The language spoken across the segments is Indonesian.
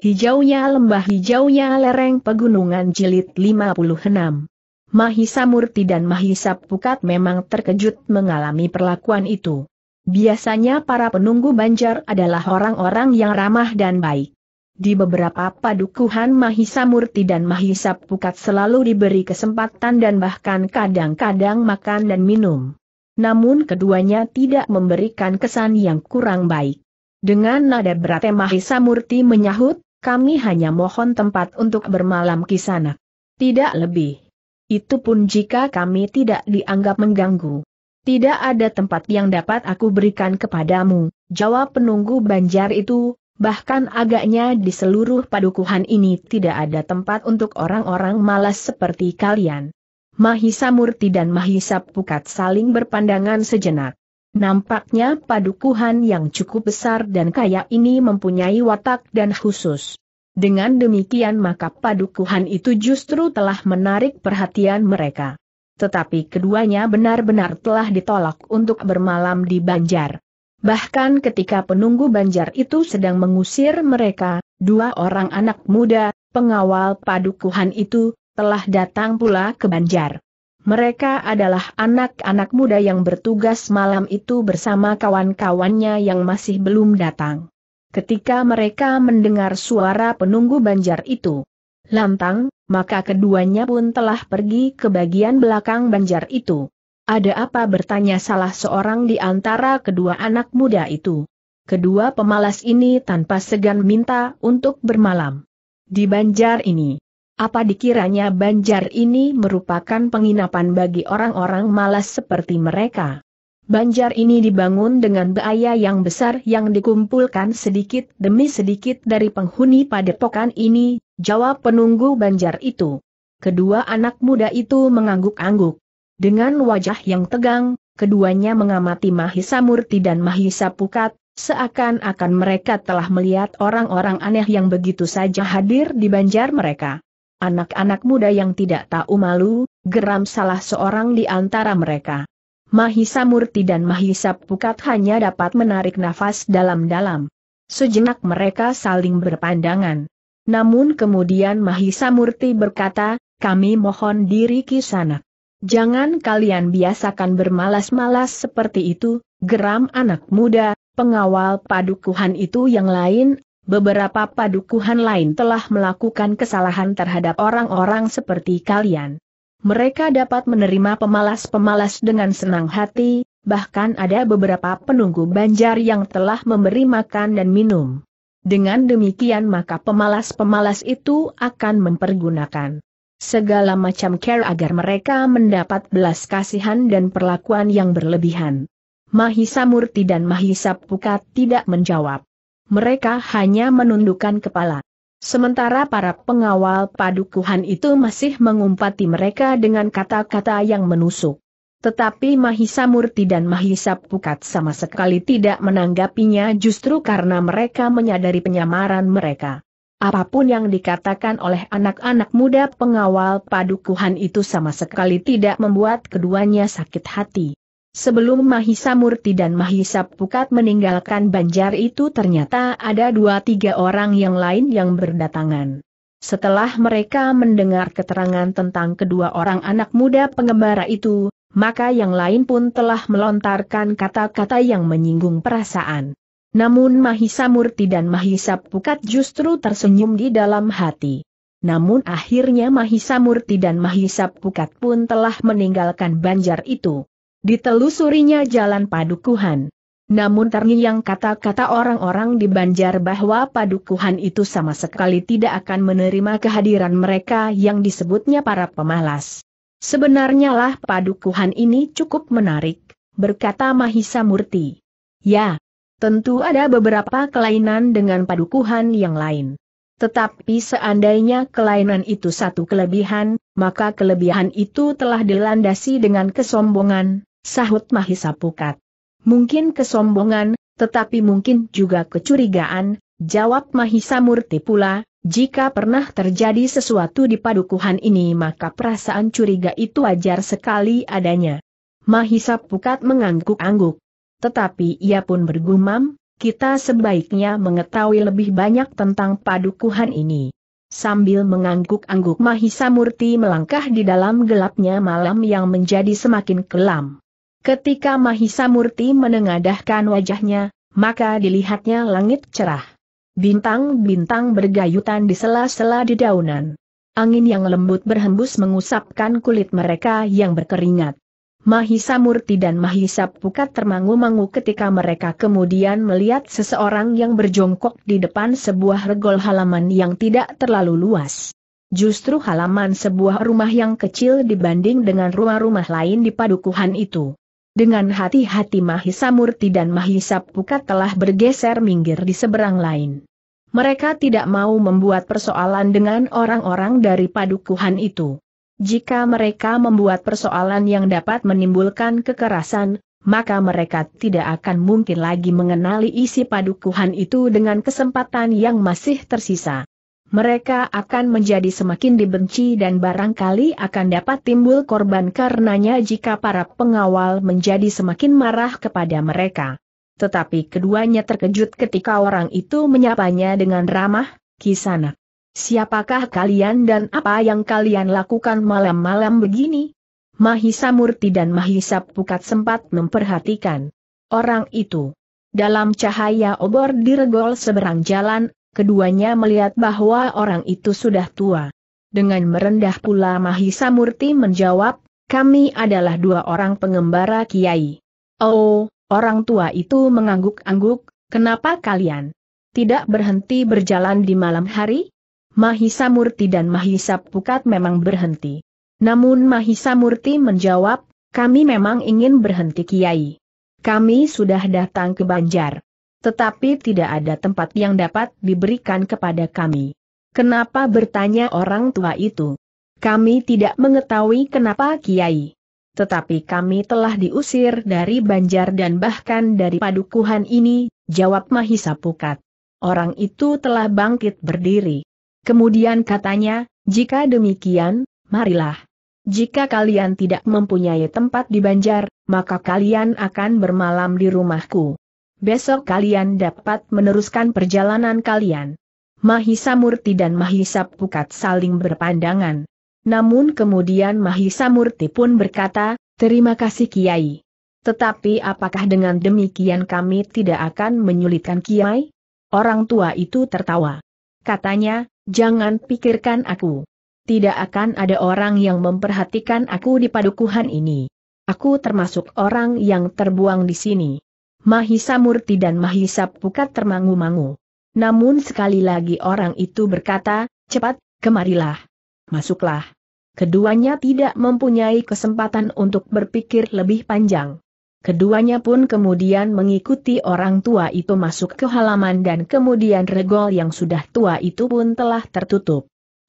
Hijaunya lembah hijaunya lereng pegunungan jilid 56. Mahisa Murti dan Mahisa Pukat memang terkejut mengalami perlakuan itu. Biasanya para penunggu Banjar adalah orang-orang yang ramah dan baik. Di beberapa padukuhan Mahisa Murti dan Mahisa Pukat selalu diberi kesempatan dan bahkan kadang-kadang makan dan minum. Namun keduanya tidak memberikan kesan yang kurang baik. Dengan nada berat Mahisa Murti menyahut, "Kami hanya mohon tempat untuk bermalam di sana. Tidak lebih. Itu pun jika kami tidak dianggap mengganggu." "Tidak ada tempat yang dapat aku berikan kepadamu," jawab penunggu Banjar itu, "bahkan agaknya di seluruh padukuhan ini tidak ada tempat untuk orang-orang malas seperti kalian." Mahisa Murti dan Mahisa Pukat saling berpandangan sejenak. Nampaknya padukuhan yang cukup besar dan kaya ini mempunyai watak dan khusus. Dengan demikian maka padukuhan itu justru telah menarik perhatian mereka. Tetapi keduanya benar-benar telah ditolak untuk bermalam di Banjar. Bahkan ketika penunggu Banjar itu sedang mengusir mereka, dua orang anak muda, pengawal padukuhan itu, telah datang pula ke Banjar. Mereka adalah anak-anak muda yang bertugas malam itu bersama kawan-kawannya yang masih belum datang. Ketika mereka mendengar suara penunggu Banjar itu lantang, maka keduanya pun telah pergi ke bagian belakang Banjar itu. "Ada apa?" bertanya salah seorang di antara kedua anak muda itu. Kedua pemalas ini tanpa segan minta untuk bermalam di Banjar ini. Apa dikiranya Banjar ini merupakan penginapan bagi orang-orang malas seperti mereka? Banjar ini dibangun dengan biaya yang besar yang dikumpulkan sedikit demi sedikit dari penghuni padepokan ini, jawab penunggu Banjar itu. Kedua anak muda itu mengangguk-angguk. Dengan wajah yang tegang, keduanya mengamati Mahisa Murti dan Mahisa Pukat, seakan-akan mereka telah melihat orang-orang aneh yang begitu saja hadir di Banjar mereka. "Anak-anak muda yang tidak tahu malu," geram salah seorang di antara mereka. Mahisa Murti dan Mahisa Pukat hanya dapat menarik nafas dalam-dalam. Sejenak mereka saling berpandangan. Namun kemudian Mahisa Murti berkata, "Kami mohon diri ke sana." "Jangan kalian biasakan bermalas-malas seperti itu," geram anak muda, pengawal padukuhan itu yang lain. "Beberapa padukuhan lain telah melakukan kesalahan terhadap orang-orang seperti kalian. Mereka dapat menerima pemalas-pemalas dengan senang hati, bahkan ada beberapa penunggu Banjar yang telah memberi makan dan minum. Dengan demikian maka pemalas-pemalas itu akan mempergunakan segala macam cara agar mereka mendapat belas kasihan dan perlakuan yang berlebihan." Mahisa Murti dan Mahisa Pukat tidak menjawab. Mereka hanya menundukkan kepala. Sementara para pengawal padukuhan itu masih mengumpati mereka dengan kata-kata yang menusuk. Tetapi Mahisa Murti dan Mahisa Pukat sama sekali tidak menanggapinya justru karena mereka menyadari penyamaran mereka. Apapun yang dikatakan oleh anak-anak muda pengawal padukuhan itu sama sekali tidak membuat keduanya sakit hati. Sebelum Mahisa Murti dan Mahisa Pukat meninggalkan Banjar itu ternyata ada 2-3 orang yang lain yang berdatangan. Setelah mereka mendengar keterangan tentang kedua orang anak muda pengembara itu, maka yang lain pun telah melontarkan kata-kata yang menyinggung perasaan. Namun Mahisa Murti dan Mahisa Pukat justru tersenyum di dalam hati. Namun akhirnya Mahisa Murti dan Mahisa Pukat pun telah meninggalkan Banjar itu. Ditelusurinya jalan padukuhan. Namun terngiang kata-kata orang-orang di Banjar bahwa padukuhan itu sama sekali tidak akan menerima kehadiran mereka yang disebutnya para pemalas. "Sebenarnya lah padukuhan ini cukup menarik," berkata Mahisa Murti. "Ya, tentu ada beberapa kelainan dengan padukuhan yang lain. Tetapi seandainya kelainan itu satu kelebihan, maka kelebihan itu telah dilandasi dengan kesombongan," sahut Mahisa Pukat. "Mungkin kesombongan, tetapi mungkin juga kecurigaan," jawab Mahisa Murti pula, "jika pernah terjadi sesuatu di padukuhan ini maka perasaan curiga itu wajar sekali adanya." Mahisa Pukat mengangguk-angguk. Tetapi ia pun bergumam, Kita sebaiknya mengetahui lebih banyak tentang padukuhan ini. Sambil mengangguk-angguk, Mahisa Murti melangkah di dalam gelapnya malam yang menjadi semakin kelam. Ketika Mahisa Murti menengadahkan wajahnya, maka dilihatnya langit cerah. Bintang-bintang bergayutan di sela-sela dedaunan. Angin yang lembut berhembus mengusapkan kulit mereka yang berkeringat. Mahisa Murti dan Mahisa Pukat termangu-mangu ketika mereka kemudian melihat seseorang yang berjongkok di depan sebuah regol halaman yang tidak terlalu luas. Justru halaman sebuah rumah yang kecil dibanding dengan rumah-rumah lain di padukuhan itu. Dengan hati-hati Mahisa Murti dan Mahisa Pukat telah bergeser minggir di seberang lain. Mereka tidak mau membuat persoalan dengan orang-orang dari padukuhan itu. Jika mereka membuat persoalan yang dapat menimbulkan kekerasan, maka mereka tidak akan mungkin lagi mengenali isi padukuhan itu dengan kesempatan yang masih tersisa. Mereka akan menjadi semakin dibenci dan barangkali akan dapat timbul korban karenanya jika para pengawal menjadi semakin marah kepada mereka. Tetapi keduanya terkejut ketika orang itu menyapanya dengan ramah, "Ki Sanak, siapakah kalian dan apa yang kalian lakukan malam-malam begini?" Mahisa Murti dan Mahisa Pukat sempat memperhatikan orang itu. Dalam cahaya obor di regol seberang jalan, keduanya melihat bahwa orang itu sudah tua. Dengan merendah pula Mahisa Murti menjawab, "Kami adalah dua orang pengembara Kiai." "Oh." Orang tua itu mengangguk-angguk, "Kenapa kalian tidak berhenti berjalan di malam hari?" Mahisa Murti dan Mahisa Pukat memang berhenti. Namun Mahisa Murti menjawab, "Kami memang ingin berhenti Kiai. Kami sudah datang ke Banjar. Tetapi tidak ada tempat yang dapat diberikan kepada kami." "Kenapa?" bertanya orang tua itu. "Kami tidak mengetahui kenapa Kiai. Tetapi kami telah diusir dari Banjar dan bahkan dari padukuhan ini," jawab Mahisa Pukat. Orang itu telah bangkit berdiri. Kemudian katanya, "Jika demikian, marilah. Jika kalian tidak mempunyai tempat di Banjar, maka kalian akan bermalam di rumahku. Besok kalian dapat meneruskan perjalanan kalian." Mahisa Murti dan Mahisa Pukat saling berpandangan. Namun kemudian Mahisa Murti pun berkata, "Terima kasih Kiai. Tetapi apakah dengan demikian kami tidak akan menyulitkan Kiai?" Orang tua itu tertawa. Katanya, "Jangan pikirkan aku. Tidak akan ada orang yang memperhatikan aku di padukuhan ini. Aku termasuk orang yang terbuang di sini." Mahisa Murti dan Mahisa Pukat termangu-mangu. Namun sekali lagi orang itu berkata, "Cepat, kemarilah. Masuklah." Keduanya tidak mempunyai kesempatan untuk berpikir lebih panjang. Keduanya pun kemudian mengikuti orang tua itu masuk ke halaman dan kemudian regol yang sudah tua itu pun telah tertutup.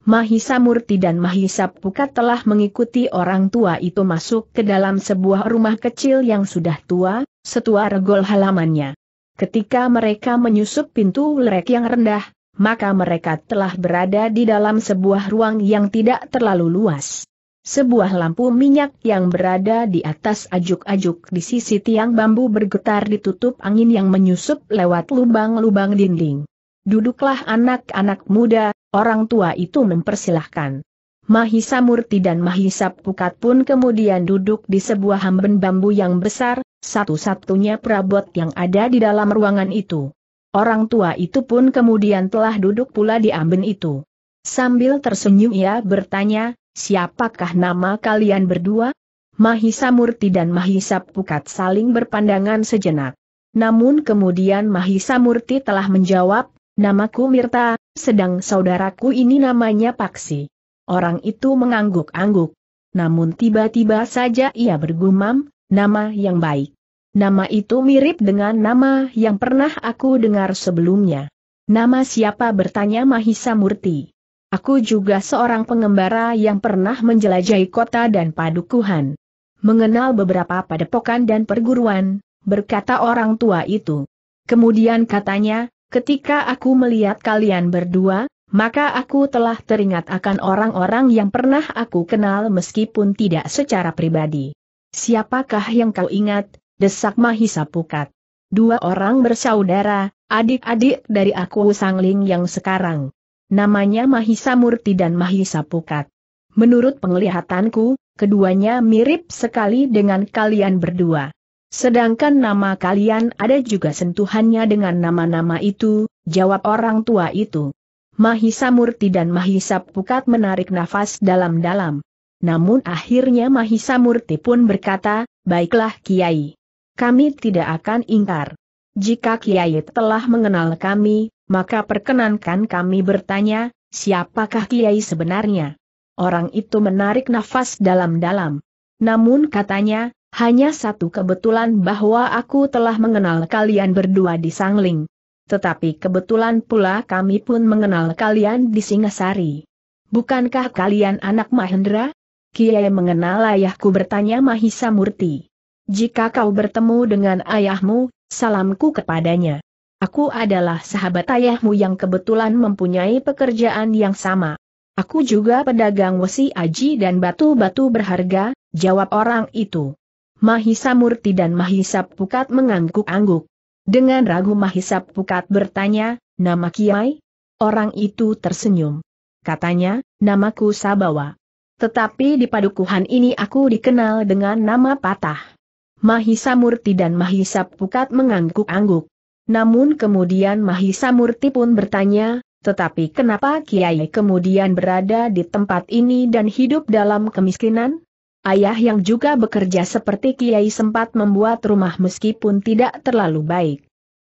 Mahisa Murti dan Mahisa Pukat telah mengikuti orang tua itu masuk ke dalam sebuah rumah kecil yang sudah tua, setua regol halamannya. Ketika mereka menyusup pintu lerek yang rendah, maka mereka telah berada di dalam sebuah ruang yang tidak terlalu luas. Sebuah lampu minyak yang berada di atas ajuk-ajuk di sisi tiang bambu bergetar ditutup angin yang menyusup lewat lubang-lubang dinding. "Duduklah anak-anak muda," orang tua itu mempersilahkan. Mahisa Murti dan Mahisa Pukat pun kemudian duduk di sebuah hamben bambu yang besar, satu-satunya perabot yang ada di dalam ruangan itu. Orang tua itu pun kemudian telah duduk pula di amben itu. Sambil tersenyum ia bertanya, "Siapakah nama kalian berdua?" Mahisa Murti dan Mahisa Pukat saling berpandangan sejenak. Namun kemudian Mahisa Murti telah menjawab, "Namaku Mirta, sedang saudaraku ini namanya Paksi." Orang itu mengangguk-angguk. Namun tiba-tiba saja ia bergumam, "Nama yang baik. Nama itu mirip dengan nama yang pernah aku dengar sebelumnya." "Nama siapa?" bertanya Mahisa Murti. "Aku juga seorang pengembara yang pernah menjelajahi kota dan padukuhan. Mengenal beberapa padepokan dan perguruan," berkata orang tua itu. Kemudian katanya, "Ketika aku melihat kalian berdua, maka aku telah teringat akan orang-orang yang pernah aku kenal meskipun tidak secara pribadi." "Siapakah yang kau ingat?" desak Mahisa Pukat. Dua orang bersaudara, adik-adik dari aku Sangling yang sekarang. Namanya Mahisa Murti dan Mahisa Pukat. Menurut penglihatanku, keduanya mirip sekali dengan kalian berdua. Sedangkan nama kalian ada juga sentuhannya dengan nama-nama itu, jawab orang tua itu. Mahisa Murti dan Mahisa Pukat menarik nafas dalam-dalam. Namun akhirnya Mahisa Murti pun berkata, "Baiklah Kiai. Kami tidak akan ingkar. Jika Kiai telah mengenal kami, maka perkenankan kami bertanya, siapakah Kiai sebenarnya?" Orang itu menarik nafas dalam-dalam. Namun katanya, "Hanya satu kebetulan bahwa aku telah mengenal kalian berdua di Sangling. Tetapi kebetulan pula kami pun mengenal kalian di Singasari. Bukankah kalian anak Mahendra?" "Kiai mengenal ayahku," bertanya Mahisa Murti. "Jika kau bertemu dengan ayahmu, salamku kepadanya. Aku adalah sahabat ayahmu yang kebetulan mempunyai pekerjaan yang sama. Aku juga pedagang wesi aji dan batu-batu berharga," jawab orang itu. Mahisa Murti dan Mahisa Pukat mengangguk-angguk. Dengan ragu Mahisa Pukat bertanya, "Nama Kiai?" Orang itu tersenyum. Katanya, "Namaku Sabawa. Tetapi di padukuhan ini aku dikenal dengan nama Patah." Mahisa Murti dan Mahisa Pukat mengangguk-angguk. Namun kemudian Mahisa Murti pun bertanya, "Tetapi kenapa Kiai kemudian berada di tempat ini dan hidup dalam kemiskinan? Ayah yang juga bekerja seperti Kiai sempat membuat rumah meskipun tidak terlalu baik.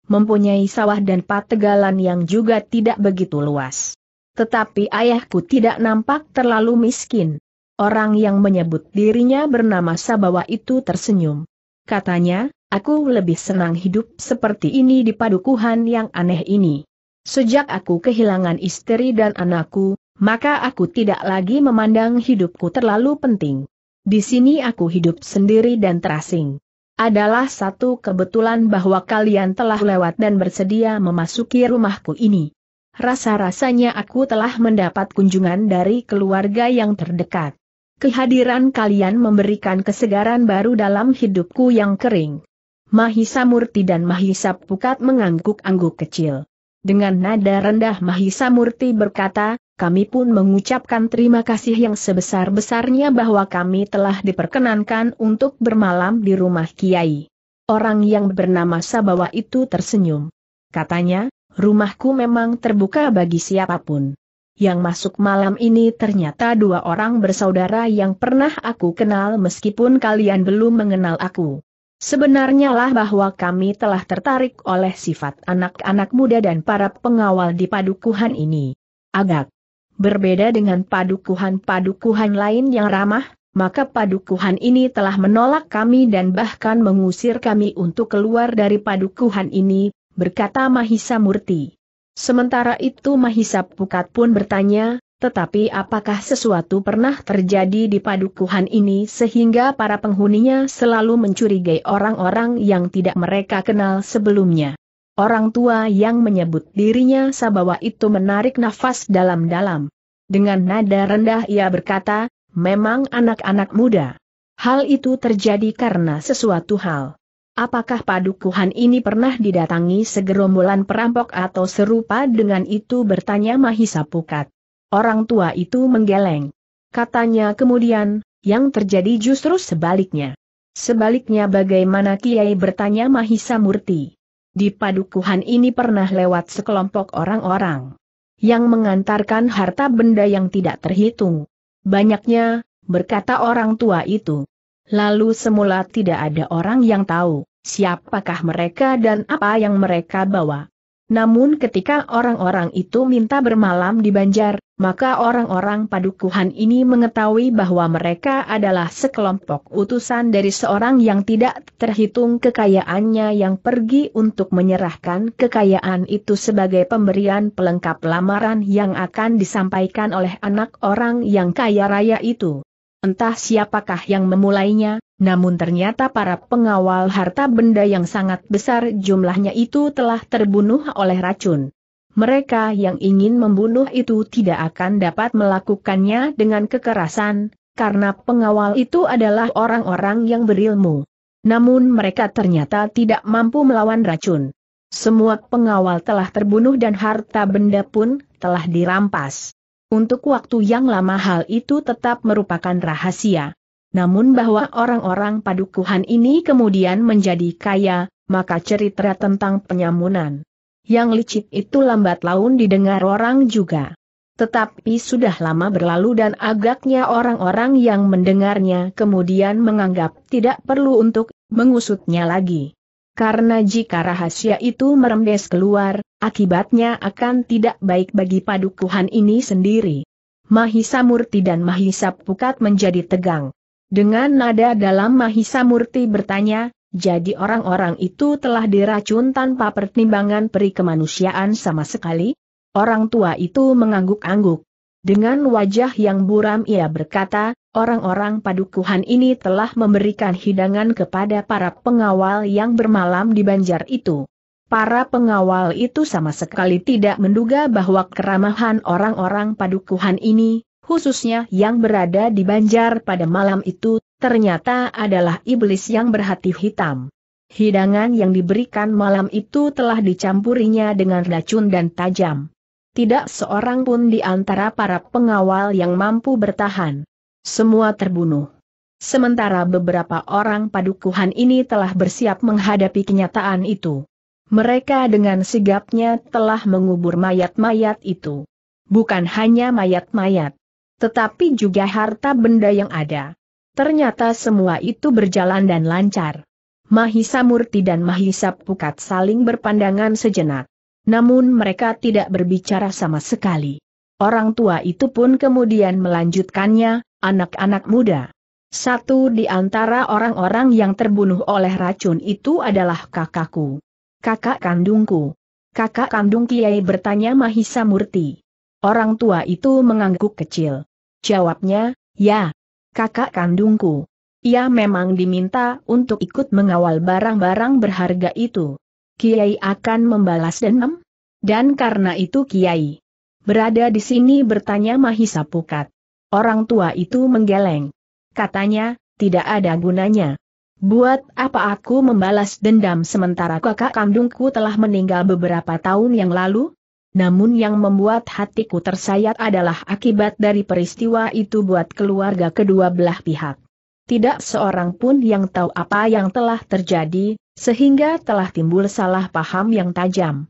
Mempunyai sawah dan pategalan yang juga tidak begitu luas. Tetapi ayahku tidak nampak terlalu miskin." Orang yang menyebut dirinya bernama Sabawa itu tersenyum. Katanya, "Aku lebih senang hidup seperti ini di padukuhan yang aneh ini. Sejak aku kehilangan istri dan anakku, maka aku tidak lagi memandang hidupku terlalu penting. Di sini aku hidup sendiri dan terasing. Adalah satu kebetulan bahwa kalian telah lewat dan bersedia memasuki rumahku ini. Rasa-rasanya aku telah mendapat kunjungan dari keluarga yang terdekat. Kehadiran kalian memberikan kesegaran baru dalam hidupku yang kering." Mahisa Murti dan Mahisa Pukat mengangguk-angguk kecil. Dengan nada rendah Mahisa Murti berkata, "Kami pun mengucapkan terima kasih yang sebesar-besarnya bahwa kami telah diperkenankan untuk bermalam di rumah Kiai." Orang yang bernama Sabawa itu tersenyum. Katanya, "Rumahku memang terbuka bagi siapapun. Yang masuk malam ini ternyata dua orang bersaudara yang pernah aku kenal meskipun kalian belum mengenal aku. Sebenarnya lah bahwa kami telah tertarik oleh sifat anak-anak muda dan para pengawal di padukuhan ini. Agak berbeda dengan padukuhan-padukuhan lain yang ramah, maka padukuhan ini telah menolak kami dan bahkan mengusir kami untuk keluar dari padukuhan ini," berkata Mahisa Murti. Sementara itu Mahisa Pukat pun bertanya, "Tetapi apakah sesuatu pernah terjadi di padukuhan ini sehingga para penghuninya selalu mencurigai orang-orang yang tidak mereka kenal sebelumnya?" Orang tua yang menyebut dirinya Sabawa itu menarik nafas dalam-dalam. Dengan nada rendah ia berkata, "Memang anak-anak muda. Hal itu terjadi karena sesuatu hal. Apakah padukuhan ini pernah didatangi segerombolan perampok atau serupa dengan itu?" bertanya Mahisa Pukat. Orang tua itu menggeleng. Katanya kemudian, "Yang terjadi justru sebaliknya." "Sebaliknya bagaimana Kiai?" bertanya Mahisa Murti. "Di padukuhan ini pernah lewat sekelompok orang-orang yang mengantarkan harta benda yang tidak terhitung banyaknya," berkata orang tua itu. "Lalu semula tidak ada orang yang tahu siapakah mereka dan apa yang mereka bawa. Namun ketika orang-orang itu minta bermalam di Banjar, maka orang-orang padukuhan ini mengetahui bahwa mereka adalah sekelompok utusan dari seorang yang tidak terhitung kekayaannya yang pergi untuk menyerahkan kekayaan itu sebagai pemberian pelengkap lamaran yang akan disampaikan oleh anak orang yang kaya raya itu. Entah siapakah yang memulainya, namun ternyata para pengawal harta benda yang sangat besar jumlahnya itu telah terbunuh oleh racun. Mereka yang ingin membunuh itu tidak akan dapat melakukannya dengan kekerasan, karena pengawal itu adalah orang-orang yang berilmu. Namun mereka ternyata tidak mampu melawan racun. Semua pengawal telah terbunuh dan harta benda pun telah dirampas. Untuk waktu yang lama hal itu tetap merupakan rahasia. Namun bahwa orang-orang padukuhan ini kemudian menjadi kaya, maka cerita tentang penyamunan yang licik itu lambat laun didengar orang juga. Tetapi sudah lama berlalu dan agaknya orang-orang yang mendengarnya kemudian menganggap tidak perlu untuk mengusutnya lagi. Karena jika rahasia itu merembes keluar, akibatnya akan tidak baik bagi padukuhan ini sendiri. Mahisa Murti dan Mahisa Pukat menjadi tegang. Dengan nada dalam Mahisa Murti bertanya, "Jadi orang-orang itu telah diracun tanpa pertimbangan peri kemanusiaan sama sekali?" Orang tua itu mengangguk-angguk. Dengan wajah yang buram ia berkata, "Orang-orang padukuhan ini telah memberikan hidangan kepada para pengawal yang bermalam di banjar itu. Para pengawal itu sama sekali tidak menduga bahwa keramahan orang-orang padukuhan ini, khususnya yang berada di banjar pada malam itu, ternyata adalah iblis yang berhati hitam. Hidangan yang diberikan malam itu telah dicampurinya dengan racun dan tajam. Tidak seorang pun di antara para pengawal yang mampu bertahan. Semua terbunuh. Sementara beberapa orang padukuhan ini telah bersiap menghadapi kenyataan itu. Mereka dengan sigapnya telah mengubur mayat-mayat itu. Bukan hanya mayat-mayat, tetapi juga harta benda yang ada. Ternyata semua itu berjalan dan lancar." Mahisa Murti dan Mahisa Pukat saling berpandangan sejenak. Namun mereka tidak berbicara sama sekali. Orang tua itu pun kemudian melanjutkannya, "Anak-anak muda. Satu di antara orang-orang yang terbunuh oleh racun itu adalah kakakku. Kakak kandungku." "Kakak kandung Kiai?" bertanya Mahisa Murti. Orang tua itu mengangguk kecil. Jawabnya, "Ya, kakak kandungku. Ia memang diminta untuk ikut mengawal barang-barang berharga itu. Kiai akan membalas dendam?" "Dan karena itu Kiai berada di sini?" bertanya Mahisa Pukat. Orang tua itu menggeleng. Katanya, "Tidak ada gunanya. Buat apa aku membalas dendam sementara kakak kandungku telah meninggal beberapa tahun yang lalu? Namun yang membuat hatiku tersayat adalah akibat dari peristiwa itu buat keluarga kedua belah pihak. Tidak seorang pun yang tahu apa yang telah terjadi, sehingga telah timbul salah paham yang tajam.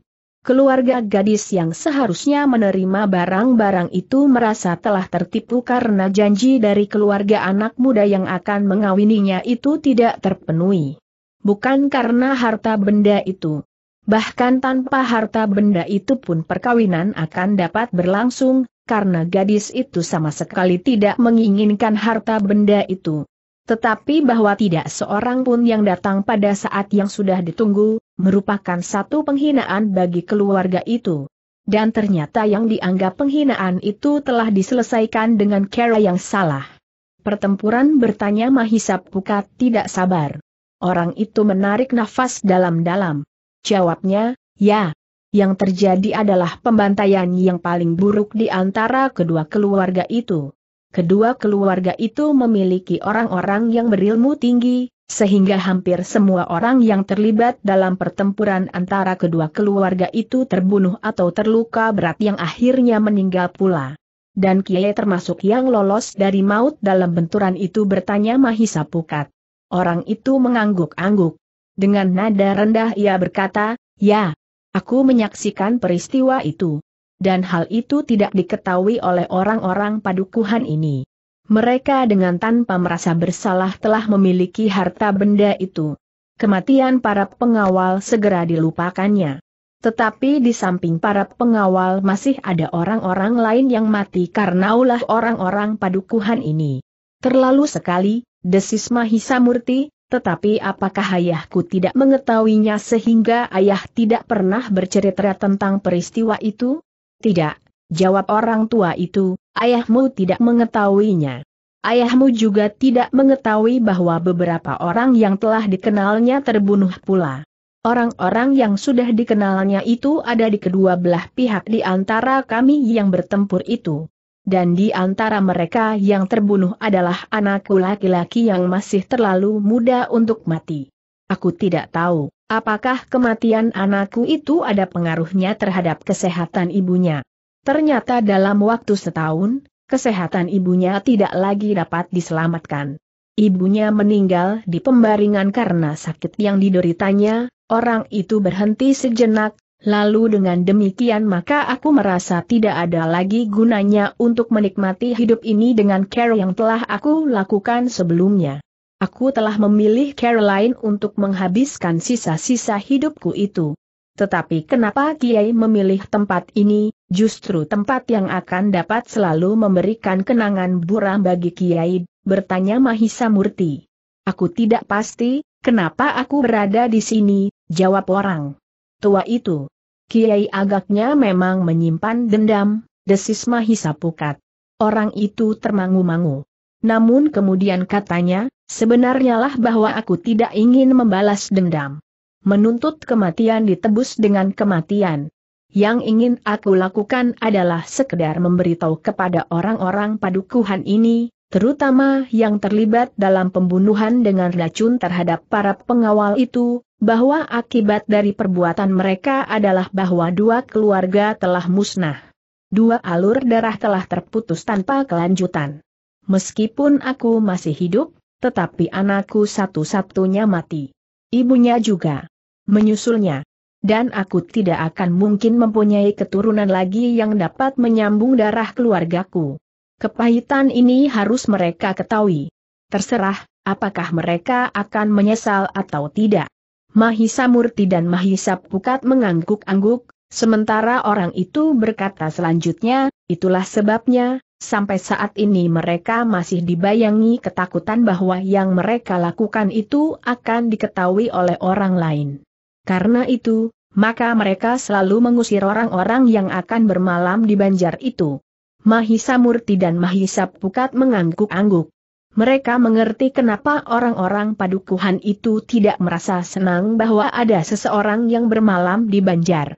Keluarga gadis yang seharusnya menerima barang-barang itu merasa telah tertipu karena janji dari keluarga anak muda yang akan mengawininya itu tidak terpenuhi. Bukan karena harta benda itu. Bahkan tanpa harta benda itu pun perkawinan akan dapat berlangsung, karena gadis itu sama sekali tidak menginginkan harta benda itu. Tetapi bahwa tidak seorang pun yang datang pada saat yang sudah ditunggu, merupakan satu penghinaan bagi keluarga itu. Dan ternyata yang dianggap penghinaan itu telah diselesaikan dengan cara yang salah." "Pertempuran?" bertanya Mahisa Pukat tidak sabar. Orang itu menarik nafas dalam-dalam. Jawabnya, "Ya, yang terjadi adalah pembantaian yang paling buruk di antara kedua keluarga itu. Kedua keluarga itu memiliki orang-orang yang berilmu tinggi, sehingga hampir semua orang yang terlibat dalam pertempuran antara kedua keluarga itu terbunuh atau terluka berat yang akhirnya meninggal pula. Dan Kiai termasuk yang lolos dari maut dalam benturan itu?" bertanya Mahisa Pukat. Orang itu mengangguk-angguk. Dengan nada rendah ia berkata, "Ya, aku menyaksikan peristiwa itu. Dan hal itu tidak diketahui oleh orang-orang padukuhan ini. Mereka dengan tanpa merasa bersalah telah memiliki harta benda itu. Kematian para pengawal segera dilupakannya. Tetapi di samping para pengawal masih ada orang-orang lain yang mati karena ulah orang-orang padukuhan ini." "Terlalu sekali," desis Mahisa Murti, "tetapi apakah ayahku tidak mengetahuinya sehingga ayah tidak pernah bercerita tentang peristiwa itu?" "Tidak," jawab orang tua itu, "ayahmu tidak mengetahuinya. Ayahmu juga tidak mengetahui bahwa beberapa orang yang telah dikenalnya terbunuh pula. Orang-orang yang sudah dikenalnya itu ada di kedua belah pihak di antara kami yang bertempur itu. Dan di antara mereka yang terbunuh adalah anakku laki-laki yang masih terlalu muda untuk mati. Aku tidak tahu, apakah kematian anakku itu ada pengaruhnya terhadap kesehatan ibunya. Ternyata dalam waktu setahun, kesehatan ibunya tidak lagi dapat diselamatkan. Ibunya meninggal di Pembaringan karena sakit yang dideritanya. Orang itu berhenti sejenak, lalu dengan demikian maka aku merasa tidak ada lagi gunanya untuk menikmati hidup ini dengan care yang telah aku lakukan sebelumnya. Aku telah memilih care lain untuk menghabiskan sisa-sisa hidupku itu. Tetapi kenapa Kiai memilih tempat ini, justru tempat yang akan dapat selalu memberikan kenangan buram bagi Kiai, bertanya Mahisa Murti. Aku tidak pasti, kenapa aku berada di sini, jawab orang tua itu. Kiai agaknya memang menyimpan dendam, desis Mahisa Pukat. Orang itu termangu-mangu. Namun kemudian katanya, sebenarnya lah bahwa aku tidak ingin membalas dendam. Menuntut kematian ditebus dengan kematian. Yang ingin aku lakukan adalah sekedar memberitahu kepada orang-orang padukuhan ini, terutama yang terlibat dalam pembunuhan dengan racun terhadap para pengawal itu, bahwa akibat dari perbuatan mereka adalah bahwa dua keluarga telah musnah. Dua alur darah telah terputus tanpa kelanjutan. Meskipun aku masih hidup, tetapi anakku satu-satunya mati. Ibunya juga menyusulnya. Dan aku tidak akan mungkin mempunyai keturunan lagi yang dapat menyambung darah keluargaku. Kepahitan ini harus mereka ketahui. Terserah, apakah mereka akan menyesal atau tidak. Mahisa Murti dan Mahisa Pukat mengangguk-angguk, sementara orang itu berkata selanjutnya, itulah sebabnya, sampai saat ini mereka masih dibayangi ketakutan bahwa yang mereka lakukan itu akan diketahui oleh orang lain. Karena itu, maka mereka selalu mengusir orang-orang yang akan bermalam di banjar itu. Mahisa Murti dan Mahisa Pukat mengangguk-angguk. Mereka mengerti kenapa orang-orang padukuhan itu tidak merasa senang bahwa ada seseorang yang bermalam di banjar.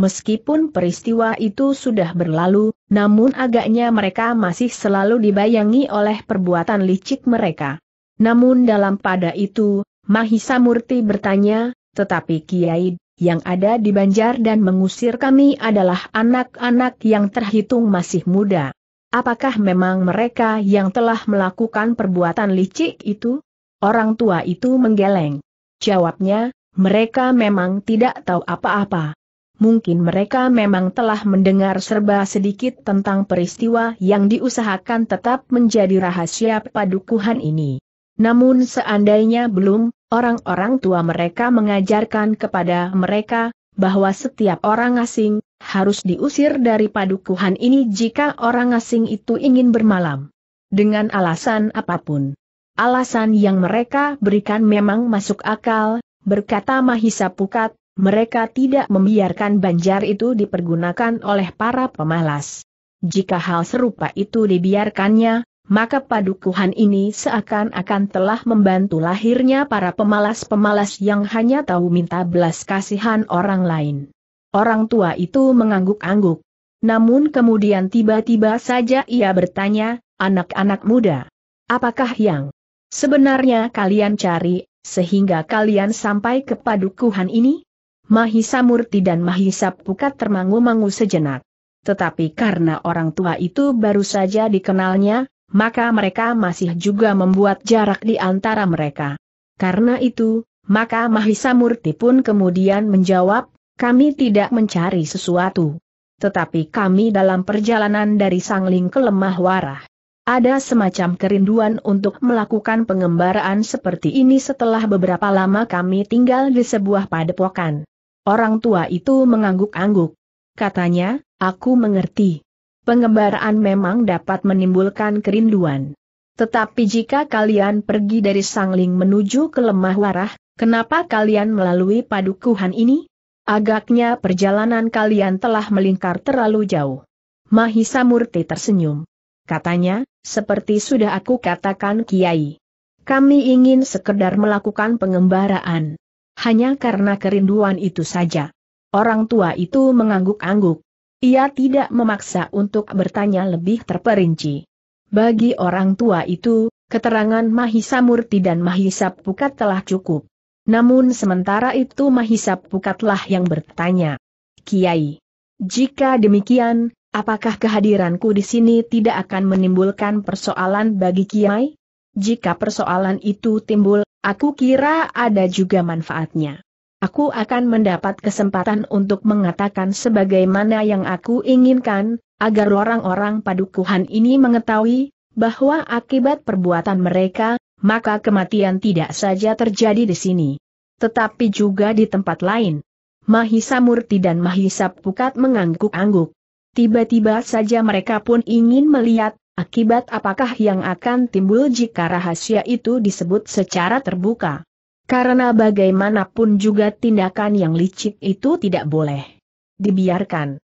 Meskipun peristiwa itu sudah berlalu, namun agaknya mereka masih selalu dibayangi oleh perbuatan licik mereka. Namun dalam pada itu, Mahisa Murti bertanya, tetapi Kiai, yang ada di banjar dan mengusir kami adalah anak-anak yang terhitung masih muda. Apakah memang mereka yang telah melakukan perbuatan licik itu? Orang tua itu menggeleng. Jawabnya, mereka memang tidak tahu apa-apa. Mungkin mereka memang telah mendengar serba sedikit tentang peristiwa yang diusahakan tetap menjadi rahasia padukuhan ini. Namun seandainya belum, orang-orang tua mereka mengajarkan kepada mereka bahwa setiap orang asing harus diusir dari padukuhan ini jika orang asing itu ingin bermalam. Dengan alasan apapun. Alasan yang mereka berikan memang masuk akal, berkata Mahisa Pukat, mereka tidak membiarkan banjar itu dipergunakan oleh para pemalas. Jika hal serupa itu dibiarkannya, maka padukuhan ini seakan-akan telah membantu lahirnya para pemalas-pemalas yang hanya tahu minta belas kasihan orang lain. Orang tua itu mengangguk-angguk. Namun kemudian tiba-tiba saja ia bertanya, anak-anak muda, apakah yang sebenarnya kalian cari, sehingga kalian sampai ke padukuhan ini? Mahisa Murti dan Mahisa Pukat termangu-mangu sejenak. Tetapi karena orang tua itu baru saja dikenalnya, maka mereka masih juga membuat jarak di antara mereka. Karena itu, maka Mahisa Murti pun kemudian menjawab, kami tidak mencari sesuatu. Tetapi kami dalam perjalanan dari Sangling ke Lemah Warah. Ada semacam kerinduan untuk melakukan pengembaraan seperti ini setelah beberapa lama kami tinggal di sebuah padepokan. Orang tua itu mengangguk-angguk. Katanya, aku mengerti. Pengembaraan memang dapat menimbulkan kerinduan. Tetapi jika kalian pergi dari Sangling menuju ke Lemah Warah, kenapa kalian melalui padukuhan ini? Agaknya perjalanan kalian telah melingkar terlalu jauh. Mahisa Murti tersenyum. Katanya, seperti sudah aku katakan Kiai. Kami ingin sekedar melakukan pengembaraan. Hanya karena kerinduan itu saja. Orang tua itu mengangguk-angguk. Ia tidak memaksa untuk bertanya lebih terperinci. Bagi orang tua itu, keterangan Mahisa Murti dan Mahisa Pukat telah cukup. Namun sementara itu Mahisa Pukatlah yang bertanya, "Kiai, jika demikian, apakah kehadiranku di sini tidak akan menimbulkan persoalan bagi Kiai? Jika persoalan itu timbul, aku kira ada juga manfaatnya. Aku akan mendapat kesempatan untuk mengatakan sebagaimana yang aku inginkan, agar orang-orang padukuhan ini mengetahui bahwa akibat perbuatan mereka, maka kematian tidak saja terjadi di sini, tetapi juga di tempat lain." Mahisa Murti dan Mahisa Pukat mengangguk-angguk. Tiba-tiba saja mereka pun ingin melihat, akibat apakah yang akan timbul jika rahasia itu disebut secara terbuka. Karena bagaimanapun juga tindakan yang licik itu tidak boleh dibiarkan.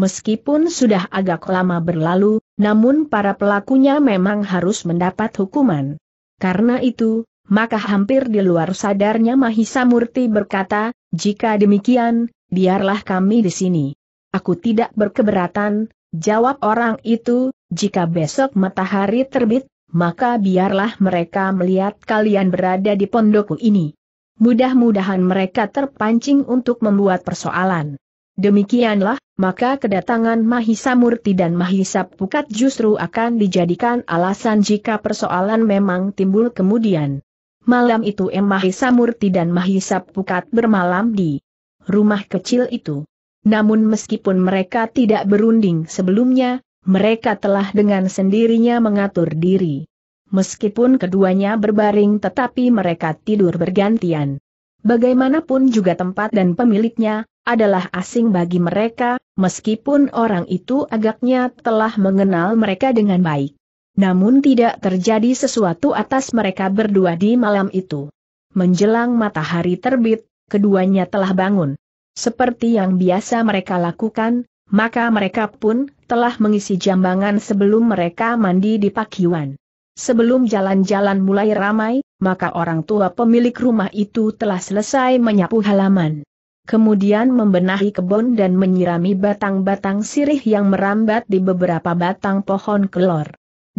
Meskipun sudah agak lama berlalu, namun para pelakunya memang harus mendapat hukuman. Karena itu, maka hampir di luar sadarnya Mahisa Murti berkata, "Jika demikian, biarlah kami di sini." "Aku tidak berkeberatan," jawab orang itu, "jika besok matahari terbit, maka biarlah mereka melihat kalian berada di pondokku ini. Mudah-mudahan mereka terpancing untuk membuat persoalan." Demikianlah, maka kedatangan Mahisa Murti dan Mahisa Pukat justru akan dijadikan alasan jika persoalan memang timbul kemudian. Malam itu Mahisa Murti dan Mahisa Pukat bermalam di rumah kecil itu. Namun meskipun mereka tidak berunding sebelumnya, mereka telah dengan sendirinya mengatur diri. Meskipun keduanya berbaring tetapi mereka tidur bergantian. Bagaimanapun juga tempat dan pemiliknya adalah asing bagi mereka, meskipun orang itu agaknya telah mengenal mereka dengan baik. Namun tidak terjadi sesuatu atas mereka berdua di malam itu. Menjelang matahari terbit, keduanya telah bangun. Seperti yang biasa mereka lakukan, maka mereka pun telah mengisi jambangan sebelum mereka mandi di pakiwan. Sebelum jalan-jalan mulai ramai, maka orang tua pemilik rumah itu telah selesai menyapu halaman. Kemudian membenahi kebun dan menyirami batang-batang sirih yang merambat di beberapa batang pohon kelor.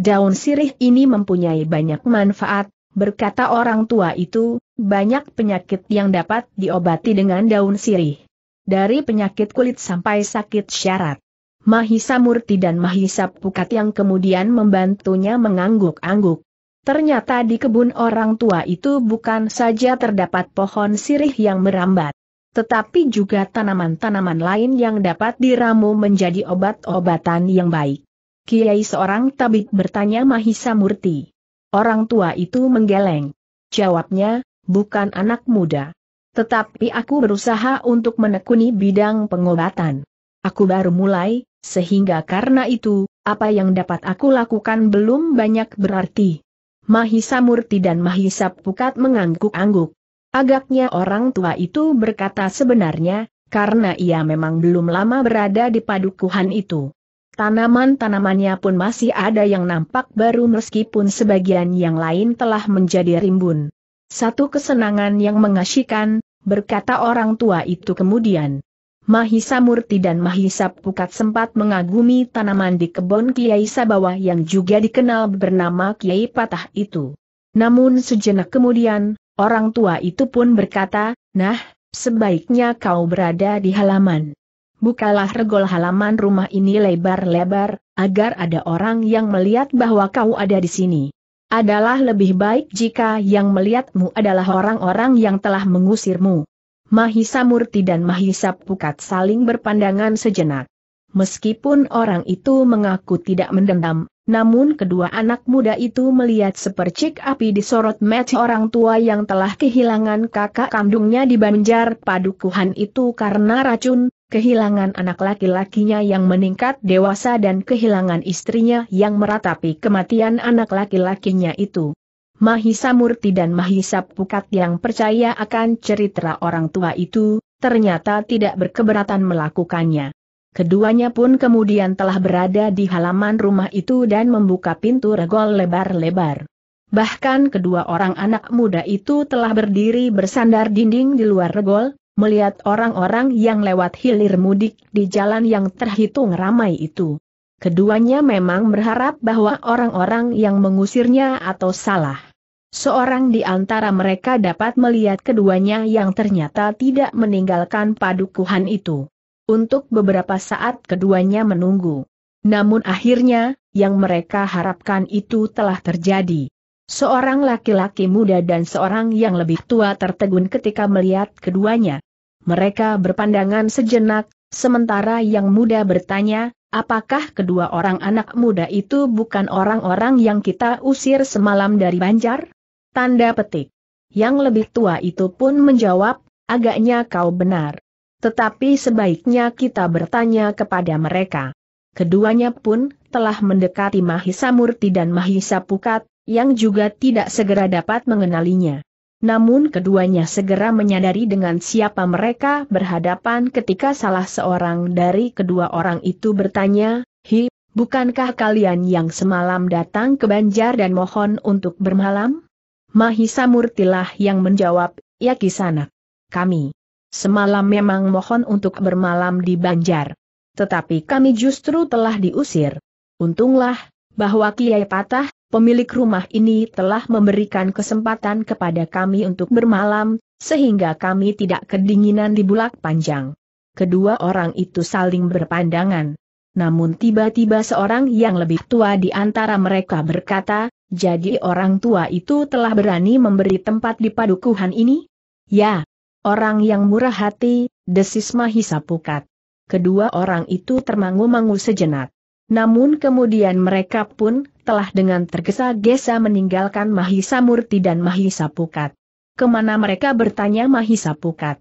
"Daun sirih ini mempunyai banyak manfaat," berkata orang tua itu, "banyak penyakit yang dapat diobati dengan daun sirih. Dari penyakit kulit sampai sakit syarat." Mahisa Murti dan Mahisa Pukat yang kemudian membantunya mengangguk-angguk. Ternyata di kebun orang tua itu bukan saja terdapat pohon sirih yang merambat, tetapi juga tanaman-tanaman lain yang dapat diramu menjadi obat-obatan yang baik. "Kiai," seorang tabib bertanya Mahisa Murti. Orang tua itu menggeleng. Jawabnya, "Bukan anak muda. Tetapi aku berusaha untuk menekuni bidang pengobatan. Aku baru mulai, sehingga karena itu, apa yang dapat aku lakukan belum banyak berarti." Mahisa Murti dan Mahisa Pukat mengangguk-angguk. Agaknya orang tua itu berkata sebenarnya, karena ia memang belum lama berada di padukuhan itu. Tanaman-tanamannya pun masih ada yang nampak baru meskipun sebagian yang lain telah menjadi rimbun. "Satu kesenangan yang mengasyikan," berkata orang tua itu kemudian. Mahisa Murti dan Mahisa Pukat sempat mengagumi tanaman di kebun Kiai Sabawa yang juga dikenal bernama Kiai Patah itu. Namun sejenak kemudian, orang tua itu pun berkata, "Nah, sebaiknya kau berada di halaman. Bukalah regol halaman rumah ini lebar-lebar, agar ada orang yang melihat bahwa kau ada di sini. Adalah lebih baik jika yang melihatmu adalah orang-orang yang telah mengusirmu." Mahisa Murti dan Mahisa Pukat saling berpandangan sejenak. Meskipun orang itu mengaku tidak mendendam, namun kedua anak muda itu melihat sepercik api di sorot mata orang tua yang telah kehilangan kakak kandungnya di banjar padukuhan itu karena racun, kehilangan anak laki-lakinya yang meningkat dewasa dan kehilangan istrinya yang meratapi kematian anak laki-lakinya itu. Mahisa Murti dan Mahisa Pukat yang percaya akan cerita orang tua itu, ternyata tidak berkeberatan melakukannya. Keduanya pun kemudian telah berada di halaman rumah itu dan membuka pintu regol lebar-lebar. Bahkan kedua orang anak muda itu telah berdiri bersandar dinding di luar regol, melihat orang-orang yang lewat hilir mudik di jalan yang terhitung ramai itu. Keduanya memang berharap bahwa orang-orang yang mengusirnya atau salah Seorang di antara mereka dapat melihat keduanya yang ternyata tidak meninggalkan padukuhan itu. Untuk beberapa saat keduanya menunggu. Namun akhirnya, yang mereka harapkan itu telah terjadi. Seorang laki-laki muda dan seorang yang lebih tua tertegun ketika melihat keduanya. Mereka berpandangan sejenak, sementara yang muda bertanya, "Apakah kedua orang anak muda itu bukan orang-orang yang kita usir semalam dari Banjar?" Tanda petik. Yang lebih tua itu pun menjawab, "Agaknya kau benar. Tetapi sebaiknya kita bertanya kepada mereka." Keduanya pun telah mendekati Mahisa Murti dan Mahisa Pukat, yang juga tidak segera dapat mengenalinya. Namun keduanya segera menyadari dengan siapa mereka berhadapan ketika salah seorang dari kedua orang itu bertanya, "Hi, bukankah kalian yang semalam datang ke Banjar dan mohon untuk bermalam?" Mahisa Murtilah yang menjawab, "Ya Kisanak, kami semalam memang mohon untuk bermalam di Banjar. Tetapi kami justru telah diusir. Untunglah, bahwa Kiai Patah, pemilik rumah ini telah memberikan kesempatan kepada kami untuk bermalam, sehingga kami tidak kedinginan di Bulak Panjang." Kedua orang itu saling berpandangan. Namun tiba-tiba seorang yang lebih tua di antara mereka berkata, "Jadi orang tua itu telah berani memberi tempat di padukuhan ini?" "Ya, orang yang murah hati," desis Mahisa Pukat. Kedua orang itu termangu-mangu sejenak. Namun kemudian mereka pun telah dengan tergesa-gesa meninggalkan Mahisa Murti dan Mahisa Pukat. Kemana mereka, bertanya Mahisa Pukat.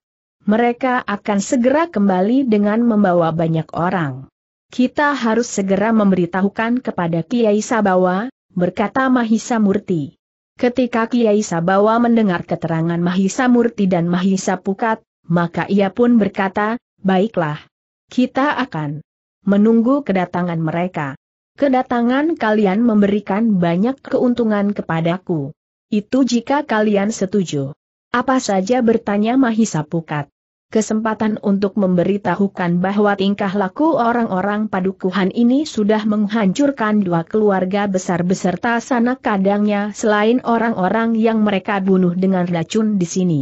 "Mereka akan segera kembali dengan membawa banyak orang. Kita harus segera memberitahukan kepada Kiai Sabawa," berkata Mahisa Murti. Ketika Kiai Sabawa mendengar keterangan Mahisa Murti dan Mahisa Pukat, maka ia pun berkata, "Baiklah, kita akan menunggu kedatangan mereka. Kedatangan kalian memberikan banyak keuntungan kepadaku. Itu jika kalian setuju." "Apa saja?" bertanya Mahisa Pukat. "Kesempatan untuk memberitahukan bahwa tingkah laku orang-orang padukuhan ini sudah menghancurkan dua keluarga besar beserta sanak kandangnya selain orang-orang yang mereka bunuh dengan racun di sini.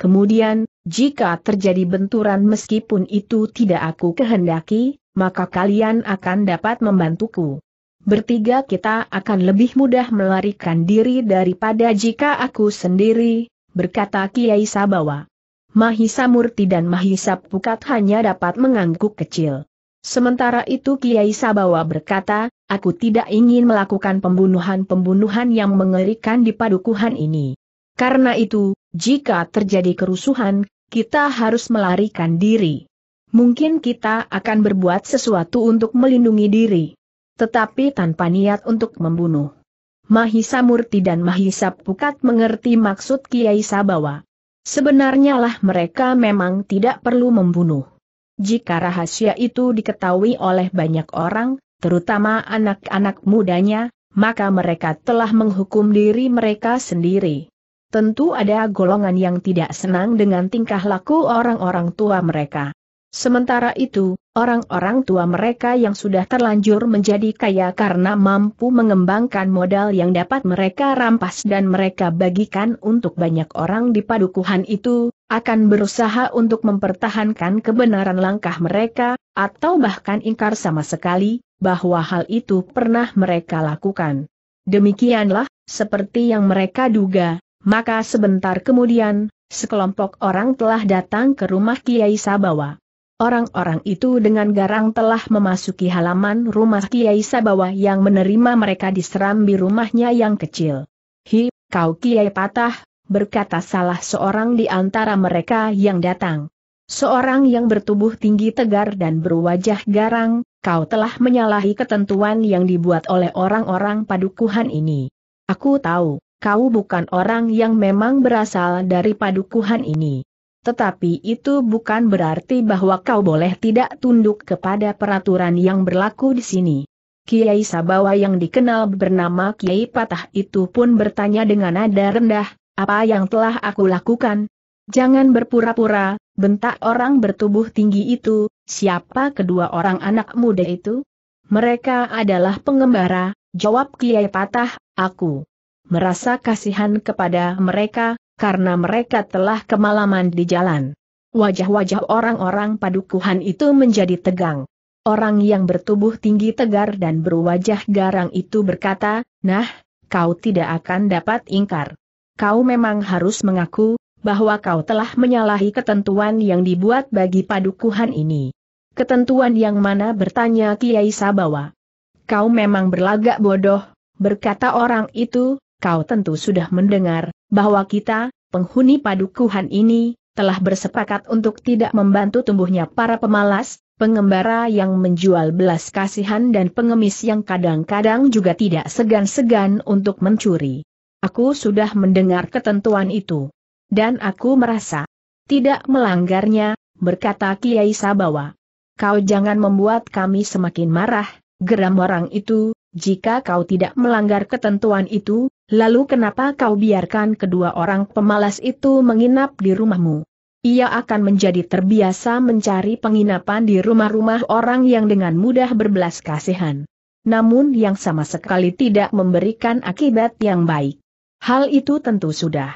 Kemudian, jika terjadi benturan meskipun itu tidak aku kehendaki, maka kalian akan dapat membantuku. Bertiga kita akan lebih mudah melarikan diri daripada jika aku sendiri," berkata Kiai Sabawa. Mahisa Murti dan Mahisa Pukat hanya dapat mengangguk kecil. Sementara itu Kiai Sabawa berkata, "Aku tidak ingin melakukan pembunuhan-pembunuhan yang mengerikan di padukuhan ini. Karena itu, jika terjadi kerusuhan, kita harus melarikan diri. Mungkin kita akan berbuat sesuatu untuk melindungi diri, tetapi tanpa niat untuk membunuh." Mahisa Murti dan Mahisa Pukat mengerti maksud Kiai Sabawa. Sebenarnya lah mereka memang tidak perlu membunuh. Jika rahasia itu diketahui oleh banyak orang, terutama anak-anak mudanya, maka mereka telah menghukum diri mereka sendiri. Tentu ada golongan yang tidak senang dengan tingkah laku orang-orang tua mereka. Sementara itu, orang-orang tua mereka yang sudah terlanjur menjadi kaya karena mampu mengembangkan modal yang dapat mereka rampas dan mereka bagikan untuk banyak orang di padukuhan itu, akan berusaha untuk mempertahankan kebenaran langkah mereka, atau bahkan ingkar sama sekali, bahwa hal itu pernah mereka lakukan. Demikianlah, seperti yang mereka duga, maka sebentar kemudian, sekelompok orang telah datang ke rumah Kiai Sabawa. Orang-orang itu dengan garang telah memasuki halaman rumah Kiai Sabawa yang menerima mereka diserambi rumahnya yang kecil. "Hi, kau Kiai Patah," berkata salah seorang di antara mereka yang datang. Seorang yang bertubuh tinggi tegar dan berwajah garang, "Kau telah menyalahi ketentuan yang dibuat oleh orang-orang padukuhan ini. Aku tahu, kau bukan orang yang memang berasal dari padukuhan ini. Tetapi itu bukan berarti bahwa kau boleh tidak tunduk kepada peraturan yang berlaku di sini." Kiai Sabawa yang dikenal bernama Kiai Patah itu pun bertanya dengan nada rendah, "Apa yang telah aku lakukan?" "Jangan berpura-pura," bentak orang bertubuh tinggi itu. "Siapa kedua orang anak muda itu?" "Mereka adalah pengembara," jawab Kiai Patah. "Aku merasa kasihan kepada mereka, karena mereka telah kemalaman di jalan. Wajah-wajah orang-orang padukuhan itu menjadi tegang. Orang yang bertubuh tinggi tegar dan berwajah garang itu berkata, "Nah, kau tidak akan dapat ingkar. Kau memang harus mengaku bahwa kau telah menyalahi ketentuan yang dibuat bagi padukuhan ini." "Ketentuan yang mana?" bertanya Kiai Sabawa. "Kau memang berlagak bodoh," berkata orang itu, "kau tentu sudah mendengar bahwa kita, penghuni padukuhan ini, telah bersepakat untuk tidak membantu tumbuhnya para pemalas, pengembara yang menjual belas kasihan dan pengemis yang kadang-kadang juga tidak segan-segan untuk mencuri. Aku sudah mendengar ketentuan itu. Dan aku merasa tidak melanggarnya," berkata Kiai Sabawa. "Kau jangan membuat kami semakin marah," geram orang itu, "jika kau tidak melanggar ketentuan itu, lalu kenapa kau biarkan kedua orang pemalas itu menginap di rumahmu? Ia akan menjadi terbiasa mencari penginapan di rumah-rumah orang yang dengan mudah berbelas kasihan, namun yang sama sekali tidak memberikan akibat yang baik. Hal itu tentu sudah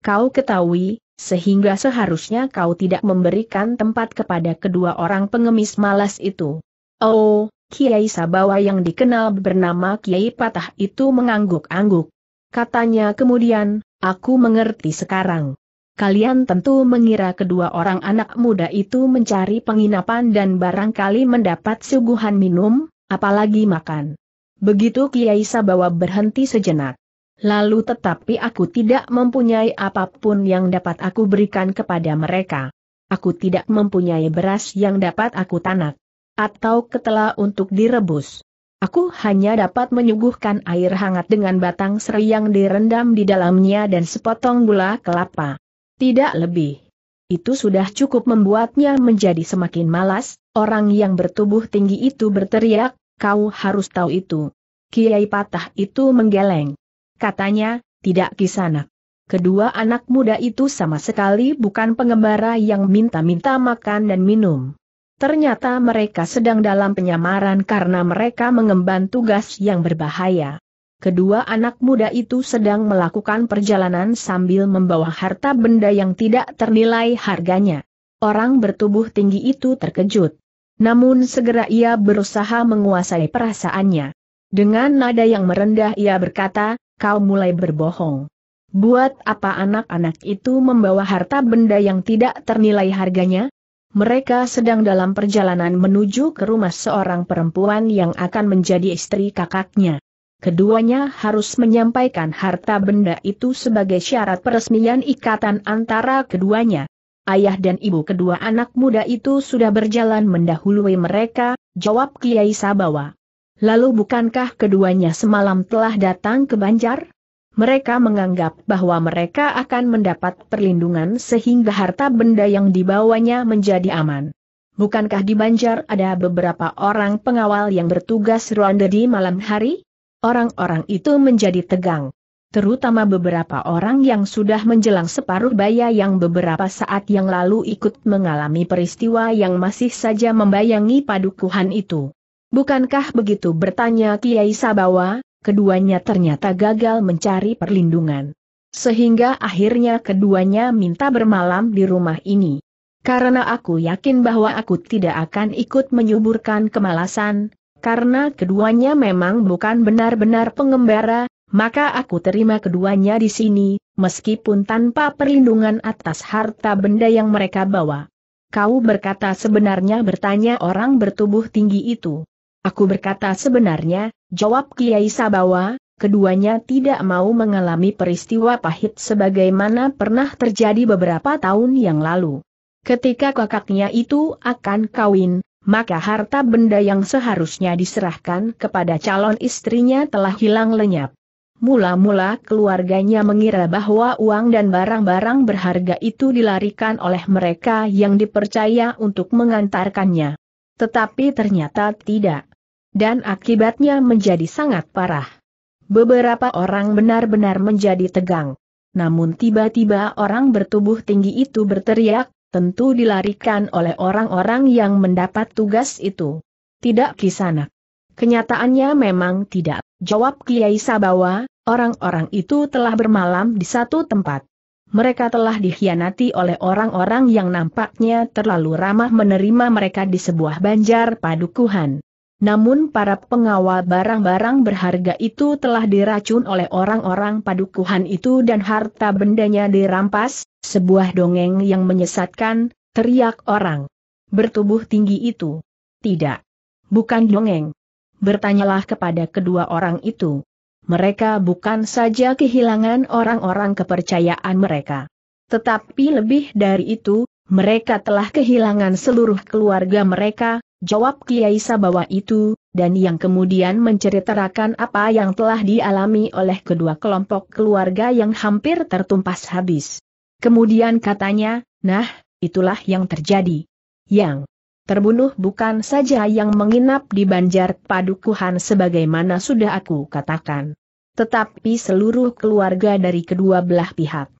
kau ketahui, sehingga seharusnya kau tidak memberikan tempat kepada kedua orang pengemis malas itu." "Oh," Kiai Sabawa yang dikenal bernama Kiai Patah itu mengangguk-angguk. Katanya kemudian, "Aku mengerti sekarang. Kalian tentu mengira kedua orang anak muda itu mencari penginapan dan barangkali mendapat suguhan minum, apalagi makan." Begitu Kiai Sabawa berhenti sejenak. "Lalu tetapi aku tidak mempunyai apapun yang dapat aku berikan kepada mereka. Aku tidak mempunyai beras yang dapat aku tanak, atau ketela untuk direbus. Aku hanya dapat menyuguhkan air hangat dengan batang serai yang direndam di dalamnya dan sepotong gula kelapa. Tidak lebih. Itu sudah cukup membuatnya menjadi semakin malas." Orang yang bertubuh tinggi itu berteriak, "Kau harus tahu itu." Kiai Patah itu menggeleng. Katanya, "Tidak Kisanak. Kedua anak muda itu sama sekali bukan pengembara yang minta-minta makan dan minum. Ternyata mereka sedang dalam penyamaran karena mereka mengemban tugas yang berbahaya. Kedua anak muda itu sedang melakukan perjalanan sambil membawa harta benda yang tidak ternilai harganya." Orang bertubuh tinggi itu terkejut. Namun segera ia berusaha menguasai perasaannya. Dengan nada yang merendah ia berkata, "Kau mulai berbohong. Buat apa anak-anak itu membawa harta benda yang tidak ternilai harganya? Mereka sedang dalam perjalanan menuju ke rumah seorang perempuan yang akan menjadi istri kakaknya. Keduanya harus menyampaikan harta benda itu sebagai syarat peresmian ikatan antara keduanya." "Ayah dan ibu kedua anak muda itu sudah berjalan mendahului mereka," jawab Kiai Sabawa. "Lalu bukankah keduanya semalam telah datang ke Banjar? Mereka menganggap bahwa mereka akan mendapat perlindungan sehingga harta benda yang dibawanya menjadi aman. Bukankah di Banjar ada beberapa orang pengawal yang bertugas ronde di malam hari?" Orang-orang itu menjadi tegang. Terutama beberapa orang yang sudah menjelang separuh baya yang beberapa saat yang lalu ikut mengalami peristiwa yang masih saja membayangi padukuhan itu. "Bukankah begitu?" bertanya Kiai Sabawa. "Keduanya ternyata gagal mencari perlindungan, sehingga akhirnya keduanya minta bermalam di rumah ini. Karena aku yakin bahwa aku tidak akan ikut menyuburkan kemalasan, karena keduanya memang bukan benar-benar pengembara, maka aku terima keduanya di sini, meskipun tanpa perlindungan atas harta benda yang mereka bawa." "Kau berkata sebenarnya?" bertanya orang bertubuh tinggi itu. "Aku berkata sebenarnya," jawab Kiai Sabawa, "keduanya tidak mau mengalami peristiwa pahit sebagaimana pernah terjadi beberapa tahun yang lalu. Ketika kakaknya itu akan kawin, maka harta benda yang seharusnya diserahkan kepada calon istrinya telah hilang lenyap. Mula-mula keluarganya mengira bahwa uang dan barang-barang berharga itu dilarikan oleh mereka yang dipercaya untuk mengantarkannya. Tetapi ternyata tidak. Dan akibatnya menjadi sangat parah. Beberapa orang benar-benar menjadi tegang. Namun tiba-tiba orang bertubuh tinggi itu berteriak, "Tentu dilarikan oleh orang-orang yang mendapat tugas itu." "Tidak Kisanak. Kenyataannya memang tidak," jawab Kiai Sabawa, Orang-orang itu telah bermalam di satu tempat. Mereka telah dikhianati oleh orang-orang yang nampaknya terlalu ramah menerima mereka di sebuah banjar padukuhan. Namun para pengawal barang-barang berharga itu telah diracun oleh orang-orang padukuhan itu dan harta bendanya dirampas, sebuah dongeng yang menyesatkan, teriak orang bertubuh tinggi itu. Tidak, bukan dongeng. Bertanyalah kepada kedua orang itu. Mereka bukan saja kehilangan orang-orang kepercayaan mereka. Tetapi lebih dari itu, mereka telah kehilangan seluruh keluarga mereka, jawab Kiai Sabawa itu, dan yang kemudian menceritakan apa yang telah dialami oleh kedua kelompok keluarga yang hampir tertumpas habis. Kemudian katanya, nah, itulah yang terjadi. Yang terbunuh bukan saja yang menginap di banjar padukuhan sebagaimana sudah aku katakan, tetapi seluruh keluarga dari kedua belah pihak.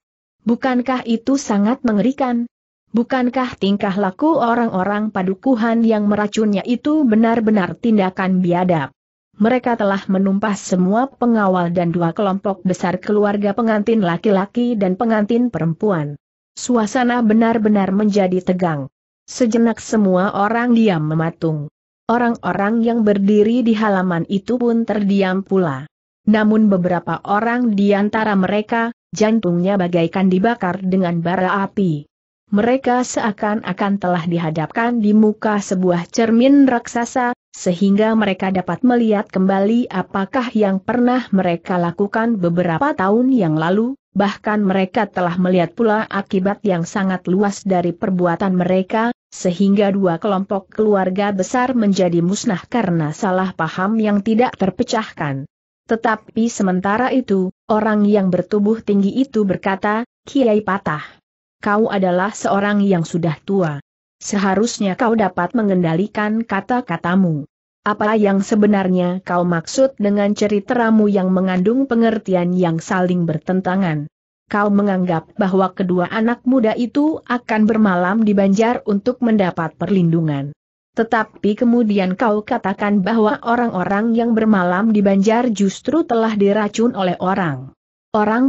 Bukankah itu sangat mengerikan? Bukankah tingkah laku orang-orang padukuhan yang meracunnya itu benar-benar tindakan biadab? Mereka telah menumpas semua pengawal dan dua kelompok besar keluarga pengantin laki-laki dan pengantin perempuan. Suasana benar-benar menjadi tegang. Sejenak semua orang diam mematung. Orang-orang yang berdiri di halaman itu pun terdiam pula. Namun beberapa orang di antara mereka, jantungnya bagaikan dibakar dengan bara api. Mereka seakan-akan telah dihadapkan di muka sebuah cermin raksasa, sehingga mereka dapat melihat kembali apakah yang pernah mereka lakukan beberapa tahun yang lalu. Bahkan mereka telah melihat pula akibat yang sangat luas dari perbuatan mereka, sehingga dua kelompok keluarga besar menjadi musnah karena salah paham yang tidak terpecahkan. Tetapi sementara itu, orang yang bertubuh tinggi itu berkata, Kiai Patah, kau adalah seorang yang sudah tua. Seharusnya kau dapat mengendalikan kata-katamu. Apa yang sebenarnya kau maksud dengan ceritamu yang mengandung pengertian yang saling bertentangan? Kau menganggap bahwa kedua anak muda itu akan bermalam di banjar untuk mendapat perlindungan. Tetapi kemudian kau katakan bahwa orang-orang yang bermalam di banjar justru telah diracun oleh orang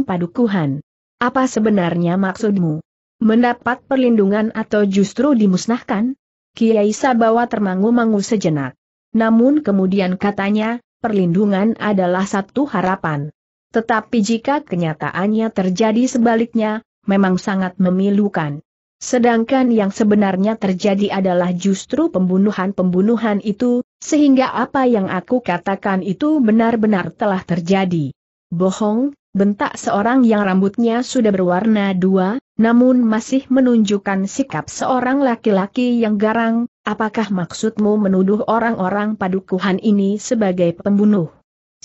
padukuhan. Apa sebenarnya maksudmu? Mendapat perlindungan atau justru dimusnahkan? Kiai Sabawa termangu-mangu sejenak. Namun kemudian katanya, perlindungan adalah satu harapan. Tetapi jika kenyataannya terjadi sebaliknya, memang sangat memilukan. Sedangkan yang sebenarnya terjadi adalah justru pembunuhan-pembunuhan itu, sehingga apa yang aku katakan itu benar-benar telah terjadi. Bohong, bentak seorang yang rambutnya sudah berwarna dua, namun masih menunjukkan sikap seorang laki-laki yang garang. Apakah maksudmu menuduh orang-orang padukuhan ini sebagai pembunuh?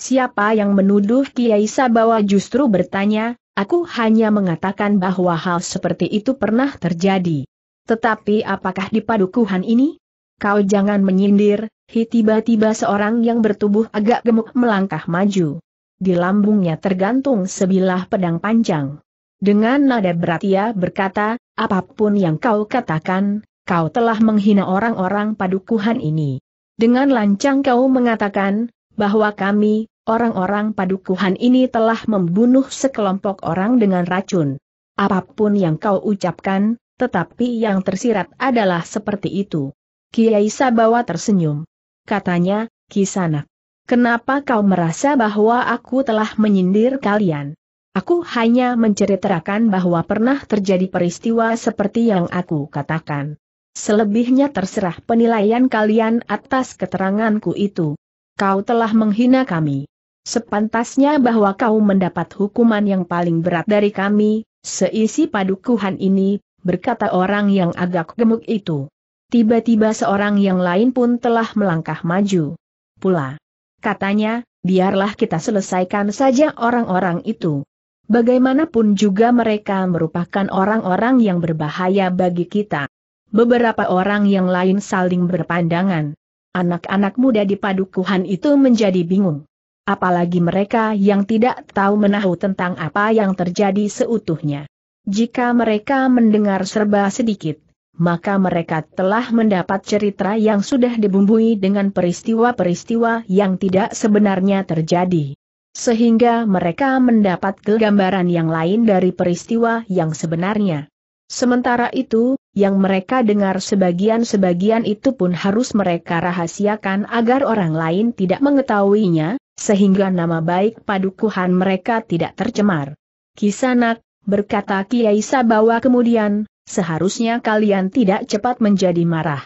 Siapa yang menuduh? Kiai Sabawa justru bertanya, aku hanya mengatakan bahwa hal seperti itu pernah terjadi. Tetapi apakah di padukuhan ini? Kau jangan menyindir, tiba-tiba seorang yang bertubuh agak gemuk melangkah maju. Di lambungnya tergantung sebilah pedang panjang. Dengan nada berat ia berkata, apapun yang kau katakan, kau telah menghina orang-orang padukuhan ini. Dengan lancang kau mengatakan, bahwa kami, orang-orang padukuhan ini telah membunuh sekelompok orang dengan racun. Apapun yang kau ucapkan, tetapi yang tersirat adalah seperti itu. Kiai Sabawa tersenyum. Katanya, Kisanak, kenapa kau merasa bahwa aku telah menyindir kalian? Aku hanya menceritakan bahwa pernah terjadi peristiwa seperti yang aku katakan. Selebihnya terserah penilaian kalian atas keteranganku itu. Kau telah menghina kami. Sepantasnya bahwa kau mendapat hukuman yang paling berat dari kami, seisi padukuhan ini, berkata orang yang agak gemuk itu. Tiba-tiba seorang yang lain pun telah melangkah maju. Pula, katanya, biarlah kita selesaikan saja orang-orang itu. Bagaimanapun juga mereka merupakan orang-orang yang berbahaya bagi kita. Beberapa orang yang lain saling berpandangan. Anak-anak muda di padukuhan itu menjadi bingung. Apalagi mereka yang tidak tahu menahu tentang apa yang terjadi seutuhnya. Jika mereka mendengar serba sedikit, maka mereka telah mendapat cerita yang sudah dibumbui dengan peristiwa-peristiwa yang tidak sebenarnya terjadi. sehingga mereka mendapat gambaran yang lain dari peristiwa yang sebenarnya. Sementara itu, yang mereka dengar sebagian-sebagian itu pun harus mereka rahasiakan agar orang lain tidak mengetahuinya, sehingga nama baik padukuhan mereka tidak tercemar. "Kisanak," berkata Kiai Sabawa kemudian, "seharusnya kalian tidak cepat menjadi marah.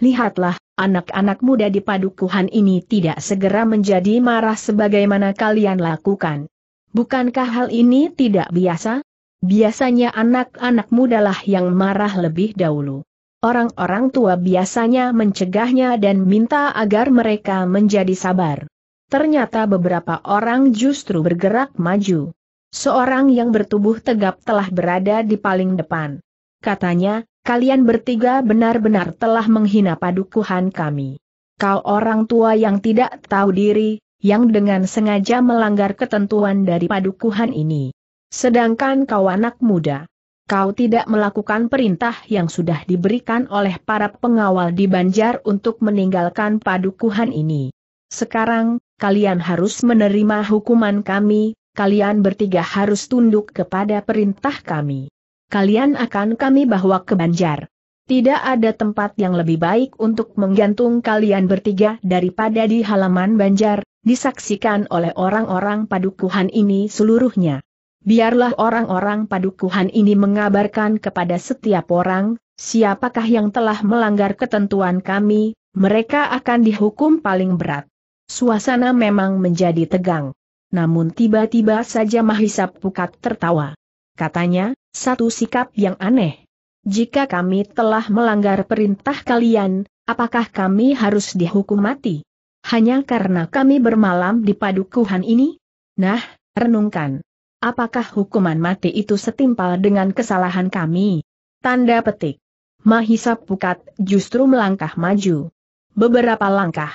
Lihatlah, anak-anak muda di padukuhan ini tidak segera menjadi marah sebagaimana kalian lakukan. Bukankah hal ini tidak biasa? Biasanya anak-anak mudalah yang marah lebih dahulu. Orang-orang tua biasanya mencegahnya dan minta agar mereka menjadi sabar. Ternyata beberapa orang justru bergerak maju. Seorang yang bertubuh tegap telah berada di paling depan. Katanya, 'Kalian bertiga benar-benar telah menghina padukuhan kami. Kau orang tua yang tidak tahu diri, yang dengan sengaja melanggar ketentuan dari padukuhan ini. Sedangkan kau anak muda. Kau tidak melakukan perintah yang sudah diberikan oleh para pengawal di Banjar untuk meninggalkan padukuhan ini. Sekarang, kalian harus menerima hukuman kami, kalian bertiga harus tunduk kepada perintah kami. Kalian akan kami bawa ke Banjar. Tidak ada tempat yang lebih baik untuk menggantung kalian bertiga daripada di halaman Banjar, disaksikan oleh orang-orang padukuhan ini seluruhnya. Biarlah orang-orang padukuhan ini mengabarkan kepada setiap orang, siapakah yang telah melanggar ketentuan kami, mereka akan dihukum paling berat.'" Suasana memang menjadi tegang. Namun tiba-tiba saja Mahisa Pukat tertawa. Katanya, "Satu sikap yang aneh. Jika kami telah melanggar perintah kalian, apakah kami harus dihukum mati? Hanya karena kami bermalam di padukuhan ini? Nah, renungkan. Apakah hukuman mati itu setimpal dengan kesalahan kami?" Tanda petik. Mahisa Pukat justru melangkah maju. Beberapa langkah.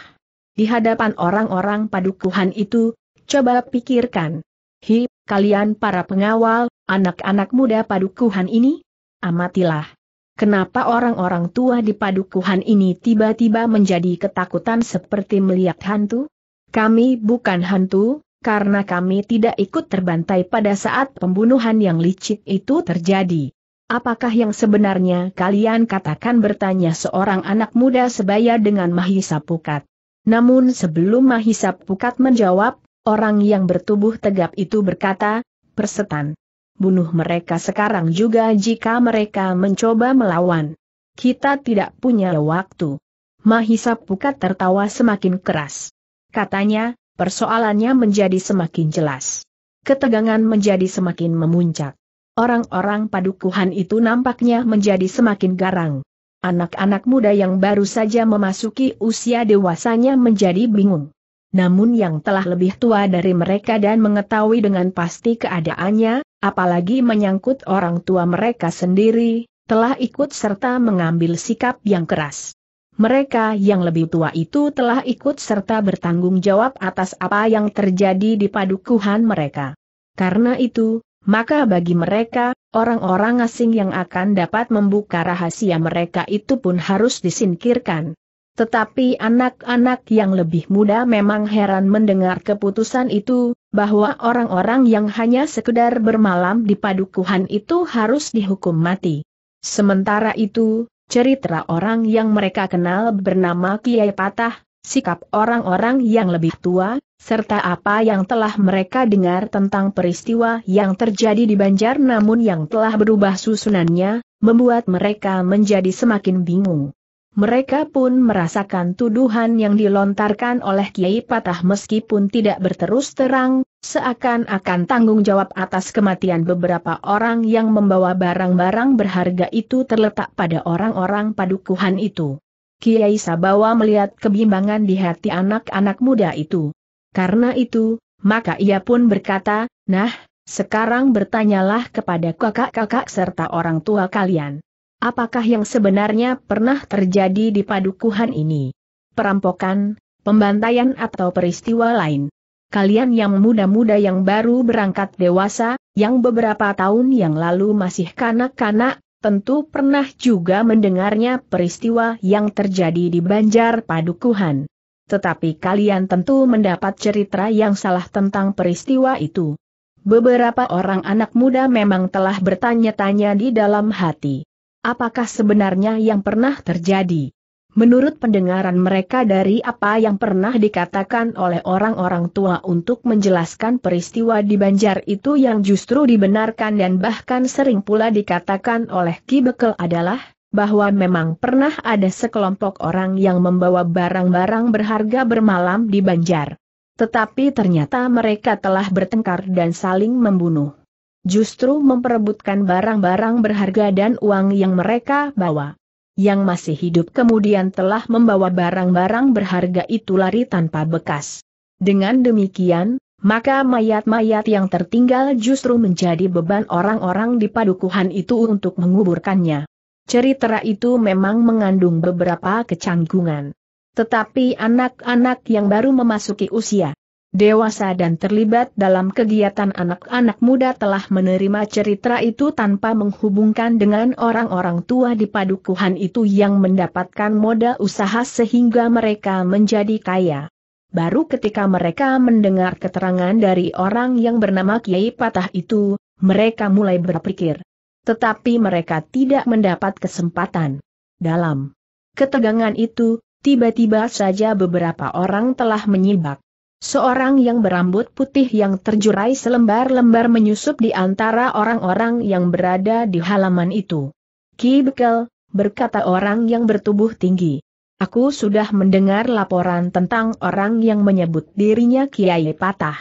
Di hadapan orang-orang padukuhan itu, "Coba pikirkan. Kalian para pengawal, anak-anak muda padukuhan ini? Amatilah. Kenapa orang-orang tua di padukuhan ini tiba-tiba menjadi ketakutan seperti melihat hantu? Kami bukan hantu, karena kami tidak ikut terbantai pada saat pembunuhan yang licik itu terjadi. Apakah yang sebenarnya kalian katakan?" bertanya seorang anak muda sebaya dengan Mahisa Pukat. Namun sebelum Mahisa Pukat menjawab, orang yang bertubuh tegap itu berkata, "Persetan. Bunuh mereka sekarang juga jika mereka mencoba melawan. Kita tidak punya waktu." Mahisa Pukat tertawa semakin keras. Katanya, "Persoalannya menjadi semakin jelas. Ketegangan menjadi semakin memuncak. Orang-orang padukuhan itu nampaknya menjadi semakin garang. Anak-anak muda yang baru saja memasuki usia dewasanya menjadi bingung. Namun yang telah lebih tua dari mereka dan mengetahui dengan pasti keadaannya, apalagi menyangkut orang tua mereka sendiri, telah ikut serta mengambil sikap yang keras. Mereka yang lebih tua itu telah ikut serta bertanggung jawab atas apa yang terjadi di padukuhan mereka. Karena itu, maka bagi mereka, orang-orang asing yang akan dapat membuka rahasia mereka itu pun harus disingkirkan." Tetapi anak-anak yang lebih muda memang heran mendengar keputusan itu, bahwa orang-orang yang hanya sekedar bermalam di padukuhan itu harus dihukum mati. Sementara itu, cerita orang yang mereka kenal bernama Kiai Patah, sikap orang-orang yang lebih tua, serta apa yang telah mereka dengar tentang peristiwa yang terjadi di Banjar namun yang telah berubah susunannya, membuat mereka menjadi semakin bingung. Mereka pun merasakan tuduhan yang dilontarkan oleh Kiai Patah meskipun tidak berterus terang, seakan-akan tanggung jawab atas kematian beberapa orang yang membawa barang-barang berharga itu terletak pada orang-orang padukuhan itu. Kiai Sabawa melihat kebimbangan di hati anak-anak muda itu. Karena itu, maka ia pun berkata, "Nah, sekarang bertanyalah kepada kakak-kakak serta orang tua kalian. Apakah yang sebenarnya pernah terjadi di padukuhan ini? Perampokan, pembantaian atau peristiwa lain? Kalian yang muda-muda yang baru berangkat dewasa, yang beberapa tahun yang lalu masih kanak-kanak, tentu pernah juga mendengarnya peristiwa yang terjadi di Banjar padukuhan. tetapi kalian tentu mendapat cerita yang salah tentang peristiwa itu. Beberapa orang anak muda memang telah bertanya-tanya di dalam hati. Apakah sebenarnya yang pernah terjadi? Menurut pendengaran mereka dari apa yang pernah dikatakan oleh orang-orang tua untuk menjelaskan peristiwa di Banjar itu yang justru dibenarkan dan bahkan sering pula dikatakan oleh Ki Bekel adalah, bahwa memang pernah ada sekelompok orang yang membawa barang-barang berharga bermalam di Banjar. Tetapi ternyata mereka telah bertengkar dan saling membunuh. Justru memperebutkan barang-barang berharga dan uang yang mereka bawa. Yang masih hidup kemudian telah membawa barang-barang berharga itu lari tanpa bekas. Dengan demikian, maka mayat-mayat yang tertinggal justru menjadi beban orang-orang di padukuhan itu untuk menguburkannya. Cerita itu memang mengandung beberapa kecanggungan. Tetapi anak-anak yang baru memasuki usia dewasa dan terlibat dalam kegiatan anak-anak muda telah menerima cerita itu tanpa menghubungkan dengan orang-orang tua di padukuhan itu yang mendapatkan modal usaha sehingga mereka menjadi kaya. Baru ketika mereka mendengar keterangan dari orang yang bernama Kiai Patah itu, mereka mulai berpikir. Tetapi mereka tidak mendapat kesempatan. Dalam ketegangan itu, tiba-tiba saja beberapa orang telah menyibak. Seorang yang berambut putih yang terjurai selembar-lembar menyusup di antara orang-orang yang berada di halaman itu. "Ki Bekel," berkata orang yang bertubuh tinggi. "Aku sudah mendengar laporan tentang orang yang menyebut dirinya Kiai Patah.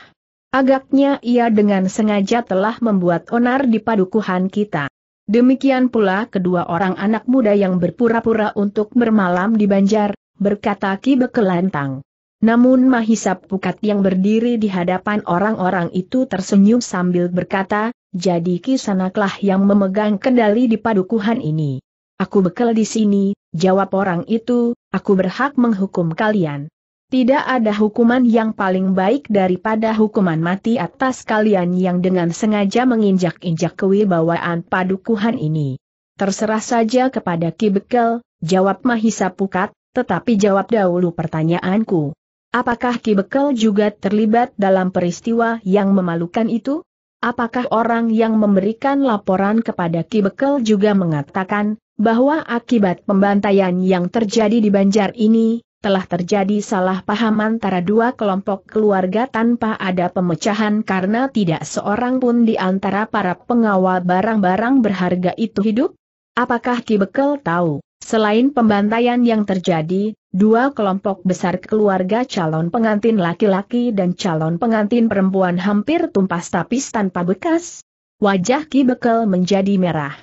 Agaknya ia dengan sengaja telah membuat onar di padukuhan kita." Demikian pula kedua orang anak muda yang berpura-pura untuk bermalam di Banjar, berkata Ki Bekel lantang. Namun Mahisa Pukat yang berdiri di hadapan orang-orang itu tersenyum sambil berkata, "Jadi kisanaklah yang memegang kendali di padukuhan ini. Aku Bekel di sini," jawab orang itu, "aku berhak menghukum kalian. Tidak ada hukuman yang paling baik daripada hukuman mati atas kalian yang dengan sengaja menginjak-injak kewibawaan padukuhan ini." "Terserah saja kepada Ki Bekel," jawab Mahisa Pukat, "tetapi jawab dahulu pertanyaanku. Apakah Ki Bekel juga terlibat dalam peristiwa yang memalukan itu? Apakah orang yang memberikan laporan kepada Ki Bekel juga mengatakan bahwa akibat pembantaian yang terjadi di Banjar ini telah terjadi salah paham antara dua kelompok keluarga tanpa ada pemecahan karena tidak seorang pun di antara para pengawal barang-barang berharga itu hidup? Apakah Ki Bekel tahu, selain pembantaian yang terjadi, dua kelompok besar keluarga calon pengantin laki-laki dan calon pengantin perempuan hampir tumpas tapis tanpa bekas?" Wajah Ki Bekel menjadi merah.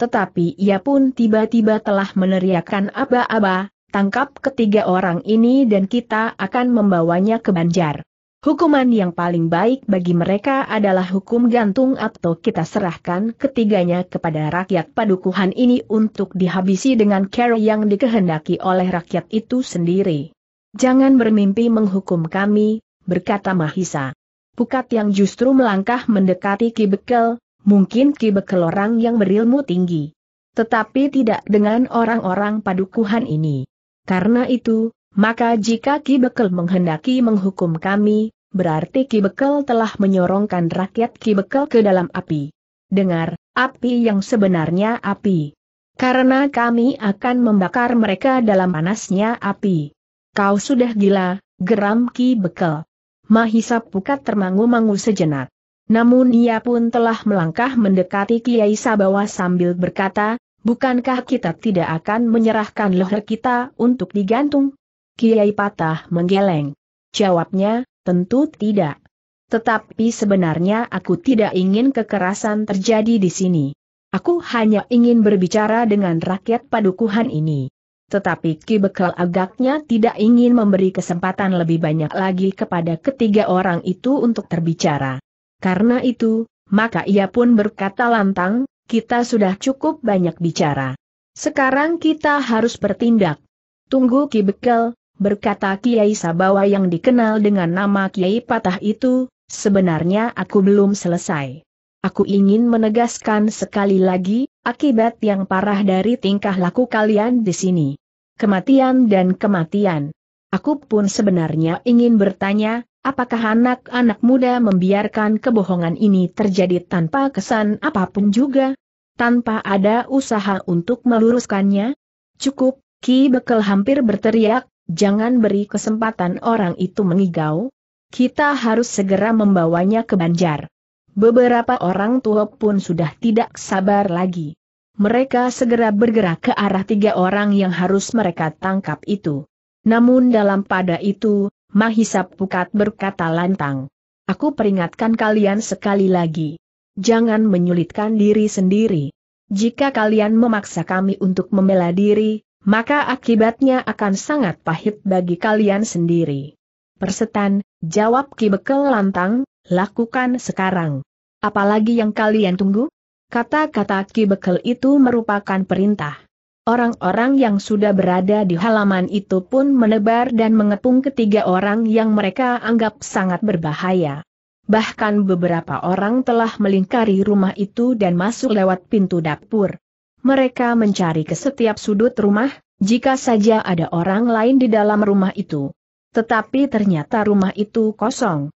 Tetapi ia pun tiba-tiba telah meneriakkan, "Aba-aba, tangkap ketiga orang ini dan kita akan membawanya ke Banjar. Hukuman yang paling baik bagi mereka adalah hukum gantung atau kita serahkan ketiganya kepada rakyat padukuhan ini untuk dihabisi dengan cara yang dikehendaki oleh rakyat itu sendiri." "Jangan bermimpi menghukum kami," berkata Mahisa Pukat yang justru melangkah mendekati Ki Bekel. Mungkin Ki Bekel orang yang berilmu tinggi, tetapi tidak dengan orang-orang padukuhan ini. Karena itu, maka jika Ki Bekel menghendaki menghukum kami, berarti Ki Bekel telah menyorongkan rakyat Ki Bekel ke dalam api. Dengar, api yang sebenarnya api. Karena kami akan membakar mereka dalam panasnya api. Kau sudah gila," geram Ki Bekel. Mahisa Pukat termangu-mangu sejenak. Namun ia pun telah melangkah mendekati Kiai Sabawa sambil berkata, "Bukankah kita tidak akan menyerahkan leher kita untuk digantung?" Kiai Patah menggeleng. Jawabnya, "Tentu tidak. Tetapi sebenarnya aku tidak ingin kekerasan terjadi di sini. Aku hanya ingin berbicara dengan rakyat padukuhan ini." Tetapi Ki Bekel agaknya tidak ingin memberi kesempatan lebih banyak lagi kepada ketiga orang itu untuk terbicara. Karena itu, maka ia pun berkata lantang, "Kita sudah cukup banyak bicara. Sekarang kita harus bertindak." "Tunggu Ki Bekel," berkata Kiai Sabawa yang dikenal dengan nama Kiai Patah itu, "sebenarnya aku belum selesai. Aku ingin menegaskan sekali lagi, akibat yang parah dari tingkah laku kalian di sini. Kematian dan kematian. Aku pun sebenarnya ingin bertanya, apakah anak-anak muda membiarkan kebohongan ini terjadi tanpa kesan apapun juga? Tanpa ada usaha untuk meluruskannya? Cukup, Ki Bekel hampir berteriak, jangan beri kesempatan orang itu mengigau. Kita harus segera membawanya ke Banjar. Beberapa orang tua pun sudah tidak sabar lagi. Mereka segera bergerak ke arah tiga orang yang harus mereka tangkap itu. Namun dalam pada itu, Mahisa Pukat berkata lantang, "Aku peringatkan kalian sekali lagi. Jangan menyulitkan diri sendiri. Jika kalian memaksa kami untuk membela diri, maka akibatnya akan sangat pahit bagi kalian sendiri." "Persetan," jawab Ki Bekel lantang, "lakukan sekarang. Apalagi yang kalian tunggu?" Kata-kata Ki Bekel itu merupakan perintah. Orang-orang yang sudah berada di halaman itu pun menebar dan mengepung ketiga orang yang mereka anggap sangat berbahaya. Bahkan beberapa orang telah melingkari rumah itu dan masuk lewat pintu dapur. Mereka mencari ke setiap sudut rumah, jika saja ada orang lain di dalam rumah itu. Tetapi ternyata rumah itu kosong.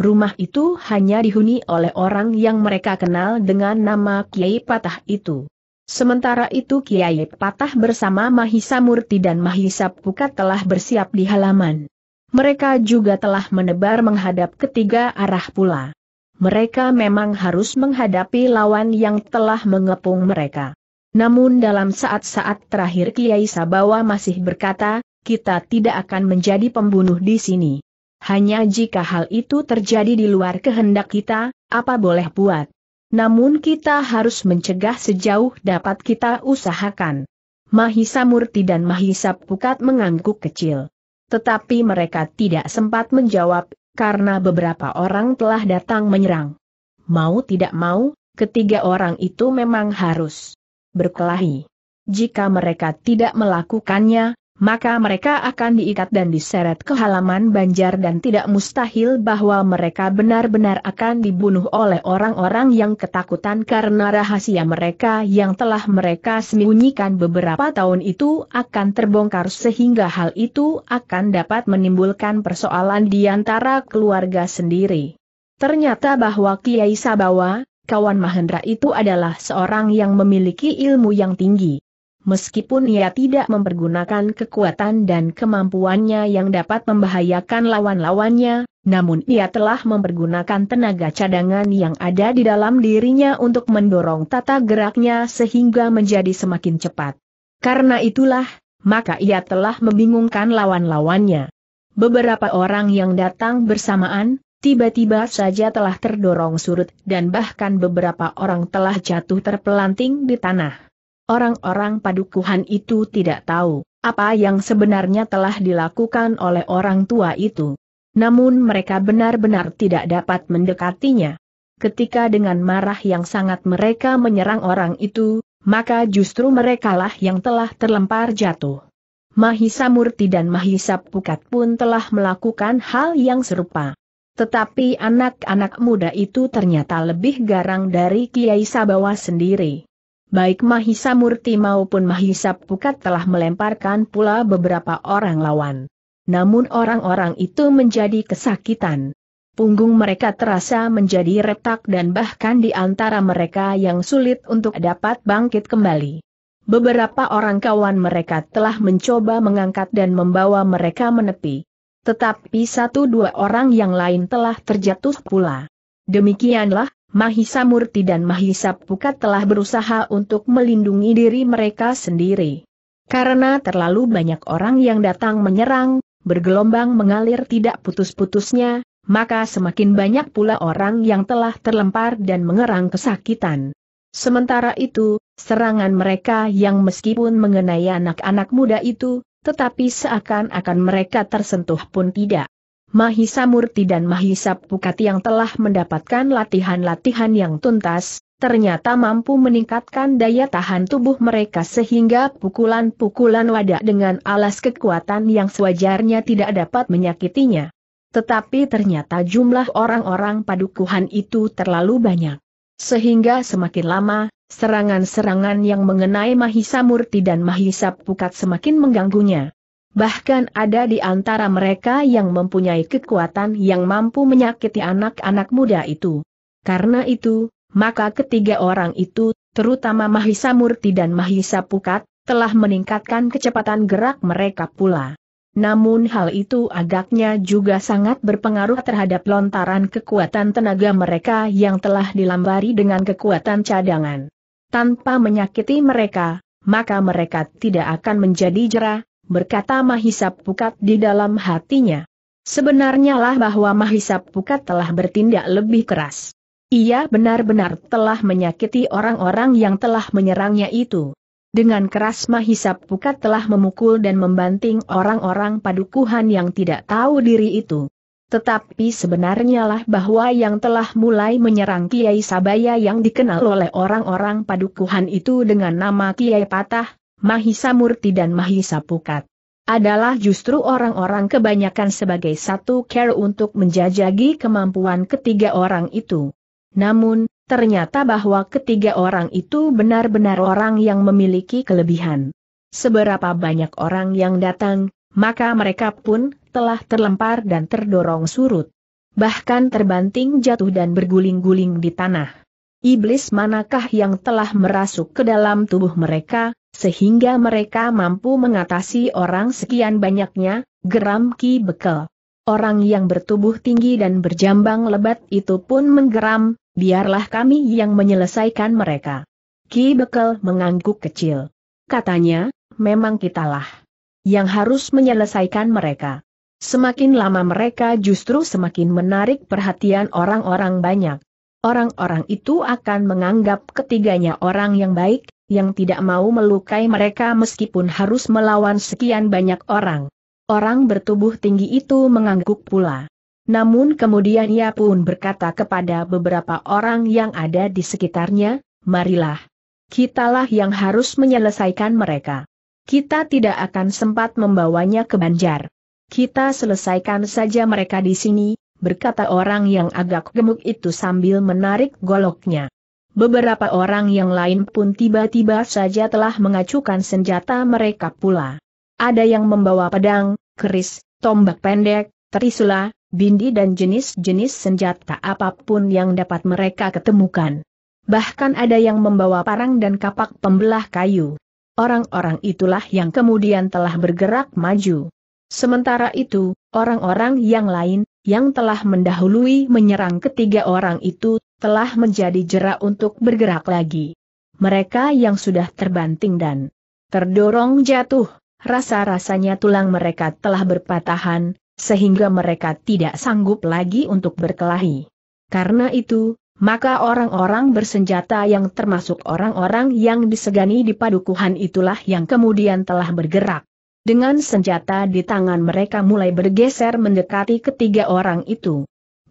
Rumah itu hanya dihuni oleh orang yang mereka kenal dengan nama Kiai Patah itu. Sementara itu Kiai Patah bersama Mahisa Murti dan Mahisa Pukat telah bersiap di halaman. Mereka juga telah menebar menghadap ketiga arah pula. Mereka memang harus menghadapi lawan yang telah mengepung mereka. Namun dalam saat-saat terakhir Kiai Sabawa masih berkata, "Kita tidak akan menjadi pembunuh di sini. Hanya jika hal itu terjadi di luar kehendak kita, apa boleh buat. Namun kita harus mencegah sejauh dapat kita usahakan." Mahisa Murti dan Mahisa Pukat mengangguk kecil. Tetapi mereka tidak sempat menjawab, karena beberapa orang telah datang menyerang. Mau tidak mau, ketiga orang itu memang harus berkelahi. Jika mereka tidak melakukannya, maka mereka akan diikat dan diseret ke halaman Banjar dan tidak mustahil bahwa mereka benar-benar akan dibunuh oleh orang-orang yang ketakutan karena rahasia mereka yang telah mereka sembunyikan beberapa tahun itu akan terbongkar sehingga hal itu akan dapat menimbulkan persoalan di antara keluarga sendiri. Ternyata bahwa Kiai Sabawa, kawan Mahendra itu adalah seorang yang memiliki ilmu yang tinggi. Meskipun ia tidak mempergunakan kekuatan dan kemampuannya yang dapat membahayakan lawan-lawannya, namun ia telah mempergunakan tenaga cadangan yang ada di dalam dirinya untuk mendorong tata geraknya sehingga menjadi semakin cepat. Karena itulah, maka ia telah membingungkan lawan-lawannya. Beberapa orang yang datang bersamaan, tiba-tiba saja telah terdorong surut dan bahkan beberapa orang telah jatuh terpelanting di tanah. Orang-orang padukuhan itu tidak tahu apa yang sebenarnya telah dilakukan oleh orang tua itu. Namun mereka benar-benar tidak dapat mendekatinya. Ketika dengan marah yang sangat mereka menyerang orang itu, maka justru merekalah yang telah terlempar jatuh. Mahisa Murti dan Mahisa Pukat pun telah melakukan hal yang serupa. Tetapi anak-anak muda itu ternyata lebih garang dari Kiai Sabawa sendiri. Baik Mahisa Murti maupun Mahisa Pukat telah melemparkan pula beberapa orang lawan. Namun orang-orang itu menjadi kesakitan. Punggung mereka terasa menjadi retak dan bahkan di antara mereka yang sulit untuk dapat bangkit kembali. Beberapa orang kawan mereka telah mencoba mengangkat dan membawa mereka menepi. Tetapi satu dua orang yang lain telah terjatuh pula. Demikianlah, Mahisa Murti dan Mahisa Pukat telah berusaha untuk melindungi diri mereka sendiri. Karena terlalu banyak orang yang datang menyerang, bergelombang mengalir tidak putus-putusnya, maka semakin banyak pula orang yang telah terlempar dan mengerang kesakitan. Sementara itu, serangan mereka yang meskipun mengenai anak-anak muda itu, tetapi seakan-akan mereka tersentuh pun tidak. Mahisa Murti dan Mahisa Pukat yang telah mendapatkan latihan-latihan yang tuntas, ternyata mampu meningkatkan daya tahan tubuh mereka sehingga pukulan-pukulan wadah dengan alas kekuatan yang sewajarnya tidak dapat menyakitinya. Tetapi ternyata jumlah orang-orang padukuhan itu terlalu banyak. Sehingga semakin lama, serangan-serangan yang mengenai Mahisa Murti dan Mahisa Pukat semakin mengganggunya. Bahkan ada di antara mereka yang mempunyai kekuatan yang mampu menyakiti anak-anak muda itu. Karena itu, maka ketiga orang itu, terutama Mahisa Murti dan Mahisa Pukat, telah meningkatkan kecepatan gerak mereka pula. Namun hal itu agaknya juga sangat berpengaruh terhadap lontaran kekuatan tenaga mereka yang telah dilambari dengan kekuatan cadangan. Tanpa menyakiti mereka, maka mereka tidak akan menjadi jera, berkata Mahisa Pukat di dalam hatinya. Sebenarnya lah bahwa Mahisa Pukat telah bertindak lebih keras. Ia benar-benar telah menyakiti orang-orang yang telah menyerangnya itu. Dengan keras Mahisa Pukat telah memukul dan membanting orang-orang padukuhan yang tidak tahu diri itu. Tetapi sebenarnya lah bahwa yang telah mulai menyerang Kiai Sabaya yang dikenal oleh orang-orang padukuhan itu dengan nama Kiai Patah, Mahisa Murti dan Mahisa Pukat adalah justru orang-orang kebanyakan sebagai satu cara untuk menjajaki kemampuan ketiga orang itu. Namun, ternyata bahwa ketiga orang itu benar-benar orang yang memiliki kelebihan. Seberapa banyak orang yang datang, maka mereka pun telah terlempar dan terdorong surut. Bahkan terbanting jatuh dan berguling-guling di tanah. Iblis manakah yang telah merasuk ke dalam tubuh mereka, sehingga mereka mampu mengatasi orang sekian banyaknya, geram Ki Bekel. Orang yang bertubuh tinggi dan berjambang lebat itu pun menggeram, biarlah kami yang menyelesaikan mereka. Ki Bekel mengangguk kecil. Katanya, memang kitalah yang harus menyelesaikan mereka. Semakin lama mereka justru semakin menarik perhatian orang-orang banyak. Orang-orang itu akan menganggap ketiganya orang yang baik, yang tidak mau melukai mereka meskipun harus melawan sekian banyak orang. Orang bertubuh tinggi itu mengangguk pula. Namun kemudian ia pun berkata kepada beberapa orang yang ada di sekitarnya, marilah, kitalah yang harus menyelesaikan mereka. Kita tidak akan sempat membawanya ke Banjar. Kita selesaikan saja mereka di sini, berkata orang yang agak gemuk itu sambil menarik goloknya. Beberapa orang yang lain pun tiba-tiba saja telah mengacukan senjata mereka pula. Ada yang membawa pedang, keris, tombak pendek, trisula, bindi dan jenis-jenis senjata apapun yang dapat mereka ketemukan. Bahkan ada yang membawa parang dan kapak pembelah kayu. Orang-orang itulah yang kemudian telah bergerak maju. Sementara itu, orang-orang yang lain, yang telah mendahului menyerang ketiga orang itu, telah menjadi jera untuk bergerak lagi. Mereka yang sudah terbanting dan terdorong jatuh, rasa-rasanya tulang mereka telah berpatahan, sehingga mereka tidak sanggup lagi untuk berkelahi. Karena itu, maka orang-orang bersenjata yang termasuk orang-orang yang disegani di padukuhan itulah yang kemudian telah bergerak. Dengan senjata di tangan mereka mulai bergeser mendekati ketiga orang itu.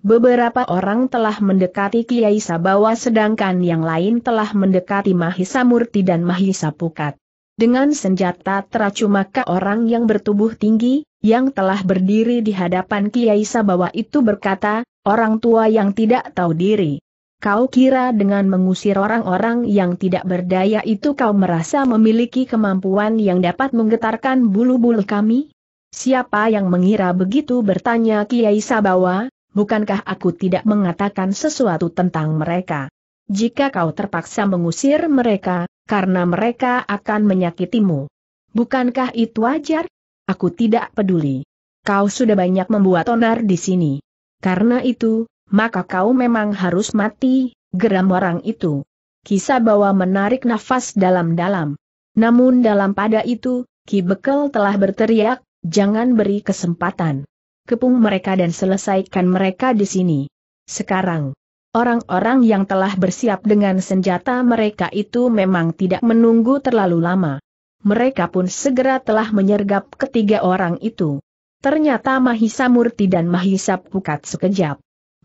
Beberapa orang telah mendekati Kiai Sabawa sedangkan yang lain telah mendekati Mahisa Murti dan Mahisa Pukat. Dengan senjata teracu maka orang yang bertubuh tinggi, yang telah berdiri di hadapan Kiai Sabawa itu berkata, orang tua yang tidak tahu diri. Kau kira dengan mengusir orang-orang yang tidak berdaya itu kau merasa memiliki kemampuan yang dapat menggetarkan bulu-bulu kami? Siapa yang mengira begitu bertanya Kiai Sabawa? Bukankah aku tidak mengatakan sesuatu tentang mereka? Jika kau terpaksa mengusir mereka, karena mereka akan menyakitimu. Bukankah itu wajar? Aku tidak peduli. Kau sudah banyak membuat onar di sini. Karena itu, maka kau memang harus mati, geram orang itu. Ki Sabawa menarik nafas dalam-dalam. Namun dalam pada itu, Ki Bekel telah berteriak, jangan beri kesempatan. Kepung mereka dan selesaikan mereka di sini. Sekarang, orang-orang yang telah bersiap dengan senjata mereka itu memang tidak menunggu terlalu lama. Mereka pun segera telah menyergap ketiga orang itu. Ternyata Mahisa Murti dan Mahisa Pukat sekejap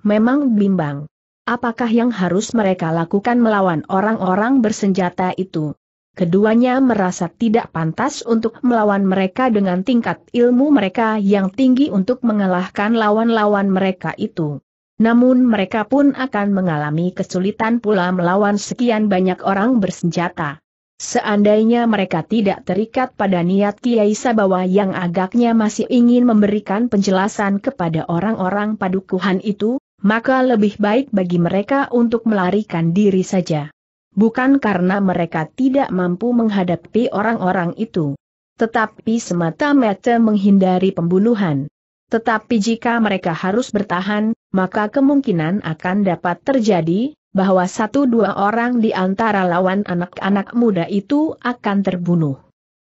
memang bimbang. Apakah yang harus mereka lakukan melawan orang-orang bersenjata itu? Keduanya merasa tidak pantas untuk melawan mereka dengan tingkat ilmu mereka yang tinggi untuk mengalahkan lawan-lawan mereka itu. Namun mereka pun akan mengalami kesulitan pula melawan sekian banyak orang bersenjata. Seandainya mereka tidak terikat pada niat Kiai Sabawa yang agaknya masih ingin memberikan penjelasan kepada orang-orang padukuhan itu, maka lebih baik bagi mereka untuk melarikan diri saja. Bukan karena mereka tidak mampu menghadapi orang-orang itu, tetapi semata-mata menghindari pembunuhan. Tetapi jika mereka harus bertahan, maka kemungkinan akan dapat terjadi bahwa satu dua orang di antara lawan anak-anak muda itu akan terbunuh.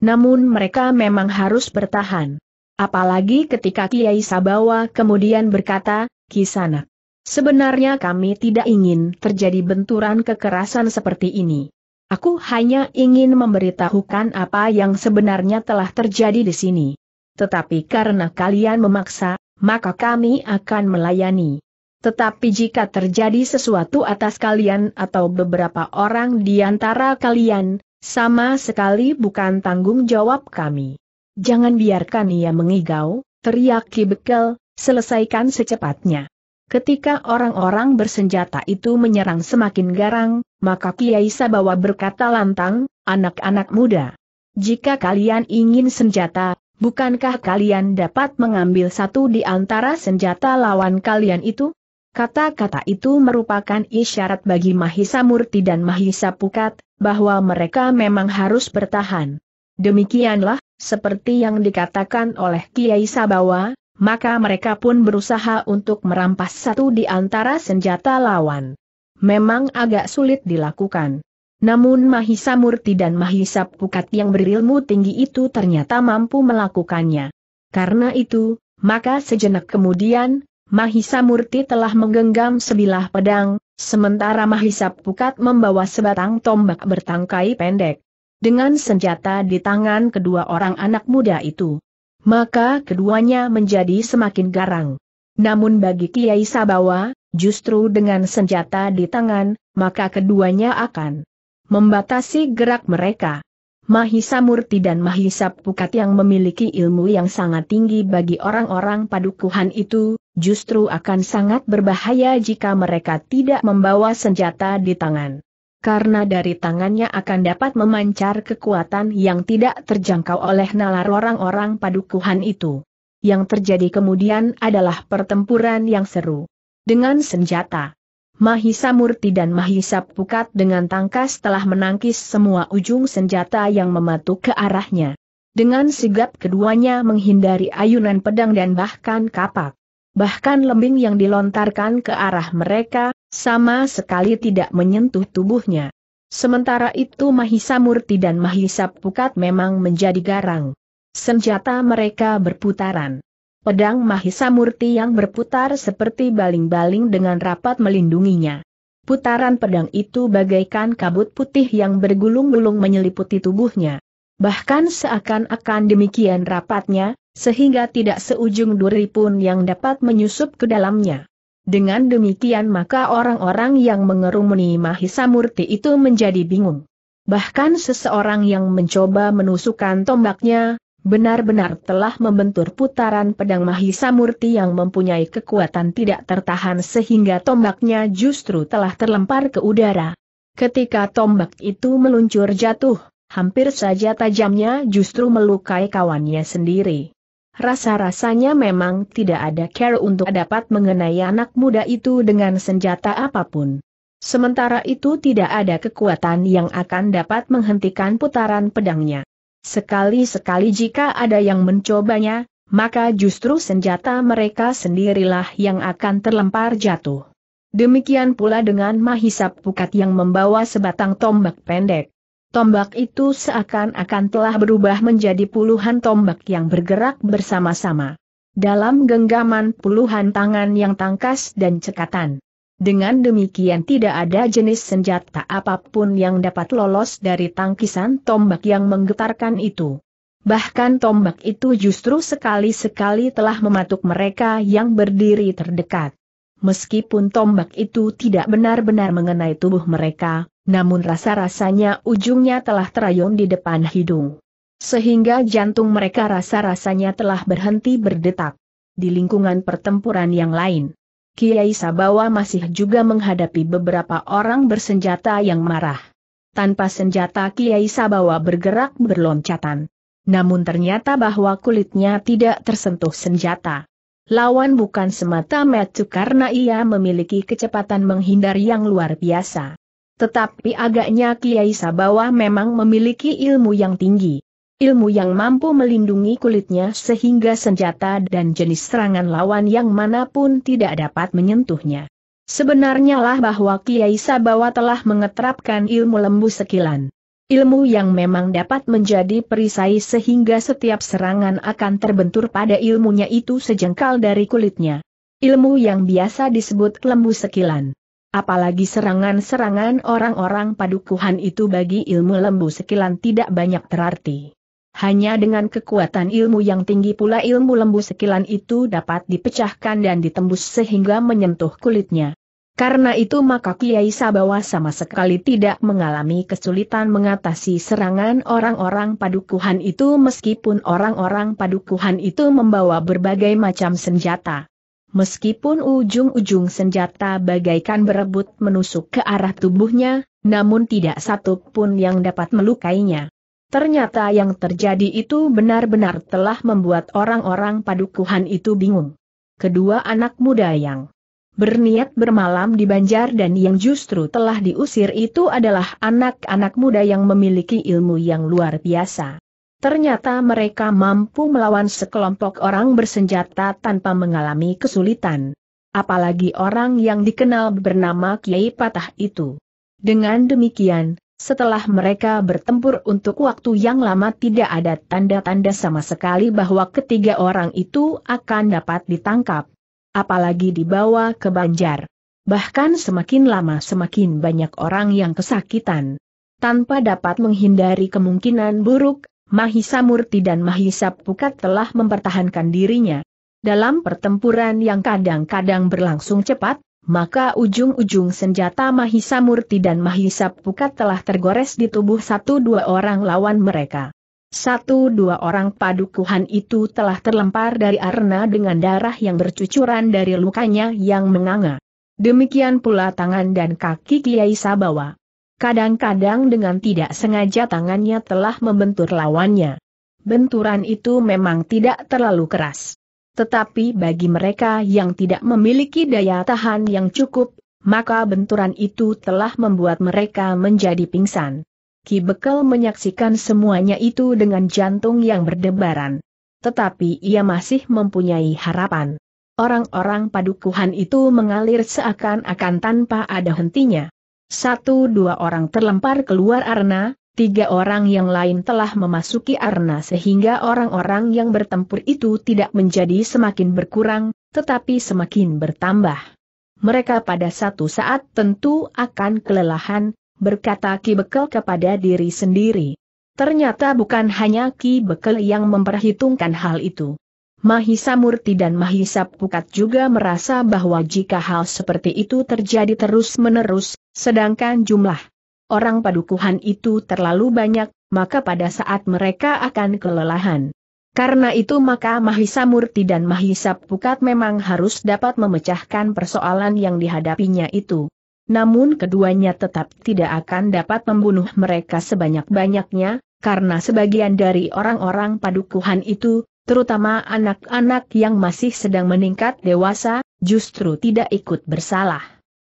Namun mereka memang harus bertahan. Apalagi ketika Kiai Sabawa kemudian berkata, "Ki Sanak, sebenarnya kami tidak ingin terjadi benturan kekerasan seperti ini. Aku hanya ingin memberitahukan apa yang sebenarnya telah terjadi di sini. Tetapi karena kalian memaksa, maka kami akan melayani. Tetapi jika terjadi sesuatu atas kalian atau beberapa orang di antara kalian, sama sekali bukan tanggung jawab kami." "Jangan biarkan ia mengigau," teriak Ki Bekel, "selesaikan secepatnya." Ketika orang-orang bersenjata itu menyerang semakin garang, maka Kiai Sabawa berkata lantang, "Anak-anak muda, jika kalian ingin senjata, bukankah kalian dapat mengambil satu di antara senjata lawan kalian itu?" Kata-kata itu merupakan isyarat bagi Mahisa Murti dan Mahisa Pukat, bahwa mereka memang harus bertahan. Demikianlah, seperti yang dikatakan oleh Kiai Sabawa, maka mereka pun berusaha untuk merampas satu di antara senjata lawan. Memang agak sulit dilakukan. Namun Mahisa Murti dan Mahisa Pukat yang berilmu tinggi itu ternyata mampu melakukannya. Karena itu, maka sejenak kemudian, Mahisa Murti telah menggenggam sebilah pedang, sementara Mahisa Pukat membawa sebatang tombak bertangkai pendek. Dengan senjata di tangan kedua orang anak muda itu, maka keduanya menjadi semakin garang. Namun bagi Kiai Sabawa, justru dengan senjata di tangan, maka keduanya akan membatasi gerak mereka. Mahisa Murti dan Mahisa Pukat yang memiliki ilmu yang sangat tinggi bagi orang-orang padukuhan itu, justru akan sangat berbahaya jika mereka tidak membawa senjata di tangan. Karena dari tangannya akan dapat memancar kekuatan yang tidak terjangkau oleh nalar orang-orang padukuhan itu. Yang terjadi kemudian adalah pertempuran yang seru. Dengan senjata, Mahisa Murti dan Mahisa Pukat dengan tangkas telah menangkis semua ujung senjata yang mematuk ke arahnya. Dengan sigap keduanya menghindari ayunan pedang dan bahkan kapak. Bahkan lembing yang dilontarkan ke arah mereka, sama sekali tidak menyentuh tubuhnya. Sementara itu Mahisa Murti dan Mahisa Pukat memang menjadi garang. Senjata mereka berputaran. Pedang Mahisa Murti yang berputar seperti baling-baling dengan rapat melindunginya. Putaran pedang itu bagaikan kabut putih yang bergulung-gulung menyeliputi tubuhnya. Bahkan seakan-akan demikian rapatnya, sehingga tidak seujung duri pun yang dapat menyusup ke dalamnya. Dengan demikian maka orang-orang yang mengerumuni Mahisa Murti itu menjadi bingung. Bahkan seseorang yang mencoba menusukkan tombaknya, benar-benar telah membentur putaran pedang Mahisa Murti yang mempunyai kekuatan tidak tertahan sehingga tombaknya justru telah terlempar ke udara. Ketika tombak itu meluncur jatuh, hampir saja tajamnya justru melukai kawannya sendiri. Rasa-rasanya memang tidak ada care untuk dapat mengenai anak muda itu dengan senjata apapun. Sementara itu tidak ada kekuatan yang akan dapat menghentikan putaran pedangnya. Sekali-sekali jika ada yang mencobanya, maka justru senjata mereka sendirilah yang akan terlempar jatuh. Demikian pula dengan Mahisa Pukat yang membawa sebatang tombak pendek. Tombak itu seakan-akan telah berubah menjadi puluhan tombak yang bergerak bersama-sama dalam genggaman puluhan tangan yang tangkas dan cekatan. Dengan demikian tidak ada jenis senjata apapun yang dapat lolos dari tangkisan tombak yang menggetarkan itu. Bahkan tombak itu justru sekali-sekali telah mematuk mereka yang berdiri terdekat. Meskipun tombak itu tidak benar-benar mengenai tubuh mereka, namun rasa-rasanya ujungnya telah terayun di depan hidung. Sehingga jantung mereka rasa-rasanya telah berhenti berdetak. Di lingkungan pertempuran yang lain, Kiai Sabawa masih juga menghadapi beberapa orang bersenjata yang marah. Tanpa senjata Kiai Sabawa bergerak berloncatan. Namun ternyata bahwa kulitnya tidak tersentuh senjata. Lawan bukan semata-mata karena ia memiliki kecepatan menghindar yang luar biasa. Tetapi agaknya Kiai Sabawa memang memiliki ilmu yang tinggi. Ilmu yang mampu melindungi kulitnya sehingga senjata dan jenis serangan lawan yang manapun tidak dapat menyentuhnya. Sebenarnya lah bahwa Kiai Sabawa telah mengeterapkan ilmu lembu sekilan. Ilmu yang memang dapat menjadi perisai sehingga setiap serangan akan terbentur pada ilmunya itu sejengkal dari kulitnya. Ilmu yang biasa disebut lembu sekilan. Apalagi serangan-serangan orang-orang padukuhan itu bagi ilmu lembu sekilan tidak banyak terarti. Hanya dengan kekuatan ilmu yang tinggi pula ilmu lembu sekilan itu dapat dipecahkan dan ditembus sehingga menyentuh kulitnya. Karena itu maka Kiai Sabawa sama sekali tidak mengalami kesulitan mengatasi serangan orang-orang padukuhan itu meskipun orang-orang padukuhan itu membawa berbagai macam senjata. Meskipun ujung-ujung senjata bagaikan berebut menusuk ke arah tubuhnya, namun tidak satu pun yang dapat melukainya. Ternyata yang terjadi itu benar-benar telah membuat orang-orang padukuhan itu bingung. Kedua anak muda yang berniat bermalam di Banjar dan yang justru telah diusir itu adalah anak-anak muda yang memiliki ilmu yang luar biasa. Ternyata mereka mampu melawan sekelompok orang bersenjata tanpa mengalami kesulitan. Apalagi orang yang dikenal bernama Kiai Patah itu. Dengan demikian, setelah mereka bertempur untuk waktu yang lama tidak ada tanda-tanda sama sekali bahwa ketiga orang itu akan dapat ditangkap. Apalagi dibawa ke Banjar. Bahkan semakin lama semakin banyak orang yang kesakitan. Tanpa dapat menghindari kemungkinan buruk, Mahisa Murti dan Mahisa Pukat telah mempertahankan dirinya. Dalam pertempuran yang kadang-kadang berlangsung cepat, maka ujung-ujung senjata Mahisa Murti dan Mahisa Pukat telah tergores di tubuh satu dua orang lawan mereka. Satu dua orang padukuhan itu telah terlempar dari arena dengan darah yang bercucuran dari lukanya yang menganga. Demikian pula tangan dan kaki Kiai Sabawa. Kadang-kadang dengan tidak sengaja tangannya telah membentur lawannya. Benturan itu memang tidak terlalu keras. Tetapi bagi mereka yang tidak memiliki daya tahan yang cukup, maka benturan itu telah membuat mereka menjadi pingsan. Ki Bekel menyaksikan semuanya itu dengan jantung yang berdebaran. Tetapi ia masih mempunyai harapan. Orang-orang padukuhan itu mengalir seakan-akan tanpa ada hentinya. Satu dua orang terlempar keluar arena, tiga orang yang lain telah memasuki arena sehingga orang-orang yang bertempur itu tidak menjadi semakin berkurang, tetapi semakin bertambah. Mereka pada satu saat tentu akan kelelahan, berkata Ki Bekel kepada diri sendiri. Ternyata bukan hanya Ki Bekel yang memperhitungkan hal itu. Mahisa Murti dan Mahisa Pukat juga merasa bahwa jika hal seperti itu terjadi terus-menerus, sedangkan jumlah orang padukuhan itu terlalu banyak, maka pada saat mereka akan kelelahan. Karena itu maka Mahisa Murti dan Mahisa Pukat memang harus dapat memecahkan persoalan yang dihadapinya itu. Namun keduanya tetap tidak akan dapat membunuh mereka sebanyak-banyaknya, karena sebagian dari orang-orang padukuhan itu, terutama anak-anak yang masih sedang meningkat dewasa, justru tidak ikut bersalah.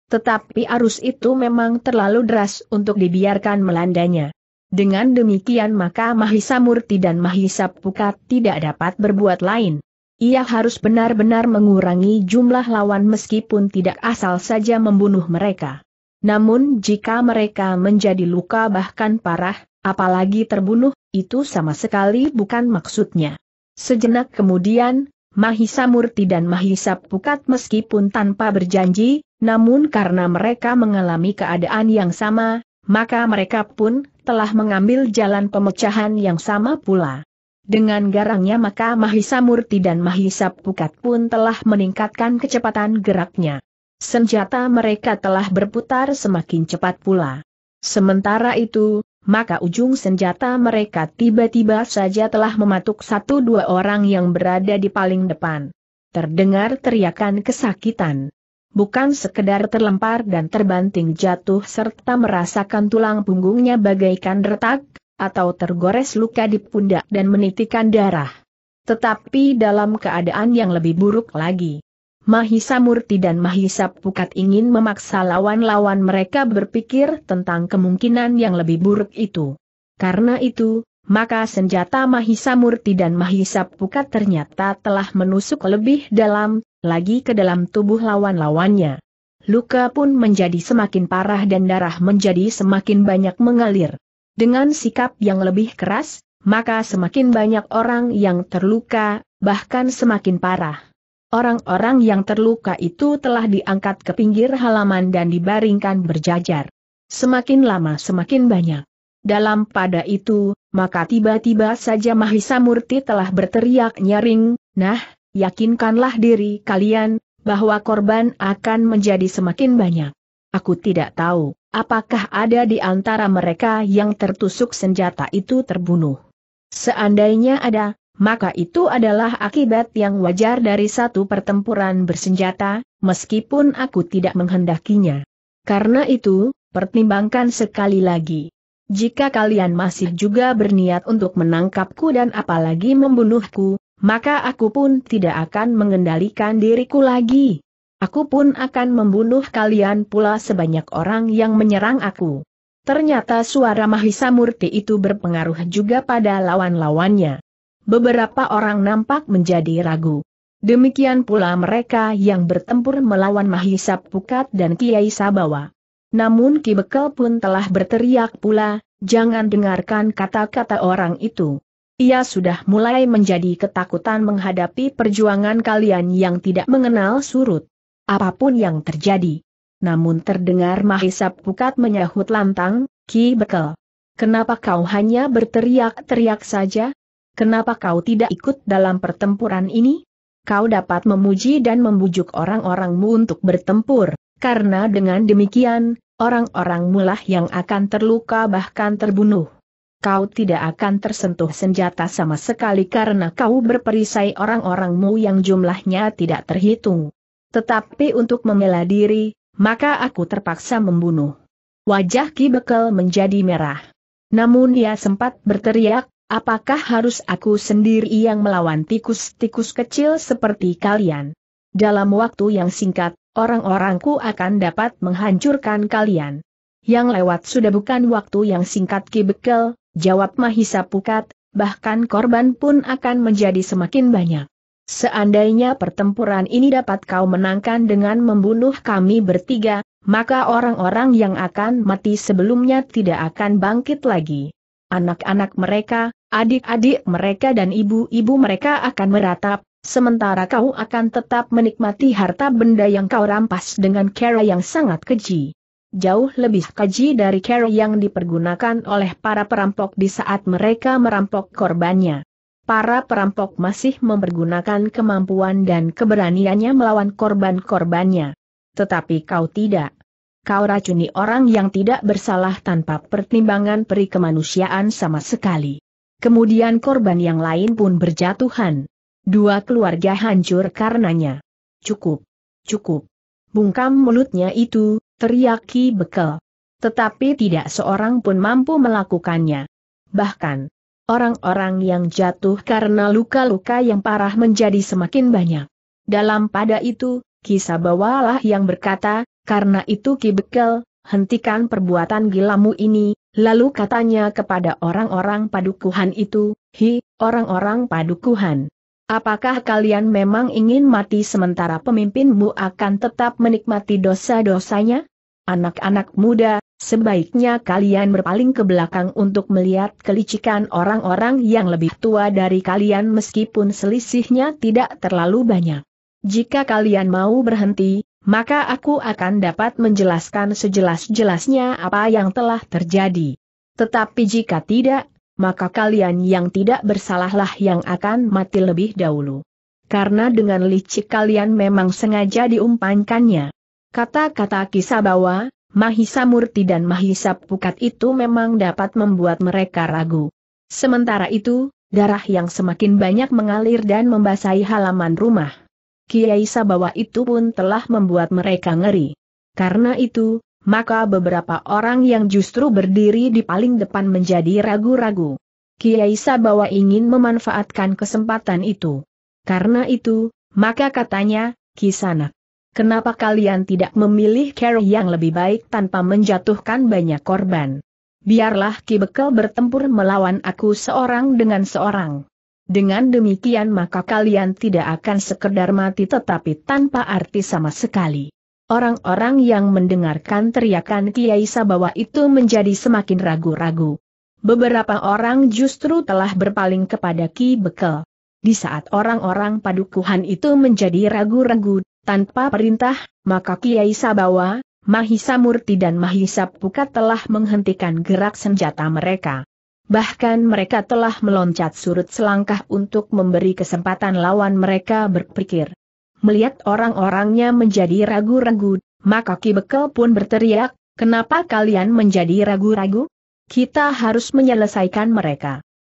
Tetapi arus itu memang terlalu deras untuk dibiarkan melandanya. Dengan demikian maka Mahisa Murti dan Mahisa Pukat tidak dapat berbuat lain. Ia harus benar-benar mengurangi jumlah lawan meskipun tidak asal saja membunuh mereka. Namun jika mereka menjadi luka bahkan parah, apalagi terbunuh, itu sama sekali bukan maksudnya. Sejenak kemudian, Mahisa Murti dan Mahisa Pukat meskipun tanpa berjanji, namun karena mereka mengalami keadaan yang sama, maka mereka pun telah mengambil jalan pemecahan yang sama pula. Dengan garangnya maka Mahisa Murti dan Mahisa Pukat pun telah meningkatkan kecepatan geraknya. Senjata mereka telah berputar semakin cepat pula. Sementara itu, maka ujung senjata mereka tiba-tiba saja telah mematuk satu dua orang yang berada di paling depan. Terdengar teriakan kesakitan. bukan sekedar terlempar dan terbanting jatuh serta merasakan tulang punggungnya bagaikan retak, atau tergores luka di pundak dan menitikan darah. Tetapi dalam keadaan yang lebih buruk lagi. Mahisa Murti dan Mahisa Pukat ingin memaksa lawan-lawan mereka berpikir tentang kemungkinan yang lebih buruk itu. Karena itu, maka senjata Mahisa Murti dan Mahisa Pukat ternyata telah menusuk lebih dalam, lagi ke dalam tubuh lawan-lawannya. Luka pun menjadi semakin parah dan darah menjadi semakin banyak mengalir. Dengan sikap yang lebih keras, maka semakin banyak orang yang terluka, bahkan semakin parah. Orang-orang yang terluka itu telah diangkat ke pinggir halaman dan dibaringkan berjajar. Semakin lama semakin banyak. Dalam pada itu, maka tiba-tiba saja Mahisa Murti telah berteriak nyaring, "Nah, yakinkanlah diri kalian, bahwa korban akan menjadi semakin banyak." Aku tidak tahu, apakah ada di antara mereka yang tertusuk senjata itu terbunuh. Seandainya ada, maka itu adalah akibat yang wajar dari satu pertempuran bersenjata, meskipun aku tidak menghendakinya. Karena itu, pertimbangkan sekali lagi. Jika kalian masih juga berniat untuk menangkapku dan apalagi membunuhku, maka aku pun tidak akan mengendalikan diriku lagi. Aku pun akan membunuh kalian pula sebanyak orang yang menyerang aku. Ternyata suara Mahisa Murti itu berpengaruh juga pada lawan-lawannya. Beberapa orang nampak menjadi ragu. Demikian pula mereka yang bertempur melawan Mahisa Pukat dan Kiai Sabawa. Namun Ki Bekel pun telah berteriak pula, "Jangan dengarkan kata-kata orang itu. Ia sudah mulai menjadi ketakutan menghadapi perjuangan kalian yang tidak mengenal surut. Apapun yang terjadi." Namun terdengar Mahisa Pukat menyahut lantang, "Ki Bekel, kenapa kau hanya berteriak-teriak saja? Kenapa kau tidak ikut dalam pertempuran ini? Kau dapat memuji dan membujuk orang-orangmu untuk bertempur, karena dengan demikian, orang-orangmu lah yang akan terluka bahkan terbunuh. Kau tidak akan tersentuh senjata sama sekali karena kau berperisai orang-orangmu yang jumlahnya tidak terhitung. Tetapi untuk membela diri, maka aku terpaksa membunuh." Wajah Ki Bekel menjadi merah. Namun dia sempat berteriak, "Apakah harus aku sendiri yang melawan tikus-tikus kecil seperti kalian? Dalam waktu yang singkat, orang-orangku akan dapat menghancurkan kalian." "Yang lewat sudah bukan waktu yang singkat Ki Bekel," jawab Mahisa Pukat, "bahkan korban pun akan menjadi semakin banyak. Seandainya pertempuran ini dapat kau menangkan dengan membunuh kami bertiga, maka orang-orang yang akan mati sebelumnya tidak akan bangkit lagi. Anak-anak mereka, adik-adik mereka dan ibu-ibu mereka akan meratap, sementara kau akan tetap menikmati harta benda yang kau rampas dengan cara yang sangat keji. Jauh lebih keji dari cara yang dipergunakan oleh para perampok di saat mereka merampok korbannya. Para perampok masih mempergunakan kemampuan dan keberaniannya melawan korban-korbannya. Tetapi kau tidak. Kau racuni orang yang tidak bersalah tanpa pertimbangan peri kemanusiaan sama sekali." Kemudian korban yang lain pun berjatuhan. Dua keluarga hancur karenanya. "Cukup, cukup!" bungkam mulutnya itu, teriak Ki Bekel. Tetapi tidak seorang pun mampu melakukannya. Bahkan, orang-orang yang jatuh karena luka-luka yang parah menjadi semakin banyak. Dalam pada itu, Ki Sabawa lah yang berkata, "Karena itu Ki Bekel, hentikan perbuatan gilamu ini." Lalu katanya kepada orang-orang padukuhan itu, "Hi, orang-orang padukuhan. Apakah kalian memang ingin mati sementara pemimpinmu akan tetap menikmati dosa-dosanya? Anak-anak muda, sebaiknya kalian berpaling ke belakang untuk melihat kelicikan orang-orang yang lebih tua dari kalian meskipun selisihnya tidak terlalu banyak. Jika kalian mau berhenti, maka aku akan dapat menjelaskan sejelas-jelasnya apa yang telah terjadi. Tetapi jika tidak, maka kalian yang tidak bersalahlah yang akan mati lebih dahulu. Karena dengan licik kalian memang sengaja diumpankannya." Kata-kata Ki Sabawa, Mahisa Murti dan Mahisa Pukat itu memang dapat membuat mereka ragu. Sementara itu, darah yang semakin banyak mengalir dan membasahi halaman rumah. Kiai Sabawa itu pun telah membuat mereka ngeri. Karena itu, maka beberapa orang yang justru berdiri di paling depan menjadi ragu-ragu. Kiai Sabawa ingin memanfaatkan kesempatan itu. Karena itu, maka katanya, "Ki Sanak, kenapa kalian tidak memilih cara yang lebih baik tanpa menjatuhkan banyak korban? Biarlah Ki Bekel bertempur melawan aku seorang dengan seorang. Dengan demikian maka kalian tidak akan sekedar mati tetapi tanpa arti sama sekali." Orang-orang yang mendengarkan teriakan Kiai Sabawa itu menjadi semakin ragu-ragu. Beberapa orang justru telah berpaling kepada Ki Bekel. Di saat orang-orang padukuhan itu menjadi ragu-ragu, tanpa perintah, maka Kiai Sabawa, Mahisa Murti dan Mahisa Pukat telah menghentikan gerak senjata mereka. Bahkan mereka telah meloncat surut selangkah untuk memberi kesempatan lawan mereka berpikir. Melihat orang-orangnya menjadi ragu-ragu, maka Ki Bekel pun berteriak, "Kenapa kalian menjadi ragu-ragu? Kita harus menyelesaikan mereka.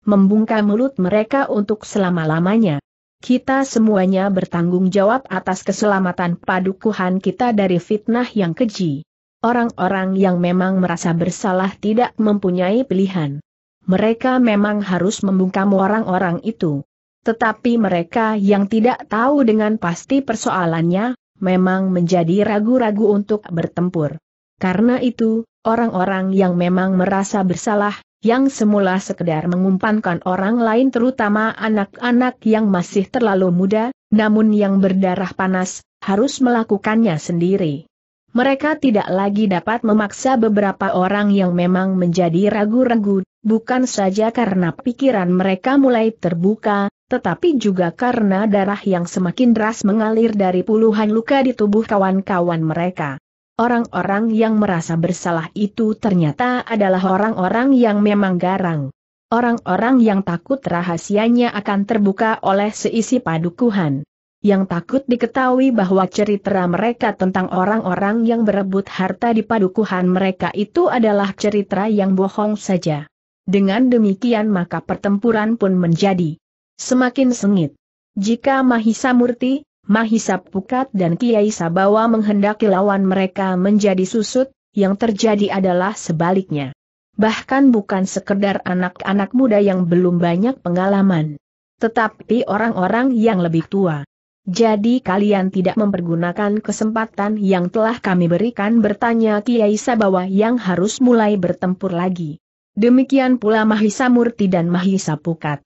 Membungkam mulut mereka untuk selama-lamanya. Kita semuanya bertanggung jawab atas keselamatan padukuhan kita dari fitnah yang keji." Orang-orang yang memang merasa bersalah tidak mempunyai pilihan. Mereka memang harus membungkam orang-orang itu. Tetapi mereka yang tidak tahu dengan pasti persoalannya, memang menjadi ragu-ragu untuk bertempur. Karena itu, orang-orang yang memang merasa bersalah, yang semula sekedar mengumpankan orang lain terutama anak-anak yang masih terlalu muda, namun yang berdarah panas, harus melakukannya sendiri. Mereka tidak lagi dapat memaksa beberapa orang yang memang menjadi ragu-ragu, bukan saja karena pikiran mereka mulai terbuka, tetapi juga karena darah yang semakin deras mengalir dari puluhan luka di tubuh kawan-kawan mereka. Orang-orang yang merasa bersalah itu ternyata adalah orang-orang yang memang garang. Orang-orang yang takut rahasianya akan terbuka oleh seisi padukuhan. Yang takut diketahui bahwa cerita mereka tentang orang-orang yang berebut harta di padukuhan mereka itu adalah cerita yang bohong saja. Dengan demikian maka pertempuran pun menjadi semakin sengit. Jika Mahisa Murti, Mahisa Pukat dan Kiai Sabawa menghendaki lawan mereka menjadi susut, yang terjadi adalah sebaliknya. Bahkan bukan sekedar anak-anak muda yang belum banyak pengalaman, tetapi orang-orang yang lebih tua. "Jadi kalian tidak mempergunakan kesempatan yang telah kami berikan?" bertanya Kiai Sabawa yang harus mulai bertempur lagi. Demikian pula Mahisa Murti dan Mahisa Pukat.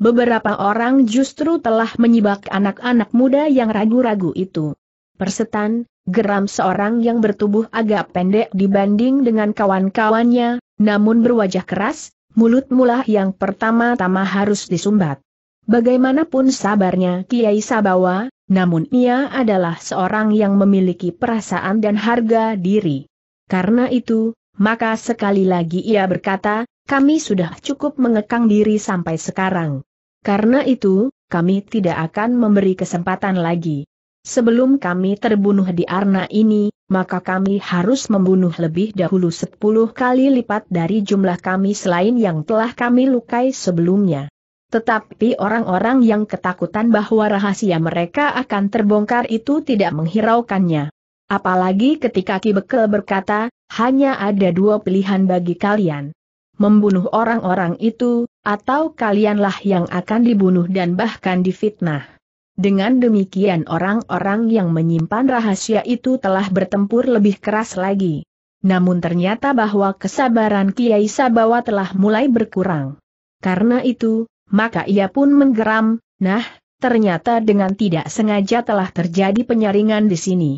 Beberapa orang justru telah menyibak anak-anak muda yang ragu-ragu itu. "Persetan," geram seorang yang bertubuh agak pendek dibanding dengan kawan-kawannya, namun berwajah keras, mulut mula yang pertama-tama harus disumbat. Bagaimanapun sabarnya Kiai Sabawa, namun ia adalah seorang yang memiliki perasaan dan harga diri. Karena itu, maka sekali lagi ia berkata, "Kami sudah cukup mengekang diri sampai sekarang. Karena itu, kami tidak akan memberi kesempatan lagi. Sebelum kami terbunuh di arena ini, maka kami harus membunuh lebih dahulu 10 kali lipat dari jumlah kami selain yang telah kami lukai sebelumnya." Tetapi orang-orang yang ketakutan bahwa rahasia mereka akan terbongkar itu tidak menghiraukannya. Apalagi ketika Ki Bekel berkata, "Hanya ada 2 pilihan bagi kalian. Membunuh orang-orang itu, atau kalianlah yang akan dibunuh dan bahkan difitnah." Dengan demikian orang-orang yang menyimpan rahasia itu telah bertempur lebih keras lagi. Namun ternyata bahwa kesabaran Kiai Sabawa telah mulai berkurang. Karena itu, maka ia pun menggeram, "Nah, ternyata dengan tidak sengaja telah terjadi penyaringan di sini.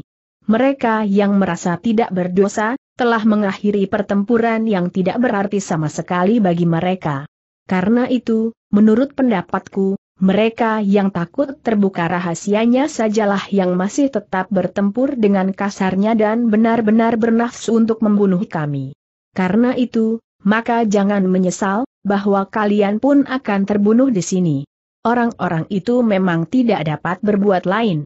Mereka yang merasa tidak berdosa, telah mengakhiri pertempuran yang tidak berarti sama sekali bagi mereka. Karena itu, menurut pendapatku, mereka yang takut terbuka rahasianya sajalah yang masih tetap bertempur dengan kasarnya dan benar-benar bernafsu untuk membunuh kami. Karena itu, maka jangan menyesal bahwa kalian pun akan terbunuh di sini." Orang-orang itu memang tidak dapat berbuat lain.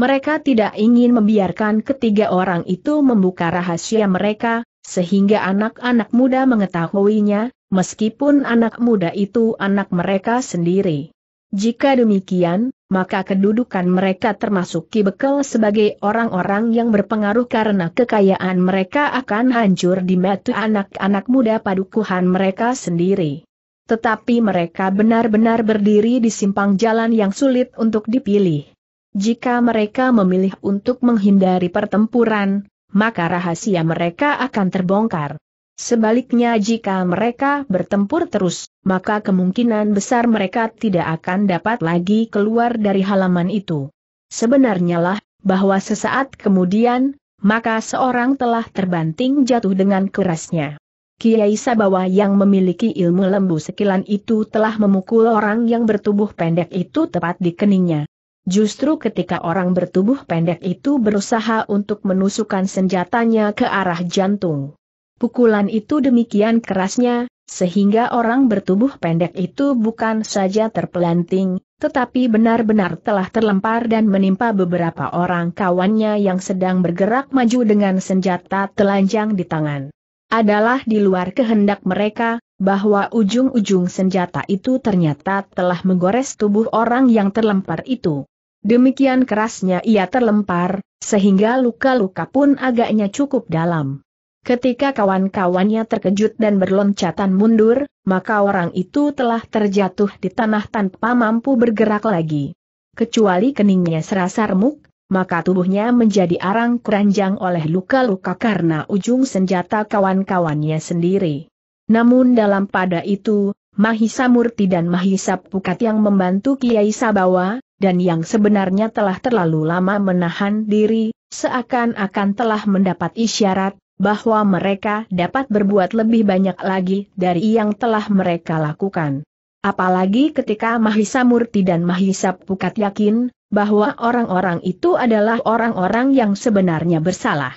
Mereka tidak ingin membiarkan ketiga orang itu membuka rahasia mereka, sehingga anak-anak muda mengetahuinya, meskipun anak muda itu anak mereka sendiri. Jika demikian, maka kedudukan mereka termasuk Ki Bekel sebagai orang-orang yang berpengaruh karena kekayaan mereka akan hancur di mata anak-anak muda padukuhan mereka sendiri. Tetapi mereka benar-benar berdiri di simpang jalan yang sulit untuk dipilih. Jika mereka memilih untuk menghindari pertempuran, maka rahasia mereka akan terbongkar. Sebaliknya jika mereka bertempur terus, maka kemungkinan besar mereka tidak akan dapat lagi keluar dari halaman itu. Sebenarnya lah, bahwa sesaat kemudian, maka seorang telah terbanting jatuh dengan kerasnya. Kiai Sabawa yang memiliki ilmu lembu sekilan itu telah memukul orang yang bertubuh pendek itu tepat di keningnya. Justru ketika orang bertubuh pendek itu berusaha untuk menusukkan senjatanya ke arah jantung. Pukulan itu demikian kerasnya, sehingga orang bertubuh pendek itu bukan saja terpelanting, tetapi benar-benar telah terlempar dan menimpa beberapa orang kawannya yang sedang bergerak maju dengan senjata telanjang di tangan. Adalah di luar kehendak mereka, bahwa ujung-ujung senjata itu ternyata telah menggores tubuh orang yang terlempar itu. Demikian kerasnya ia terlempar, sehingga luka-luka pun agaknya cukup dalam. Ketika kawan-kawannya terkejut dan berloncatan mundur, maka orang itu telah terjatuh di tanah tanpa mampu bergerak lagi. Kecuali keningnya serasa remuk, maka tubuhnya menjadi arang keranjang oleh luka-luka karena ujung senjata kawan-kawannya sendiri. Namun dalam pada itu, Mahisa Murti dan Mahisa Pukat yang membantu Kiai Sabawa, dan yang sebenarnya telah terlalu lama menahan diri, seakan-akan telah mendapat isyarat bahwa mereka dapat berbuat lebih banyak lagi dari yang telah mereka lakukan. Apalagi ketika Mahisa Murti dan Mahisa Pukat yakin bahwa orang-orang itu adalah orang-orang yang sebenarnya bersalah,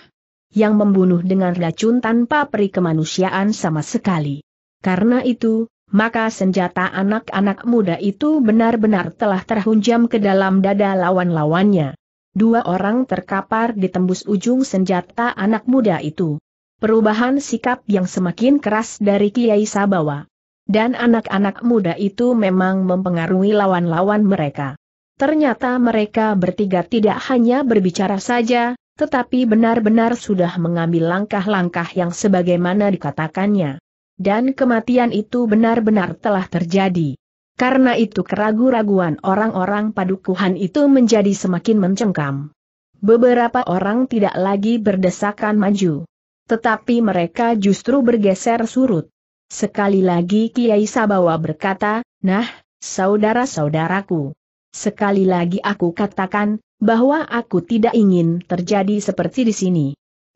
yang membunuh dengan racun tanpa peri kemanusiaan sama sekali. Karena itu, maka senjata anak-anak muda itu benar-benar telah terhunjam ke dalam dada lawan-lawannya. Dua orang terkapar ditembus ujung senjata anak muda itu. Perubahan sikap yang semakin keras dari Kiai Sabawa dan anak-anak muda itu memang mempengaruhi lawan-lawan mereka. Ternyata mereka bertiga tidak hanya berbicara saja, tetapi benar-benar sudah mengambil langkah-langkah yang sebagaimana dikatakannya. Dan kematian itu benar-benar telah terjadi. Karena itu keraguan-raguan orang-orang padukuhan itu menjadi semakin mencengkam. Beberapa orang tidak lagi berdesakan maju. Tetapi mereka justru bergeser surut. Sekali lagi Kiai Sabawa berkata, "Nah, saudara-saudaraku. Sekali lagi aku katakan, bahwa aku tidak ingin terjadi seperti di sini.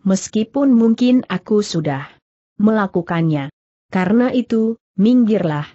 Meskipun mungkin aku sudah melakukannya. Karena itu, minggirlah.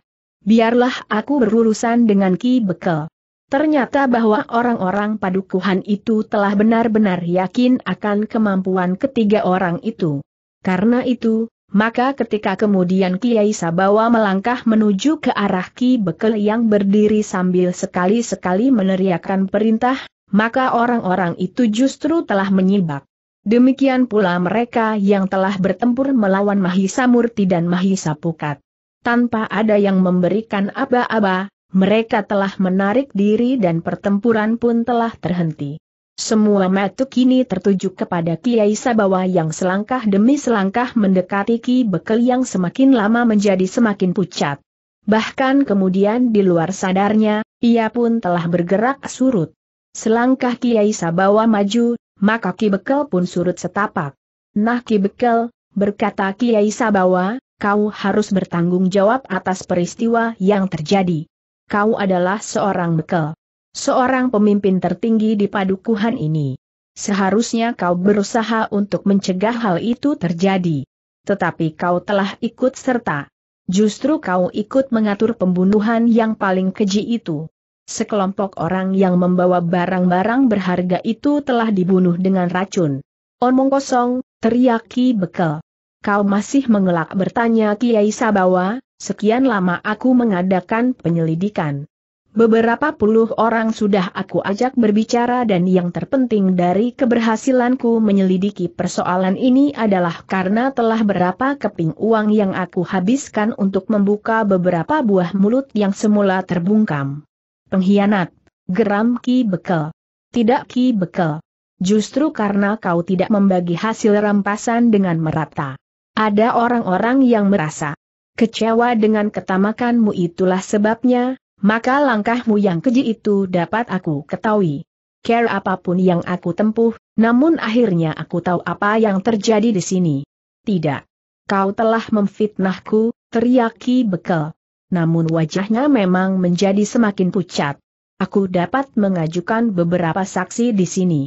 Biarlah aku berurusan dengan Ki Bekel." Ternyata bahwa orang-orang padukuhan itu telah benar-benar yakin akan kemampuan ketiga orang itu. Karena itu, maka ketika kemudian Kiai Sabawa melangkah menuju ke arah Ki Bekel yang berdiri sambil sekali-sekali meneriakkan perintah, maka orang-orang itu justru telah menyibak. Demikian pula mereka yang telah bertempur melawan Mahisa Murti dan Mahisa Pukat. Tanpa ada yang memberikan aba-aba, mereka telah menarik diri dan pertempuran pun telah terhenti. Semua mata kini tertuju kepada Kiai Sabawa yang selangkah demi selangkah mendekati Ki Bekel yang semakin lama menjadi semakin pucat. Bahkan kemudian di luar sadarnya, ia pun telah bergerak surut. Selangkah Kiai Sabawa maju, maka Ki Bekel pun surut setapak. "Nah Ki Bekel," berkata Kiai Sabawa, "kau harus bertanggung jawab atas peristiwa yang terjadi. Kau adalah seorang Bekel. Seorang pemimpin tertinggi di padukuhan ini. Seharusnya kau berusaha untuk mencegah hal itu terjadi. Tetapi kau telah ikut serta. Justru kau ikut mengatur pembunuhan yang paling keji itu. Sekelompok orang yang membawa barang-barang berharga itu telah dibunuh dengan racun." "Omong kosong," teriak Ki Bekel. "Kau masih mengelak?" bertanya Kiai Sabawa, "sekian lama aku mengadakan penyelidikan. Beberapa puluh orang sudah aku ajak berbicara dan yang terpenting dari keberhasilanku menyelidiki persoalan ini adalah karena telah berapa keping uang yang aku habiskan untuk membuka beberapa buah mulut yang semula terbungkam. Pengkhianat, geram Ki Bekel. Tidak Ki Bekel. Justru karena kau tidak membagi hasil rampasan dengan merata. Ada orang-orang yang merasa kecewa dengan ketamakanmu, itulah sebabnya, maka langkahmu yang keji itu dapat aku ketahui. Care apapun yang aku tempuh, namun akhirnya aku tahu apa yang terjadi di sini. Tidak. Kau telah memfitnahku, teriak Ki Bekel. Namun wajahnya memang menjadi semakin pucat. Aku dapat mengajukan beberapa saksi di sini.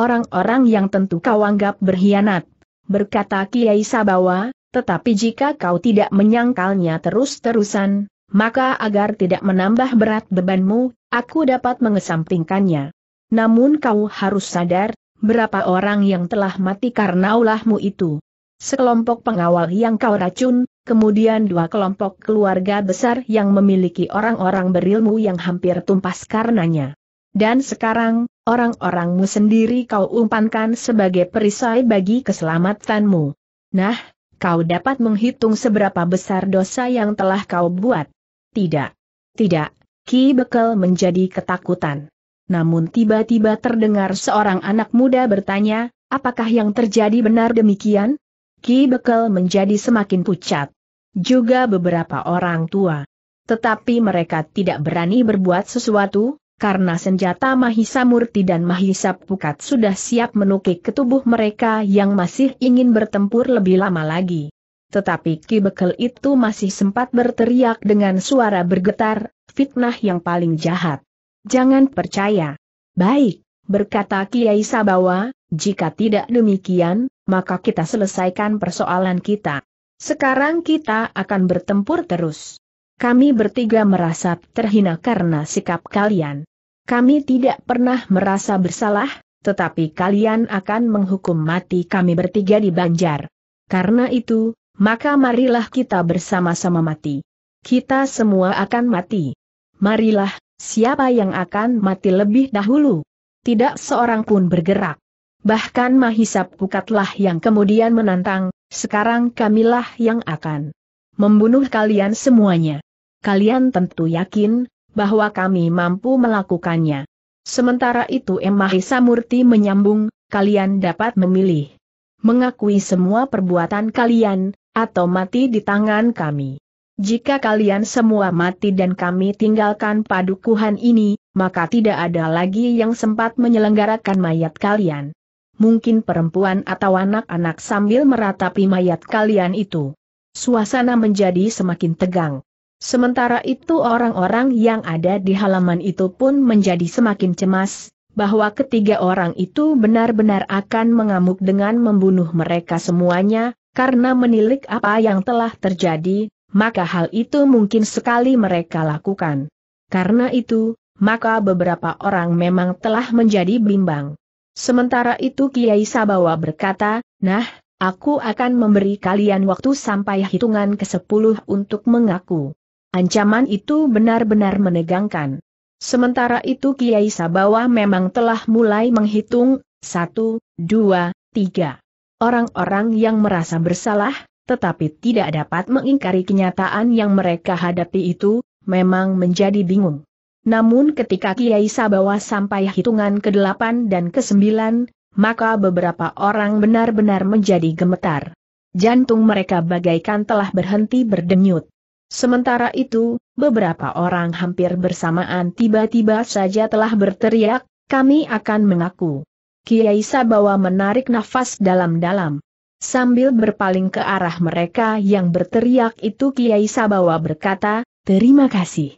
Orang-orang yang tentu kau anggap berkhianat, berkata Kiai Sabawa, tetapi jika kau tidak menyangkalnya terus-terusan, maka agar tidak menambah berat bebanmu, aku dapat mengesampingkannya. Namun kau harus sadar, berapa orang yang telah mati karena ulahmu itu. Sekelompok pengawal yang kau racun, kemudian dua kelompok keluarga besar yang memiliki orang-orang berilmu yang hampir tumpas karenanya. Dan sekarang, orang-orangmu sendiri kau umpankan sebagai perisai bagi keselamatanmu. Nah, kau dapat menghitung seberapa besar dosa yang telah kau buat. Tidak. Tidak, Ki Bekel menjadi ketakutan. Namun tiba-tiba terdengar seorang anak muda bertanya, apakah yang terjadi benar demikian? Ki Bekel menjadi semakin pucat. Juga beberapa orang tua. Tetapi mereka tidak berani berbuat sesuatu, karena senjata Mahisa Murti dan Mahisa Pukat sudah siap menukik ke tubuh mereka yang masih ingin bertempur lebih lama lagi. Tetapi Ki Bekel itu masih sempat berteriak dengan suara bergetar, fitnah yang paling jahat. Jangan percaya. Baik, berkata Kiai Sabawa, jika tidak demikian, maka kita selesaikan persoalan kita. Sekarang kita akan bertempur terus. Kami bertiga merasa terhina karena sikap kalian. Kami tidak pernah merasa bersalah, tetapi kalian akan menghukum mati kami bertiga di Banjar. Karena itu, maka marilah kita bersama-sama mati. Kita semua akan mati. Marilah, siapa yang akan mati lebih dahulu? Tidak seorang pun bergerak. Bahkan Mahisa Pukatlah yang kemudian menantang, sekarang kamilah yang akan membunuh kalian semuanya. Kalian tentu yakin bahwa kami mampu melakukannya. Sementara itu Mahisa Murti menyambung, kalian dapat memilih. Mengakui semua perbuatan kalian, atau mati di tangan kami. Jika kalian semua mati dan kami tinggalkan padukuhan ini, maka tidak ada lagi yang sempat menyelenggarakan mayat kalian. Mungkin perempuan atau anak-anak sambil meratapi mayat kalian itu. Suasana menjadi semakin tegang. Sementara itu orang-orang yang ada di halaman itu pun menjadi semakin cemas, bahwa ketiga orang itu benar-benar akan mengamuk dengan membunuh mereka semuanya, karena menilik apa yang telah terjadi, maka hal itu mungkin sekali mereka lakukan. Karena itu, maka beberapa orang memang telah menjadi bimbang. Sementara itu Kiai Sabawa berkata, nah, aku akan memberi kalian waktu sampai hitungan ke-10 untuk mengaku. Ancaman itu benar-benar menegangkan. Sementara itu Kiai Sabawa memang telah mulai menghitung, 1, 2, 3. Orang-orang yang merasa bersalah, tetapi tidak dapat mengingkari kenyataan yang mereka hadapi itu, memang menjadi bingung. Namun ketika Kiai Sabawa sampai hitungan ke-8 dan ke-9, maka beberapa orang benar-benar menjadi gemetar. Jantung mereka bagaikan telah berhenti berdenyut. Sementara itu, beberapa orang hampir bersamaan tiba-tiba saja telah berteriak, kami akan mengaku. Kiai Sabawa menarik nafas dalam-dalam. Sambil berpaling ke arah mereka yang berteriak itu Kiai Sabawa berkata, terima kasih.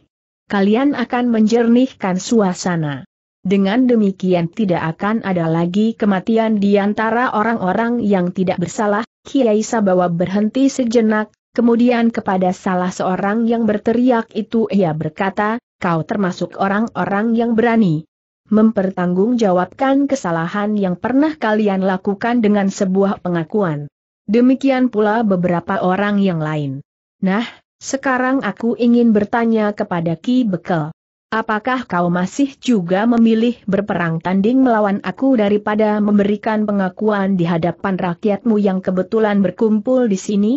Kalian akan menjernihkan suasana. Dengan demikian tidak akan ada lagi kematian di antara orang-orang yang tidak bersalah. Kiai Sabawa berhenti sejenak, kemudian kepada salah seorang yang berteriak itu ia berkata, kau termasuk orang-orang yang berani mempertanggungjawabkan kesalahan yang pernah kalian lakukan dengan sebuah pengakuan. Demikian pula beberapa orang yang lain. Nah, sekarang aku ingin bertanya kepada Ki Bekel. Apakah kau masih juga memilih berperang tanding melawan aku daripada memberikan pengakuan di hadapan rakyatmu yang kebetulan berkumpul di sini?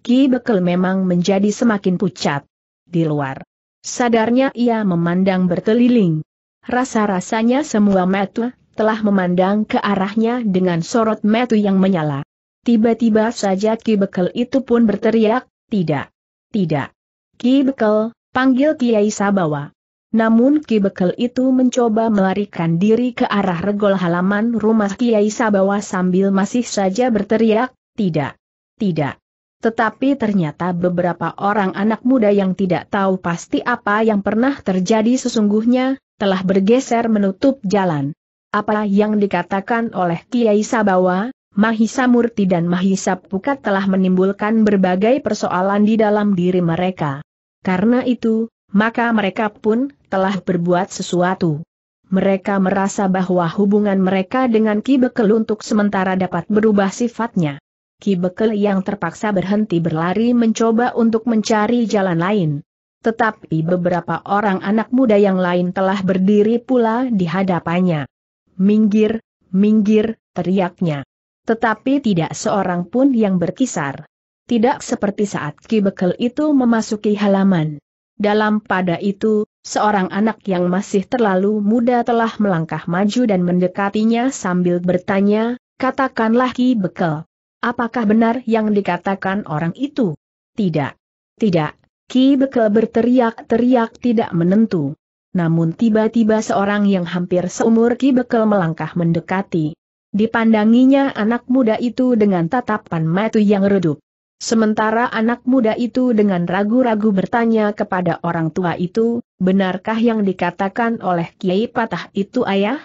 Ki Bekel memang menjadi semakin pucat. Di luar Sadarnya ia memandang berkeliling. Rasa-rasanya semua mata telah memandang ke arahnya dengan sorot mata yang menyala. Tiba-tiba saja Ki Bekel itu pun berteriak, "Tidak! Tidak! Ki Bekel, panggil Kiai Sabawa!" Namun Ki Bekel itu mencoba melarikan diri ke arah regol halaman rumah Kiai Sabawa sambil masih saja berteriak, "Tidak! Tidak!" Tetapi ternyata beberapa orang anak muda yang tidak tahu pasti apa yang pernah terjadi sesungguhnya, telah bergeser menutup jalan. Apa yang dikatakan oleh Kiai Sabawa, Mahisa Murti dan Mahisa Pukat telah menimbulkan berbagai persoalan di dalam diri mereka. Karena itu, maka mereka pun telah berbuat sesuatu. Mereka merasa bahwa hubungan mereka dengan Ki Bekel untuk sementara dapat berubah sifatnya. Ki Bekel yang terpaksa berhenti berlari mencoba untuk mencari jalan lain. Tetapi beberapa orang anak muda yang lain telah berdiri pula di hadapannya. "Minggir, minggir," teriaknya. Tetapi tidak seorang pun yang berkisar. Tidak seperti saat Ki Bekel itu memasuki halaman. Dalam pada itu, seorang anak yang masih terlalu muda telah melangkah maju dan mendekatinya sambil bertanya, "Katakanlah Ki Bekel. Apakah benar yang dikatakan orang itu?" "Tidak. Tidak," Ki Bekel berteriak-teriak tidak menentu. Namun tiba-tiba seorang yang hampir seumur Ki Bekel melangkah mendekati. Dipandanginya anak muda itu dengan tatapan mata yang redup. Sementara anak muda itu dengan ragu-ragu bertanya kepada orang tua itu, "Benarkah yang dikatakan oleh Kiai Patah itu, Ayah?"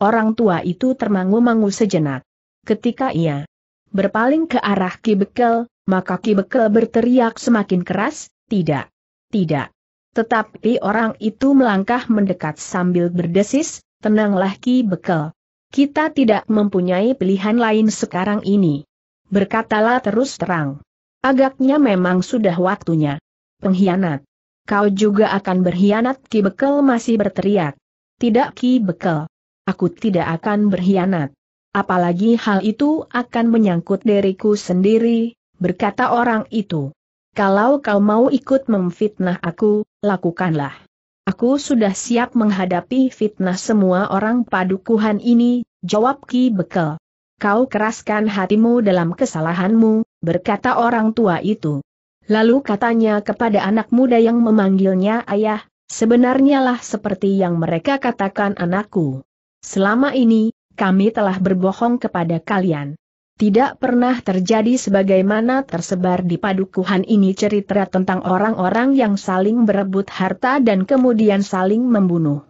Orang tua itu termangu-mangu sejenak. Ketika ia berpaling ke arah Ki Bekel, maka Ki Bekel berteriak semakin keras, "Tidak! Tidak!" Tetapi orang itu melangkah mendekat sambil berdesis, "Tenanglah Ki Bekel. Kita tidak mempunyai pilihan lain sekarang ini. Berkatalah terus terang. Agaknya memang sudah waktunya. Pengkhianat. Kau juga akan berkhianat?" Ki Bekel masih berteriak. "Tidak Ki Bekel. Aku tidak akan berkhianat. Apalagi hal itu akan menyangkut diriku sendiri," berkata orang itu. "Kalau kau mau ikut memfitnah aku, lakukanlah. Aku sudah siap menghadapi fitnah semua orang padukuhan ini," jawab Ki Bekel. "Kau keraskan hatimu dalam kesalahanmu," berkata orang tua itu. Lalu katanya kepada anak muda yang memanggilnya ayah, "Sebenarnya lah seperti yang mereka katakan anakku. Selama ini, kami telah berbohong kepada kalian. Tidak pernah terjadi sebagaimana tersebar di padukuhan ini cerita tentang orang-orang yang saling berebut harta dan kemudian saling membunuh.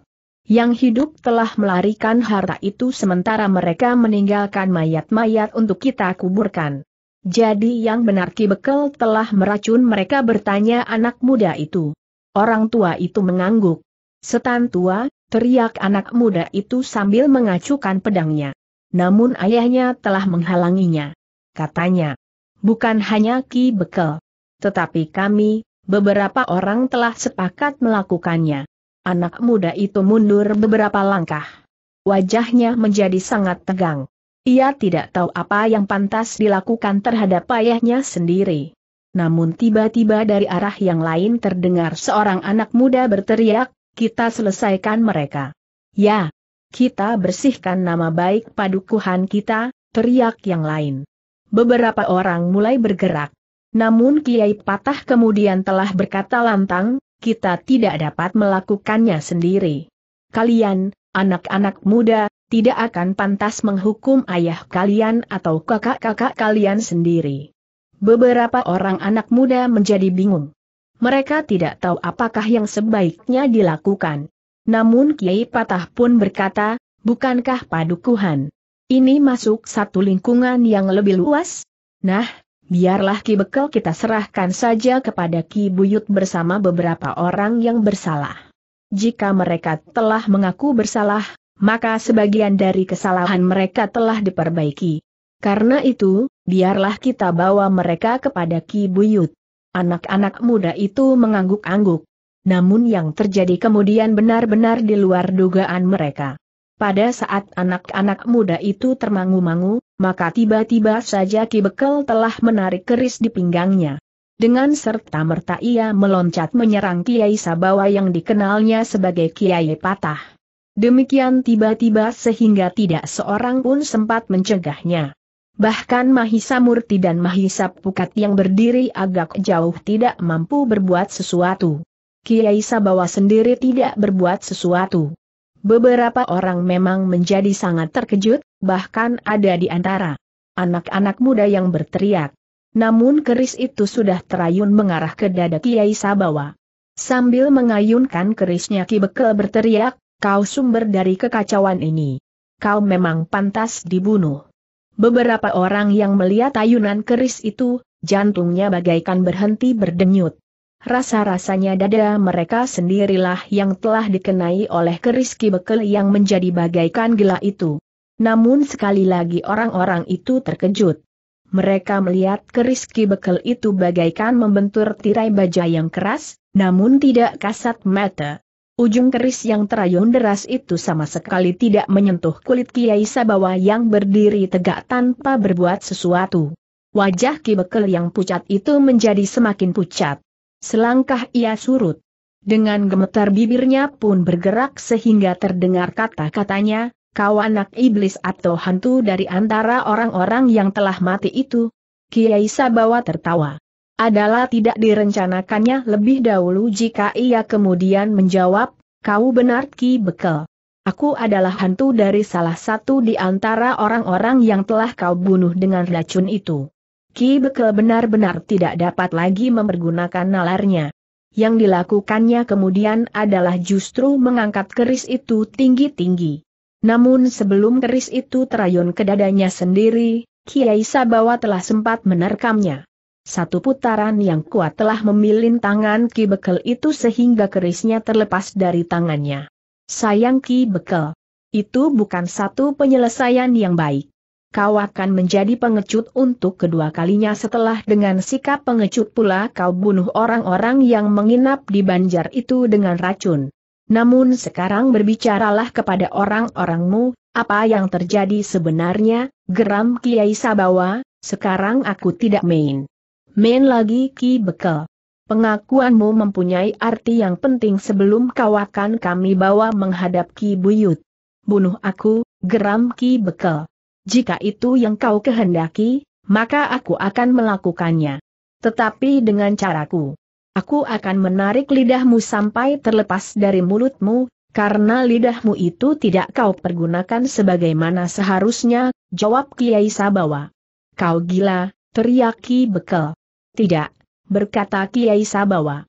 Yang hidup telah melarikan harta itu sementara mereka meninggalkan mayat-mayat untuk kita kuburkan. Jadi yang benar Ki Bekel telah meracun mereka?" bertanya anak muda itu. Orang tua itu mengangguk. "Setan tua," teriak anak muda itu sambil mengacukan pedangnya. Namun ayahnya telah menghalanginya. Katanya, "Bukan hanya Ki Bekel. Tetapi kami, beberapa orang telah sepakat melakukannya." Anak muda itu mundur beberapa langkah. Wajahnya menjadi sangat tegang. Ia tidak tahu apa yang pantas dilakukan terhadap ayahnya sendiri. Namun tiba-tiba dari arah yang lain terdengar seorang anak muda berteriak, "Kita selesaikan mereka. Ya, kita bersihkan nama baik padukuhan kita," teriak yang lain. Beberapa orang mulai bergerak. Namun Kiai Patah kemudian telah berkata lantang, "Kita tidak dapat melakukannya sendiri. Kalian, anak-anak muda, tidak akan pantas menghukum ayah kalian atau kakak-kakak kalian sendiri." Beberapa orang anak muda menjadi bingung. Mereka tidak tahu apakah yang sebaiknya dilakukan. Namun Kiai Patah pun berkata, "Bukankah padukuhan ini masuk satu lingkungan yang lebih luas? Nah, biarlah Ki Bekel kita serahkan saja kepada Ki Buyut bersama beberapa orang yang bersalah. Jika mereka telah mengaku bersalah, maka sebagian dari kesalahan mereka telah diperbaiki. Karena itu, biarlah kita bawa mereka kepada Ki Buyut." Anak-anak muda itu mengangguk-angguk. Namun yang terjadi kemudian benar-benar di luar dugaan mereka. Pada saat anak-anak muda itu termangu-mangu, maka tiba-tiba saja Ki Bekel telah menarik keris di pinggangnya. Dengan serta-merta ia meloncat menyerang Kiai Sabawa yang dikenalnya sebagai Kiai Patah. Demikian tiba-tiba sehingga tidak seorang pun sempat mencegahnya. Bahkan Mahisa Murti dan Mahisa Pukat yang berdiri agak jauh tidak mampu berbuat sesuatu. Kiai Sabawa sendiri tidak berbuat sesuatu. Beberapa orang memang menjadi sangat terkejut, bahkan ada di antara anak-anak muda yang berteriak. Namun keris itu sudah terayun mengarah ke dada Kiai Sabawa. Sambil mengayunkan kerisnya Ki Bekel berteriak, "Kau sumber dari kekacauan ini. Kau memang pantas dibunuh." Beberapa orang yang melihat ayunan keris itu, jantungnya bagaikan berhenti berdenyut. Rasa-rasanya dada mereka sendirilah yang telah dikenai oleh keris Ki Bekel yang menjadi bagaikan gila itu. Namun sekali lagi orang-orang itu terkejut. Mereka melihat keris Ki Bekel itu bagaikan membentur tirai baja yang keras, namun tidak kasat mata. Ujung keris yang terayun deras itu sama sekali tidak menyentuh kulit Kiai Sabawa yang berdiri tegak tanpa berbuat sesuatu. Wajah Ki Bekel yang pucat itu menjadi semakin pucat. Selangkah ia surut. Dengan gemetar bibirnya pun bergerak sehingga terdengar kata-katanya, "Kau anak iblis atau hantu dari antara orang-orang yang telah mati itu?" Kiai Sabawa tertawa. Adalah tidak direncanakannya lebih dahulu jika ia kemudian menjawab, "Kau benar Ki Bekel. Aku adalah hantu dari salah satu di antara orang-orang yang telah kau bunuh dengan racun itu." Ki Bekel benar-benar tidak dapat lagi mempergunakan nalarnya. Yang dilakukannya kemudian adalah justru mengangkat keris itu tinggi-tinggi. Namun sebelum keris itu terayun ke dadanya sendiri, Kiai Sabawa telah sempat menerkamnya. Satu putaran yang kuat telah memilin tangan Ki Bekel itu sehingga kerisnya terlepas dari tangannya. "Sayang Ki Bekel, itu bukan satu penyelesaian yang baik. Kau akan menjadi pengecut untuk kedua kalinya setelah dengan sikap pengecut pula kau bunuh orang-orang yang menginap di banjar itu dengan racun. Namun sekarang berbicaralah kepada orang-orangmu, apa yang terjadi sebenarnya?" Geram Kiai Sabawa, "Sekarang aku tidak main lagi Ki Bekel. Pengakuanmu mempunyai arti yang penting sebelum kau akan kami bawa menghadap Ki Buyut." "Bunuh aku," geram Ki Bekel. "Jika itu yang kau kehendaki, maka aku akan melakukannya. Tetapi dengan caraku. Aku akan menarik lidahmu sampai terlepas dari mulutmu, karena lidahmu itu tidak kau pergunakan sebagaimana seharusnya," jawab Kiai Sabawa. "Kau gila," teriak Ki Bekel. "Tidak," berkata Kiai Sabawa.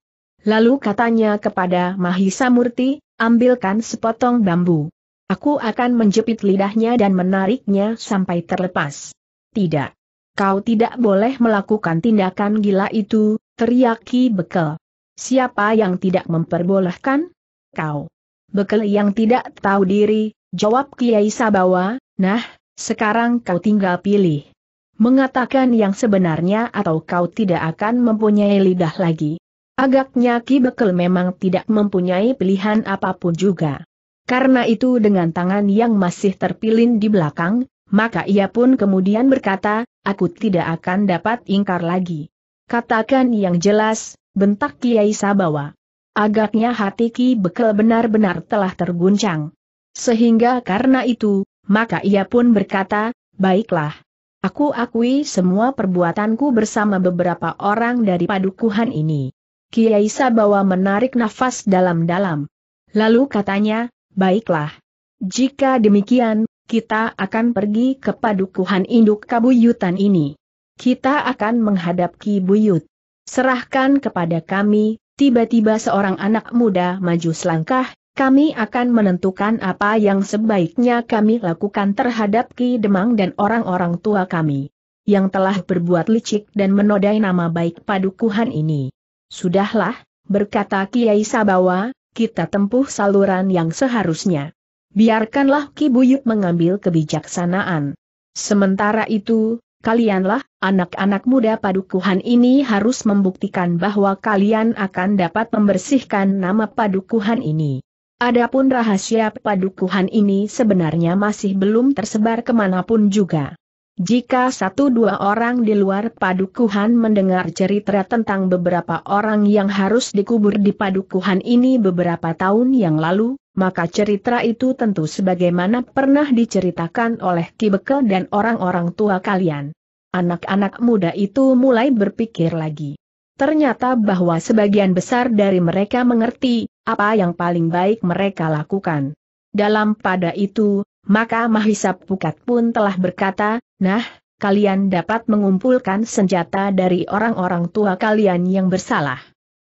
Lalu katanya kepada Mahisa Murti, "Ambilkan sepotong bambu. Aku akan menjepit lidahnya dan menariknya sampai terlepas." "Tidak. Kau tidak boleh melakukan tindakan gila itu," teriak Ki Bekel. "Siapa yang tidak memperbolehkan?" "Kau. Bekel yang tidak tahu diri," jawab Kiai Sabawa. "Nah, sekarang kau tinggal pilih. Mengatakan yang sebenarnya atau kau tidak akan mempunyai lidah lagi." Agaknya Ki Bekel memang tidak mempunyai pilihan apapun juga. Karena itu dengan tangan yang masih terpilin di belakang, maka ia pun kemudian berkata, "Aku tidak akan dapat ingkar lagi." "Katakan yang jelas," bentak Kiai Sabawa. Agaknya hati Ki Bekel benar-benar telah terguncang. Sehingga karena itu, maka ia pun berkata, "Baiklah. Aku akui semua perbuatanku bersama beberapa orang dari padukuhan ini." Kiai Sabawa menarik nafas dalam-dalam. Lalu katanya, "Baiklah. Jika demikian, kita akan pergi ke padukuhan induk Kabuyutan ini. Kita akan menghadap Ki Buyut. Serahkan kepada kami." Tiba-tiba seorang anak muda maju selangkah, "Kami akan menentukan apa yang sebaiknya kami lakukan terhadap Ki Demang dan orang-orang tua kami, yang telah berbuat licik dan menodai nama baik padukuhan ini." "Sudahlah," berkata Kiai Sabawa, "kita tempuh saluran yang seharusnya. Biarkanlah Ki Buyut mengambil kebijaksanaan. Sementara itu, kalianlah, anak-anak muda padukuhan ini harus membuktikan bahwa kalian akan dapat membersihkan nama padukuhan ini. Adapun rahasia padukuhan ini sebenarnya masih belum tersebar kemanapun juga. Jika satu dua orang di luar padukuhan mendengar cerita tentang beberapa orang yang harus dikubur di padukuhan ini beberapa tahun yang lalu, maka cerita itu tentu sebagaimana pernah diceritakan oleh Ki Bekel dan orang-orang tua kalian. Anak-anak muda itu mulai berpikir lagi. Ternyata bahwa sebagian besar dari mereka mengerti apa yang paling baik mereka lakukan. Dalam pada itu, maka Mahisa Pukat pun telah berkata, "Nah, kalian dapat mengumpulkan senjata dari orang-orang tua kalian yang bersalah.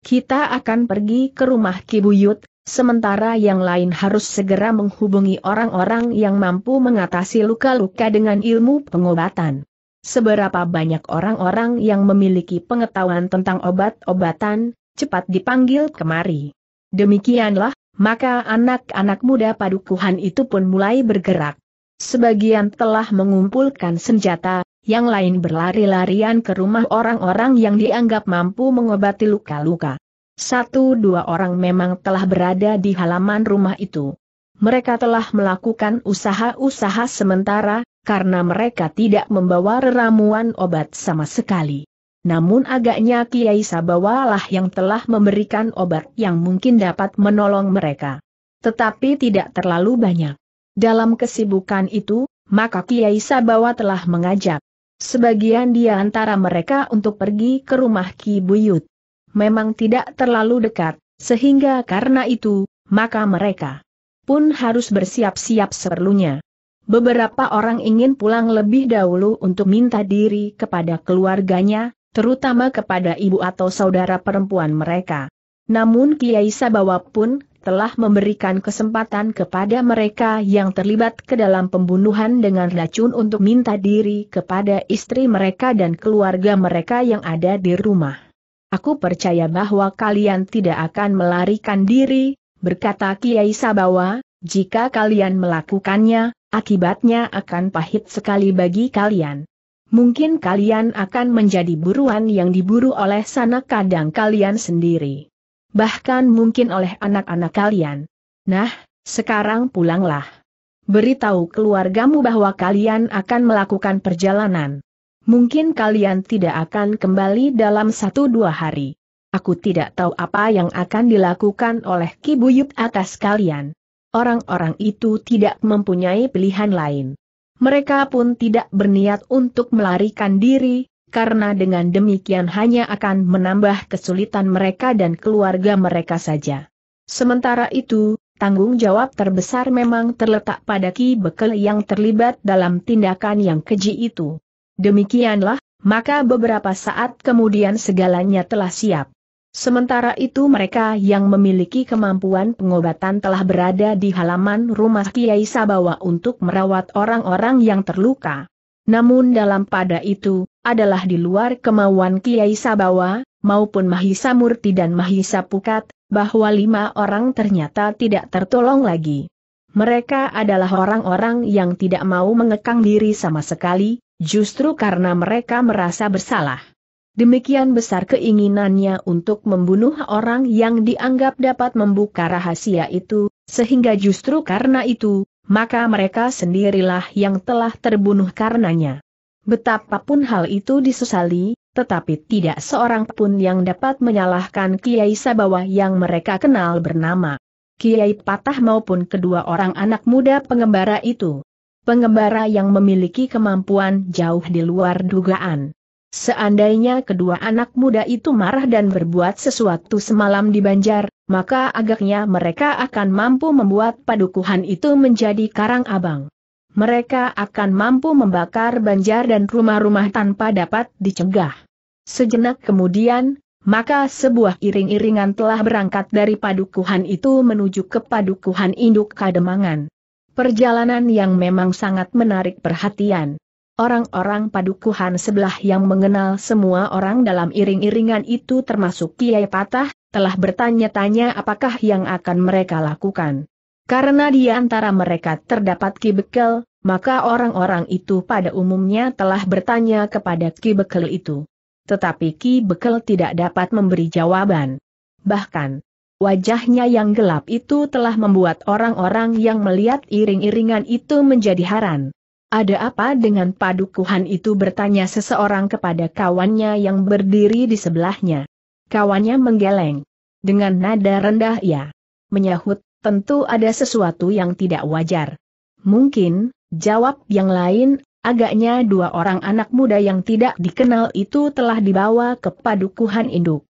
Kita akan pergi ke rumah Ki Buyut, sementara yang lain harus segera menghubungi orang-orang yang mampu mengatasi luka-luka dengan ilmu pengobatan. Seberapa banyak orang-orang yang memiliki pengetahuan tentang obat-obatan, cepat dipanggil kemari." Demikianlah, maka anak-anak muda padukuhan itu pun mulai bergerak. Sebagian telah mengumpulkan senjata, yang lain berlari-larian ke rumah orang-orang yang dianggap mampu mengobati luka-luka. Satu dua orang memang telah berada di halaman rumah itu. Mereka telah melakukan usaha-usaha sementara, karena mereka tidak membawa ramuan obat sama sekali. Namun agaknya Kiai Sabawa lah yang telah memberikan obat yang mungkin dapat menolong mereka. Tetapi tidak terlalu banyak. Dalam kesibukan itu, maka Kiai Sabawa telah mengajak sebagian di antara mereka untuk pergi ke rumah Ki Buyut. Memang tidak terlalu dekat, sehingga karena itu, maka mereka pun harus bersiap-siap seperlunya. Beberapa orang ingin pulang lebih dahulu untuk minta diri kepada keluarganya, terutama kepada ibu atau saudara perempuan mereka. Namun Kiai Sabawa pun telah memberikan kesempatan kepada mereka yang terlibat ke dalam pembunuhan dengan racun untuk minta diri kepada istri mereka dan keluarga mereka yang ada di rumah. "Aku percaya bahwa kalian tidak akan melarikan diri," berkata Kiai Sabawa, "jika kalian melakukannya, akibatnya akan pahit sekali bagi kalian. Mungkin kalian akan menjadi buruan yang diburu oleh sanak kadang kalian sendiri. Bahkan mungkin oleh anak-anak kalian. Nah, sekarang pulanglah. Beritahu keluargamu bahwa kalian akan melakukan perjalanan. Mungkin kalian tidak akan kembali dalam 1-2 hari. Aku tidak tahu apa yang akan dilakukan oleh Ki Buyut atas kalian." Orang-orang itu tidak mempunyai pilihan lain. Mereka pun tidak berniat untuk melarikan diri, karena dengan demikian hanya akan menambah kesulitan mereka dan keluarga mereka saja. Sementara itu, tanggung jawab terbesar memang terletak pada Ki Bekel yang terlibat dalam tindakan yang keji itu. Demikianlah, maka beberapa saat kemudian segalanya telah siap. Sementara itu mereka yang memiliki kemampuan pengobatan telah berada di halaman rumah Kiai Sabawa untuk merawat orang-orang yang terluka. Namun dalam pada itu, adalah di luar kemauan Kiai Sabawa, maupun Mahisa Murti dan Mahisa Pukat, bahwa 5 orang ternyata tidak tertolong lagi. Mereka adalah orang-orang yang tidak mau mengekang diri sama sekali, justru karena mereka merasa bersalah. Demikian besar keinginannya untuk membunuh orang yang dianggap dapat membuka rahasia itu, sehingga justru karena itu, maka mereka sendirilah yang telah terbunuh karenanya. Betapapun hal itu disesali, tetapi tidak seorang pun yang dapat menyalahkan Kiai Sabawa yang mereka kenal bernama Kiai Patah maupun kedua orang anak muda pengembara itu. Pengembara yang memiliki kemampuan jauh di luar dugaan. Seandainya kedua anak muda itu marah dan berbuat sesuatu semalam di Banjar, maka agaknya mereka akan mampu membuat padukuhan itu menjadi karang abang. Mereka akan mampu membakar Banjar dan rumah-rumah tanpa dapat dicegah. Sejenak kemudian, maka sebuah iring-iringan telah berangkat dari padukuhan itu menuju ke padukuhan induk Kademangan. Perjalanan yang memang sangat menarik perhatian. Orang-orang padukuhan sebelah yang mengenal semua orang dalam iring-iringan itu termasuk Kiai Patah, telah bertanya-tanya apakah yang akan mereka lakukan. Karena di antara mereka terdapat Ki Bekel, maka orang-orang itu pada umumnya telah bertanya kepada Ki Bekel itu. Tetapi Ki Bekel tidak dapat memberi jawaban. Bahkan, wajahnya yang gelap itu telah membuat orang-orang yang melihat iring-iringan itu menjadi heran. Ada apa dengan padukuhan itu, bertanya seseorang kepada kawannya yang berdiri di sebelahnya. Kawannya menggeleng. Dengan nada rendah ia menyahut, tentu ada sesuatu yang tidak wajar. Mungkin, jawab yang lain, agaknya dua orang anak muda yang tidak dikenal itu telah dibawa ke padukuhan induk.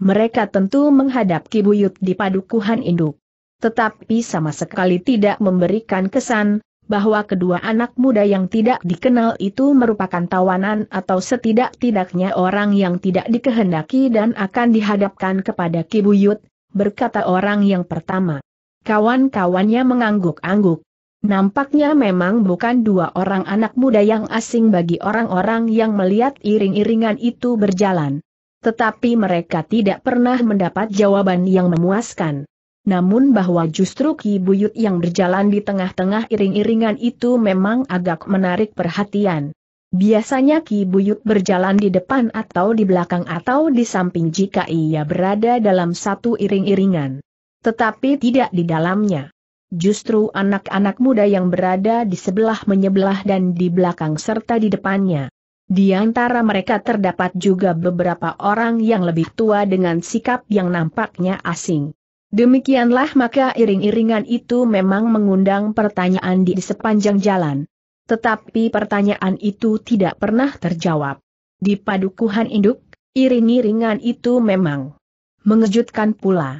Mereka tentu menghadap Ki Buyut di padukuhan induk. Tetapi sama sekali tidak memberikan kesan bahwa kedua anak muda yang tidak dikenal itu merupakan tawanan atau setidak-tidaknya orang yang tidak dikehendaki dan akan dihadapkan kepada Ki Buyut, berkata orang yang pertama. Kawan-kawannya mengangguk-angguk. Nampaknya memang bukan dua orang anak muda yang asing bagi orang-orang yang melihat iring-iringan itu berjalan. Tetapi mereka tidak pernah mendapat jawaban yang memuaskan. Namun bahwa justru Ki Buyut yang berjalan di tengah-tengah iring-iringan itu memang agak menarik perhatian. Biasanya Ki Buyut berjalan di depan atau di belakang atau di samping jika ia berada dalam satu iring-iringan. Tetapi tidak di dalamnya. Justru anak-anak muda yang berada di sebelah menyebelah dan di belakang serta di depannya. Di antara mereka terdapat juga beberapa orang yang lebih tua dengan sikap yang nampaknya asing. Demikianlah maka iring-iringan itu memang mengundang pertanyaan di sepanjang jalan. Tetapi pertanyaan itu tidak pernah terjawab. Di padukuhan induk, iring-iringan itu memang mengejutkan pula.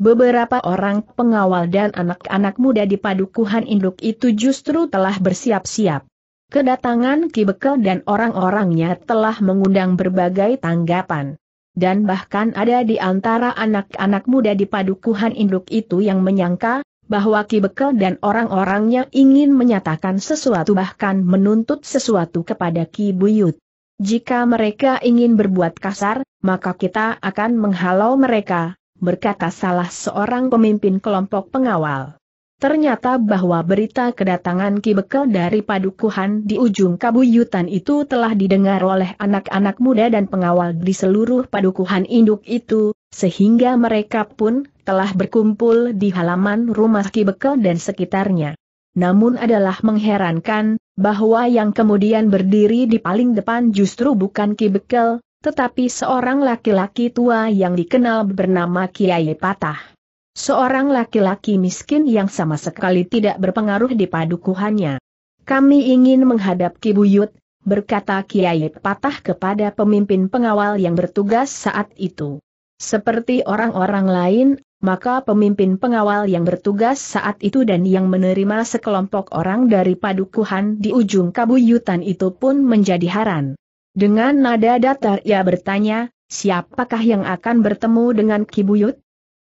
Beberapa orang pengawal dan anak-anak muda di padukuhan induk itu justru telah bersiap-siap. Kedatangan Ki Bekel dan orang-orangnya telah mengundang berbagai tanggapan. Dan bahkan ada di antara anak-anak muda di padukuhan induk itu yang menyangka bahwa Ki Bekel dan orang-orangnya ingin menyatakan sesuatu bahkan menuntut sesuatu kepada Ki Buyut. Jika mereka ingin berbuat kasar, maka kita akan menghalau mereka, berkata salah seorang pemimpin kelompok pengawal. Ternyata bahwa berita kedatangan Ki Bekel dari padukuhan di ujung kabuyutan itu telah didengar oleh anak-anak muda dan pengawal di seluruh padukuhan induk itu, sehingga mereka pun telah berkumpul di halaman rumah Ki Bekel dan sekitarnya. Namun adalah mengherankan, bahwa yang kemudian berdiri di paling depan justru bukan Ki Bekel, tetapi seorang laki-laki tua yang dikenal bernama Kiai Patah. Seorang laki-laki miskin yang sama sekali tidak berpengaruh di padukuhannya. Kami ingin menghadap Ki Buyut, berkata Kiai Patah kepada pemimpin pengawal yang bertugas saat itu. Seperti orang-orang lain, maka pemimpin pengawal yang bertugas saat itu dan yang menerima sekelompok orang dari padukuhan di ujung kabuyutan itu pun menjadi heran. Dengan nada datar ia bertanya, siapakah yang akan bertemu dengan Ki Buyut?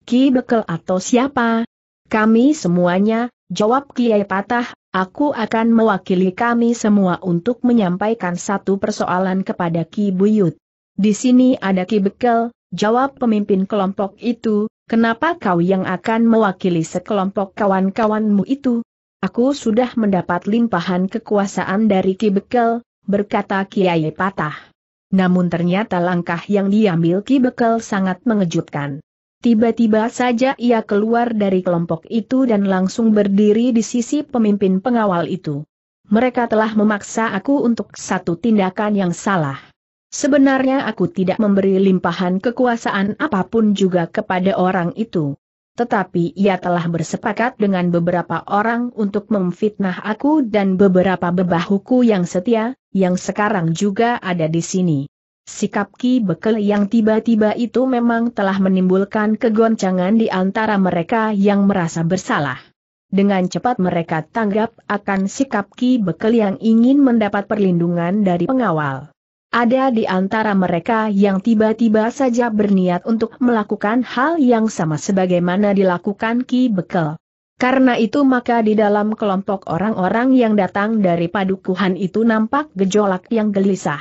Ki Bekel atau siapa? Kami semuanya, jawab Kiai Patah, aku akan mewakili kami semua untuk menyampaikan satu persoalan kepada Ki Buyut. Di sini ada Ki Bekel, jawab pemimpin kelompok itu, kenapa kau yang akan mewakili sekelompok kawan-kawanmu itu? Aku sudah mendapat limpahan kekuasaan dari Ki Bekel, berkata Kiai Patah. Namun ternyata langkah yang diambil Ki Bekel sangat mengejutkan. Tiba-tiba saja ia keluar dari kelompok itu dan langsung berdiri di sisi pemimpin pengawal itu. Mereka telah memaksa aku untuk satu tindakan yang salah. Sebenarnya aku tidak memberi limpahan kekuasaan apapun juga kepada orang itu. Tetapi ia telah bersepakat dengan beberapa orang untuk memfitnah aku dan beberapa bebahuku yang setia, yang sekarang juga ada di sini. Sikap Ki Bekel yang tiba-tiba itu memang telah menimbulkan kegoncangan di antara mereka yang merasa bersalah. Dengan cepat mereka tanggap akan sikap Ki Bekel yang ingin mendapat perlindungan dari pengawal. Ada di antara mereka yang tiba-tiba saja berniat untuk melakukan hal yang sama sebagaimana dilakukan Ki Bekel. Karena itu maka di dalam kelompok orang-orang yang datang dari padukuhan itu nampak gejolak yang gelisah.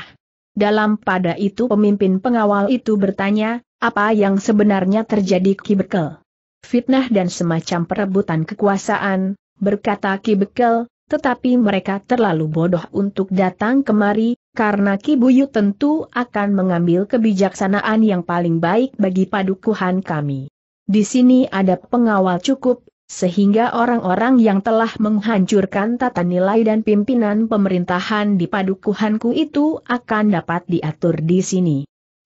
Dalam pada itu pemimpin pengawal itu bertanya, apa yang sebenarnya terjadi Ki Bekel? Fitnah dan semacam perebutan kekuasaan, berkata Ki Bekel, tetapi mereka terlalu bodoh untuk datang kemari, karena Ki Buyut tentu akan mengambil kebijaksanaan yang paling baik bagi padukuhan kami. Di sini ada pengawal cukup, sehingga orang-orang yang telah menghancurkan tata nilai dan pimpinan pemerintahan di padukuhanku itu akan dapat diatur di sini.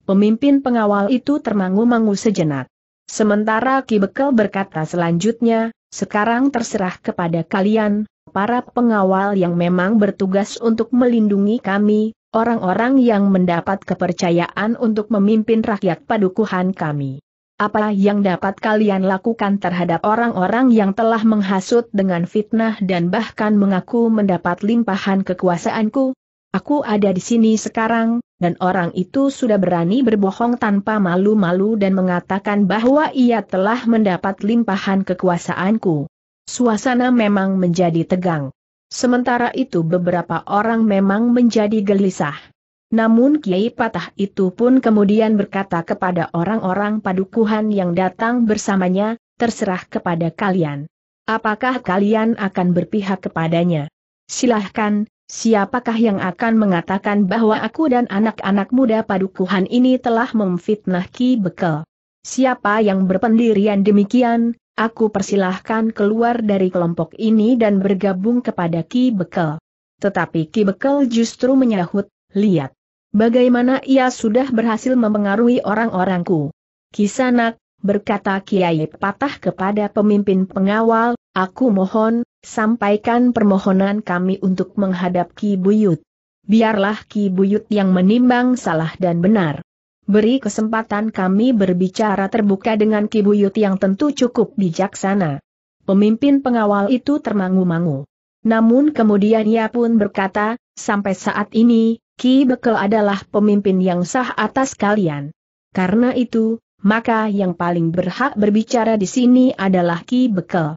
Pemimpin pengawal itu termangu-mangu sejenak. Sementara Ki Bekel berkata selanjutnya, sekarang terserah kepada kalian, para pengawal yang memang bertugas untuk melindungi kami, orang-orang yang mendapat kepercayaan untuk memimpin rakyat padukuhan kami. Apa yang dapat kalian lakukan terhadap orang-orang yang telah menghasut dengan fitnah dan bahkan mengaku mendapat limpahan kekuasaanku? Aku ada di sini sekarang, dan orang itu sudah berani berbohong tanpa malu-malu dan mengatakan bahwa ia telah mendapat limpahan kekuasaanku. Suasana memang menjadi tegang. Sementara itu beberapa orang memang menjadi gelisah. Namun Kiai Patah itu pun kemudian berkata kepada orang-orang padukuhan yang datang bersamanya, terserah kepada kalian. Apakah kalian akan berpihak kepadanya? Silahkan, siapakah yang akan mengatakan bahwa aku dan anak-anak muda padukuhan ini telah memfitnah Ki Bekel? Siapa yang berpendirian demikian? Aku persilahkan keluar dari kelompok ini dan bergabung kepada Ki Bekel. Tetapi Ki Bekel justru menyahut, lihat, bagaimana ia sudah berhasil mempengaruhi orang-orangku. Kisanak, berkata Kiai Patah kepada pemimpin pengawal, aku mohon, sampaikan permohonan kami untuk menghadap Ki Buyut. Biarlah Ki Buyut yang menimbang salah dan benar. Beri kesempatan kami berbicara terbuka dengan Ki Buyut yang tentu cukup bijaksana. Pemimpin pengawal itu termangu-mangu. Namun kemudian ia pun berkata, sampai saat ini, Ki Bekel adalah pemimpin yang sah atas kalian. Karena itu, maka yang paling berhak berbicara di sini adalah Ki Bekel.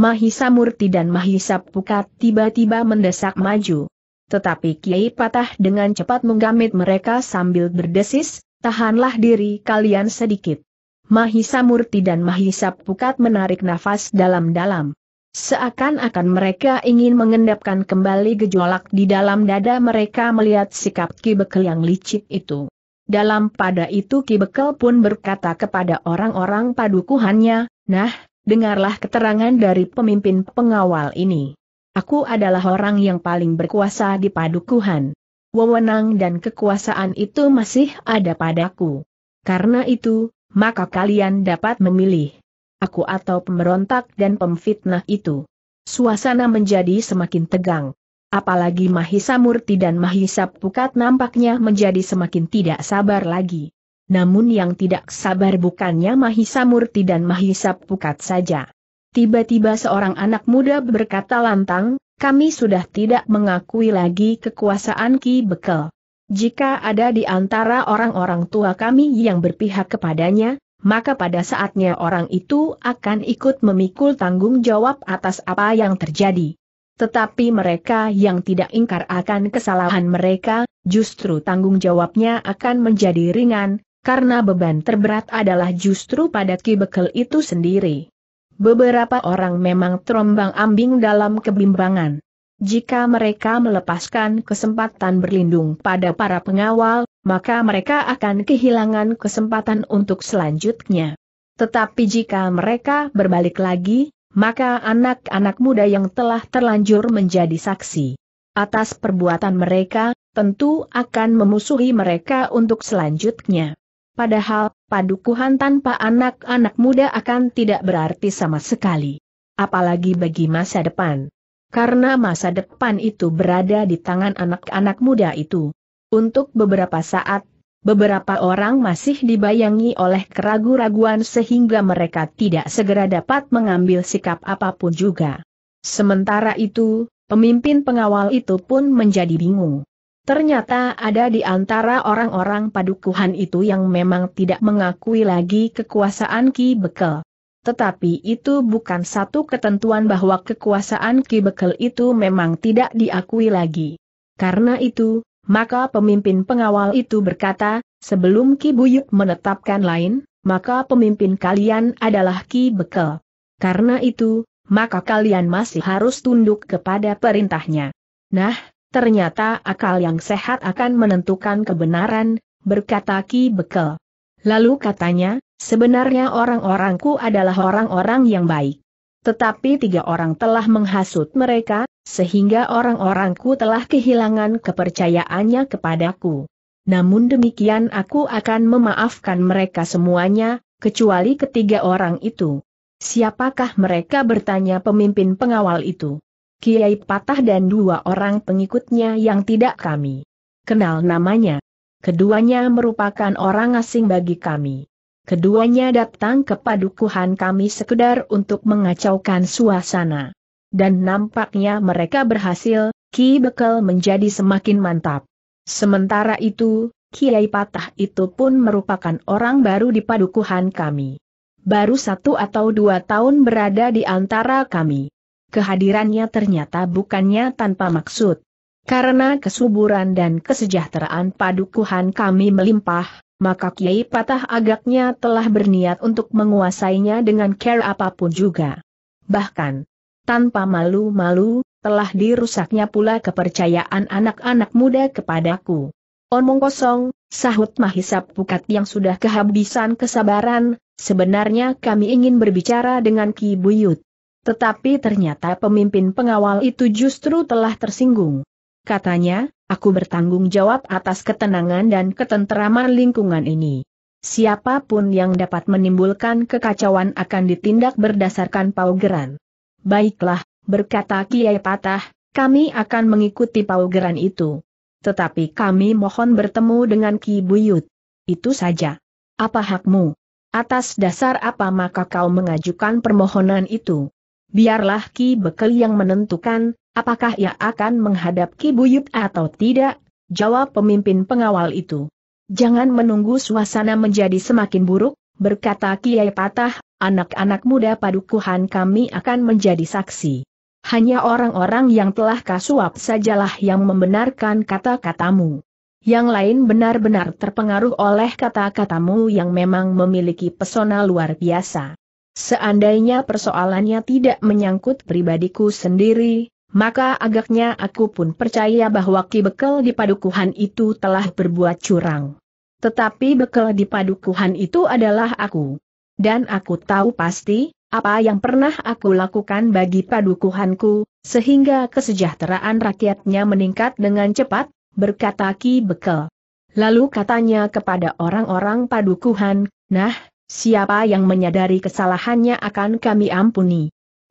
Mahisa Murti dan Mahisa Pukat tiba-tiba mendesak maju. Tetapi Kiai Patah dengan cepat menggamit mereka sambil berdesis, tahanlah diri kalian sedikit. Mahisa Murti dan Mahisa Pukat menarik nafas dalam-dalam. Seakan-akan mereka ingin mengendapkan kembali gejolak di dalam dada mereka melihat sikap Ki Bekel yang licik itu. Dalam pada itu Ki Bekel pun berkata kepada orang-orang padukuhannya, nah, dengarlah keterangan dari pemimpin pengawal ini. Aku adalah orang yang paling berkuasa di padukuhan. Wewenang dan kekuasaan itu masih ada padaku. Karena itu, maka kalian dapat memilih aku atau pemberontak dan pemfitnah itu. Suasana menjadi semakin tegang. Apalagi Mahisa Murti dan Mahisa Pukat nampaknya menjadi semakin tidak sabar lagi. Namun yang tidak sabar bukannya Mahisa Murti dan Mahisa Pukat saja. Tiba-tiba seorang anak muda berkata lantang, kami sudah tidak mengakui lagi kekuasaan Ki Bekel. Jika ada di antara orang-orang tua kami yang berpihak kepadanya, maka pada saatnya orang itu akan ikut memikul tanggung jawab atas apa yang terjadi. Tetapi mereka yang tidak ingkar akan kesalahan mereka, justru tanggung jawabnya akan menjadi ringan, karena beban terberat adalah justru pada Ki Bekel itu sendiri. Beberapa orang memang terombang-ambing dalam kebimbangan. Jika mereka melepaskan kesempatan berlindung pada para pengawal, maka mereka akan kehilangan kesempatan untuk selanjutnya. Tetapi jika mereka berbalik lagi, maka anak-anak muda yang telah terlanjur menjadi saksi atas perbuatan mereka, tentu akan memusuhi mereka untuk selanjutnya. Padahal, padukuhan tanpa anak-anak muda akan tidak berarti sama sekali. Apalagi bagi masa depan. Karena masa depan itu berada di tangan anak-anak muda itu. Untuk beberapa saat, beberapa orang masih dibayangi oleh keraguan-raguan sehingga mereka tidak segera dapat mengambil sikap apapun juga. Sementara itu, pemimpin pengawal itu pun menjadi bingung. Ternyata ada di antara orang-orang padukuhan itu yang memang tidak mengakui lagi kekuasaan Ki Bekel. Tetapi itu bukan satu ketentuan bahwa kekuasaan Ki Bekel itu memang tidak diakui lagi. Karena itu, maka pemimpin pengawal itu berkata, sebelum Ki Buyut menetapkan lain, maka pemimpin kalian adalah Ki Bekel. Karena itu, maka kalian masih harus tunduk kepada perintahnya. Nah, ternyata akal yang sehat akan menentukan kebenaran, berkata Ki Bekel. Lalu katanya, sebenarnya orang-orangku adalah orang-orang yang baik. Tetapi tiga orang telah menghasut mereka, sehingga orang-orangku telah kehilangan kepercayaannya kepadaku. Namun demikian aku akan memaafkan mereka semuanya, kecuali ketiga orang itu. Siapakah mereka? Bertanya pemimpin pengawal itu. Kiai Patah dan dua orang pengikutnya yang tidak kami kenal namanya. Keduanya merupakan orang asing bagi kami. Keduanya datang ke padukuhan kami sekedar untuk mengacaukan suasana. Dan nampaknya mereka berhasil. Ki Bekel menjadi semakin mantap. Sementara itu, Kiai Patah itu pun merupakan orang baru di padukuhan kami. Baru 1 atau 2 tahun berada di antara kami. Kehadirannya ternyata bukannya tanpa maksud. Karena kesuburan dan kesejahteraan padukuhan kami melimpah, maka Kiai Patah agaknya telah berniat untuk menguasainya dengan care apapun juga. Bahkan, tanpa malu-malu, telah dirusaknya pula kepercayaan anak-anak muda kepadaku. Omong kosong, sahut Mahisa Pukat yang sudah kehabisan kesabaran, sebenarnya kami ingin berbicara dengan Ki Buyut. Tetapi ternyata pemimpin pengawal itu justru telah tersinggung. Katanya, aku bertanggung jawab atas ketenangan dan ketenteraman lingkungan ini. Siapapun yang dapat menimbulkan kekacauan akan ditindak berdasarkan paugeran. Baiklah, berkata Kiai Patah, kami akan mengikuti paugeran itu. Tetapi kami mohon bertemu dengan Ki Buyut. Itu saja. Apa hakmu? Atas dasar apa maka kau mengajukan permohonan itu? Biarlah Ki Bekel yang menentukan, apakah ia akan menghadap Ki Buyut atau tidak, jawab pemimpin pengawal itu. Jangan menunggu suasana menjadi semakin buruk, berkata Kiai Patah, anak-anak muda padukuhan kami akan menjadi saksi. Hanya orang-orang yang telah kasuap sajalah yang membenarkan kata-katamu. Yang lain benar-benar terpengaruh oleh kata-katamu yang memang memiliki pesona luar biasa. Seandainya persoalannya tidak menyangkut pribadiku sendiri, maka agaknya aku pun percaya bahwa Ki Bekel di padukuhan itu telah berbuat curang. Tetapi Bekel di padukuhan itu adalah aku. Dan aku tahu pasti, apa yang pernah aku lakukan bagi padukuhanku, sehingga kesejahteraan rakyatnya meningkat dengan cepat, berkata Ki Bekel. Lalu katanya kepada orang-orang padukuhan, nah, siapa yang menyadari kesalahannya akan kami ampuni.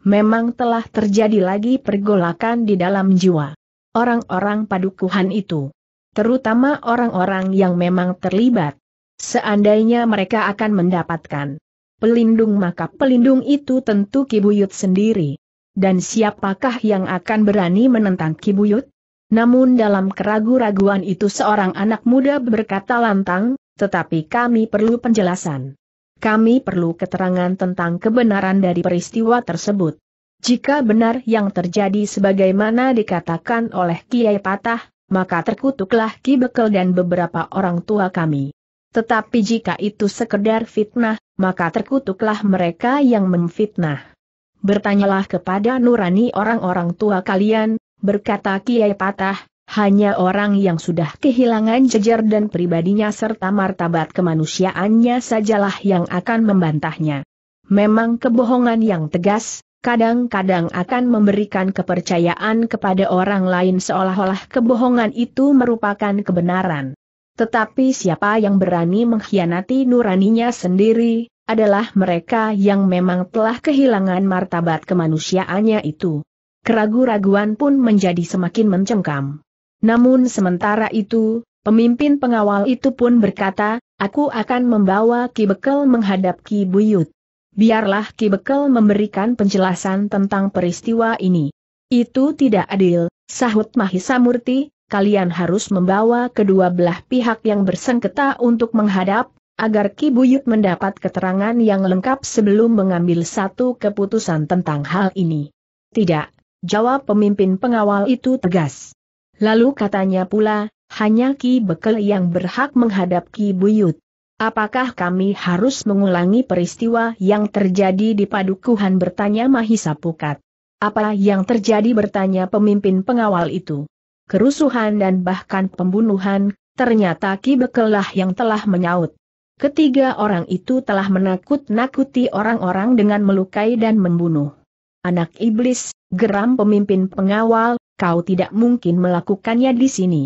Memang telah terjadi lagi pergolakan di dalam jiwa orang-orang padukuhan itu, terutama orang-orang yang memang terlibat. Seandainya mereka akan mendapatkan pelindung, maka pelindung itu tentu Ki Buyut sendiri. Dan siapakah yang akan berani menentang Ki Buyut? Namun dalam keraguan-raguan itu seorang anak muda berkata lantang, tetapi kami perlu penjelasan. Kami perlu keterangan tentang kebenaran dari peristiwa tersebut. Jika benar yang terjadi sebagaimana dikatakan oleh Kiai Patah, maka terkutuklah Ki Bekel dan beberapa orang tua kami. Tetapi jika itu sekedar fitnah, maka terkutuklah mereka yang memfitnah. Bertanyalah kepada nurani orang-orang tua kalian, berkata Kiai Patah, hanya orang yang sudah kehilangan jejer dan pribadinya serta martabat kemanusiaannya sajalah yang akan membantahnya. Memang kebohongan yang tegas, kadang-kadang akan memberikan kepercayaan kepada orang lain seolah-olah kebohongan itu merupakan kebenaran. Tetapi siapa yang berani mengkhianati nuraninya sendiri, adalah mereka yang memang telah kehilangan martabat kemanusiaannya itu. Keraguan-raguan pun menjadi semakin mencengkam. Namun sementara itu, pemimpin pengawal itu pun berkata, aku akan membawa Ki Bekel menghadap Ki Buyut. Biarlah Ki Bekel memberikan penjelasan tentang peristiwa ini. Itu tidak adil, sahut Mahisa Murti, kalian harus membawa kedua belah pihak yang bersengketa untuk menghadap, agar Ki Buyut mendapat keterangan yang lengkap sebelum mengambil satu keputusan tentang hal ini. Tidak, jawab pemimpin pengawal itu tegas. Lalu katanya pula, hanya Ki Bekel yang berhak menghadap Ki Buyut. Apakah kami harus mengulangi peristiwa yang terjadi di padukuhan? Bertanya Mahisa Pukat. Apa yang terjadi? Bertanya pemimpin pengawal itu. Kerusuhan dan bahkan pembunuhan, ternyata Ki Bekel lah yang telah menyaut. Ketiga orang itu telah menakut-nakuti orang-orang dengan melukai dan membunuh. anak iblis, geram pemimpin pengawal, kau tidak mungkin melakukannya di sini.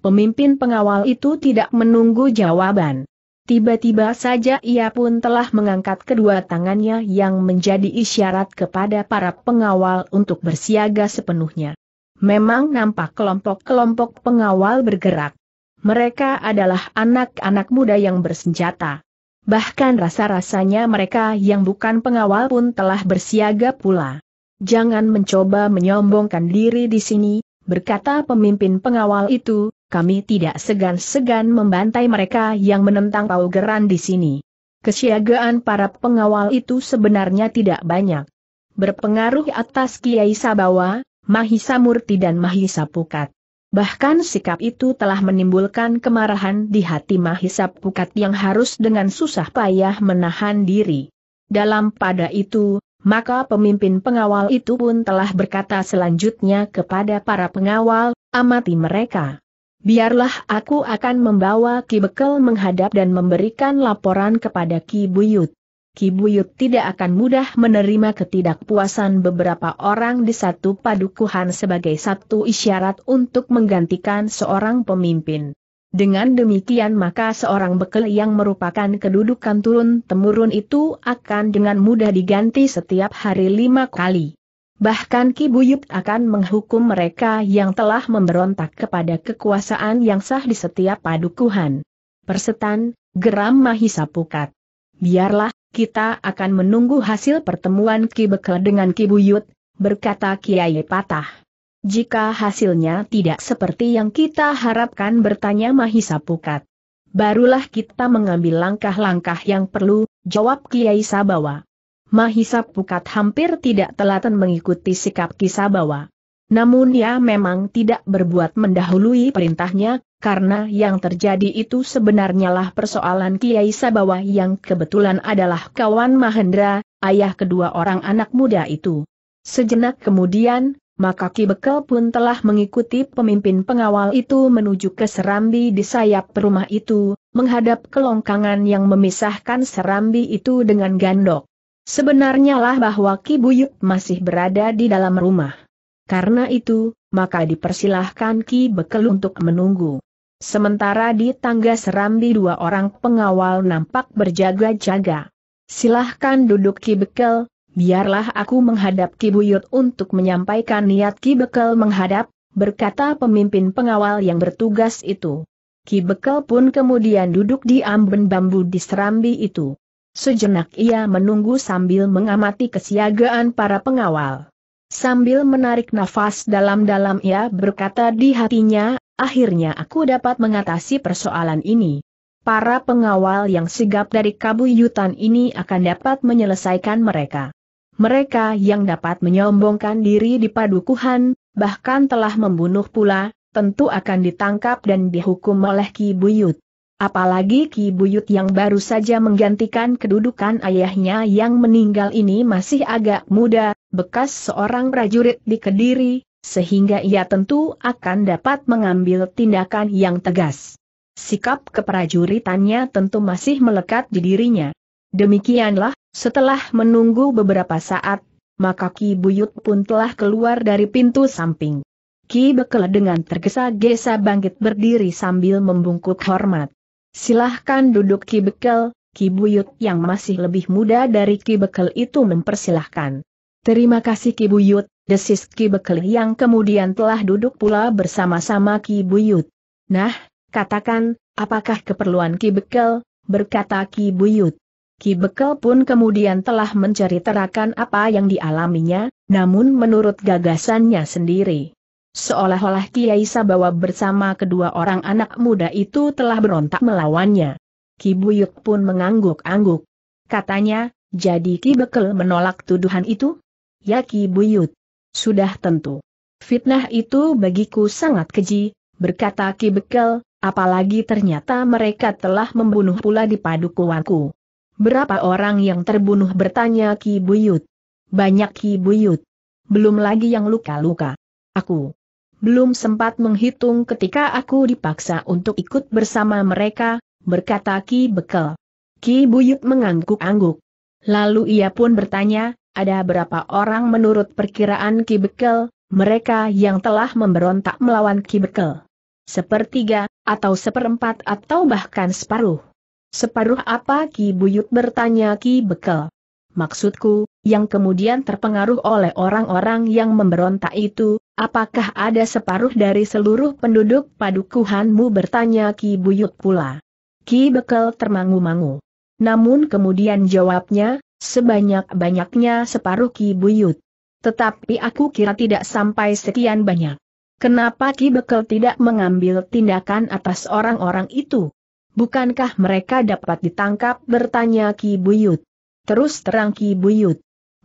Pemimpin pengawal itu tidak menunggu jawaban. Tiba-tiba saja ia pun telah mengangkat kedua tangannya yang menjadi isyarat kepada para pengawal untuk bersiaga sepenuhnya. Memang nampak kelompok-kelompok pengawal bergerak. Mereka adalah anak-anak muda yang bersenjata. Bahkan rasa-rasanya mereka yang bukan pengawal pun telah bersiaga pula. Jangan mencoba menyombongkan diri di sini, berkata pemimpin pengawal itu, kami tidak segan-segan membantai mereka yang menentang paugeran di sini. Kesiagaan para pengawal itu sebenarnya tidak banyak. Berpengaruh atas Kiai Sabawa, Mahisa Murti dan Mahisa Pukat. Bahkan sikap itu telah menimbulkan kemarahan di hati Mahisa Pukat yang harus dengan susah payah menahan diri. Dalam pada itu, maka pemimpin pengawal itu pun telah berkata selanjutnya kepada para pengawal, amati mereka. Biarlah aku akan membawa Ki Bekel menghadap dan memberikan laporan kepada Ki Buyut. Ki Buyut tidak akan mudah menerima ketidakpuasan beberapa orang di satu padukuhan sebagai satu isyarat untuk menggantikan seorang pemimpin. Dengan demikian maka seorang Bekel yang merupakan kedudukan turun-temurun itu akan dengan mudah diganti setiap hari 5 kali. Bahkan Ki Buyut akan menghukum mereka yang telah memberontak kepada kekuasaan yang sah di setiap padukuhan. Persetan, geram Mahisa Pukat. Biarlah, kita akan menunggu hasil pertemuan Ki Bekel dengan Ki Buyut, berkata Kiai Patah. Jika hasilnya tidak seperti yang kita harapkan, bertanya Mahisa Pukat. Barulah kita mengambil langkah-langkah yang perlu, jawab Kiai Sabawa. Mahisa Pukat hampir tidak telaten mengikuti sikap Ki Sabawa. Namun ia memang tidak berbuat mendahului perintahnya, karena yang terjadi itu sebenarnya lah persoalan Kiai Sabawa yang kebetulan adalah kawan Mahendra, ayah kedua orang anak muda itu. Sejenak kemudian, maka Ki Bekel pun telah mengikuti pemimpin pengawal itu menuju ke serambi di sayap rumah itu, menghadap kelongkangan yang memisahkan serambi itu dengan gandok. Sebenarnya lah bahwa Ki Buyut masih berada di dalam rumah. Karena itu, maka dipersilahkan Ki Bekel untuk menunggu. Sementara di tangga serambi dua orang pengawal nampak berjaga-jaga. Silahkan duduk Ki Bekel, biarlah aku menghadap Ki Buyut untuk menyampaikan niat Ki Bekel menghadap, berkata pemimpin pengawal yang bertugas itu. Ki Bekel pun kemudian duduk di amben bambu di serambi itu. Sejenak ia menunggu sambil mengamati kesiagaan para pengawal. Sambil menarik nafas dalam-dalam ia berkata di hatinya, akhirnya aku dapat mengatasi persoalan ini. Para pengawal yang sigap dari kabuyutan ini akan dapat menyelesaikan mereka. Mereka yang dapat menyombongkan diri di padukuhan, bahkan telah membunuh pula, tentu akan ditangkap dan dihukum oleh Ki Buyut. Apalagi Ki Buyut yang baru saja menggantikan kedudukan ayahnya yang meninggal ini masih agak muda, bekas seorang prajurit di Kediri, sehingga ia tentu akan dapat mengambil tindakan yang tegas. Sikap keprajuritannya tentu masih melekat di dirinya. Demikianlah, setelah menunggu beberapa saat, maka Ki Buyut pun telah keluar dari pintu samping. Ki Bekel dengan tergesa-gesa bangkit berdiri sambil membungkuk hormat. Silahkan duduk Ki Bekel, Ki Buyut yang masih lebih muda dari Ki Bekel itu mempersilahkan. Terima kasih Ki Buyut, desis Ki Bekel yang kemudian telah duduk pula bersama-sama Ki Buyut. Nah, katakan, apakah keperluan Ki Bekel, berkata Ki Buyut. Ki Bekel pun kemudian telah menceritakan apa yang dialaminya, namun menurut gagasannya sendiri. Seolah-olah Kiai Sabawa bersama kedua orang anak muda itu telah berontak melawannya. Ki Buyut pun mengangguk-angguk. Katanya, jadi Ki Bekel menolak tuduhan itu? Ya Ki Buyut. Sudah tentu. Fitnah itu bagiku sangat keji, berkata Ki Bekel, apalagi ternyata mereka telah membunuh pula di padukuhanku. Berapa orang yang terbunuh, bertanya Ki Buyut. Banyak Ki Buyut. Belum lagi yang luka-luka. Aku belum sempat menghitung ketika aku dipaksa untuk ikut bersama mereka, berkata Ki Bekel. Ki Buyut mengangguk-angguk. Lalu ia pun bertanya, Ada berapa orang menurut perkiraan Ki Bekel, mereka yang telah memberontak melawan Ki Bekel? Sepertiga, atau seperempat atau bahkan separuh. Separuh apa? Ki Buyut bertanya Ki Bekel. Maksudku, yang kemudian terpengaruh oleh orang-orang yang memberontak itu, apakah ada separuh dari seluruh penduduk padukuhanmu? Bertanya Ki Buyut pula. Ki Bekel termangu-mangu. Namun kemudian jawabnya, sebanyak-banyaknya separuh Ki Buyut. Tetapi aku kira tidak sampai sekian banyak. Kenapa Ki Bekel tidak mengambil tindakan atas orang-orang itu? Bukankah mereka dapat ditangkap? Bertanya Ki Buyut. Terus terang Ki Buyut,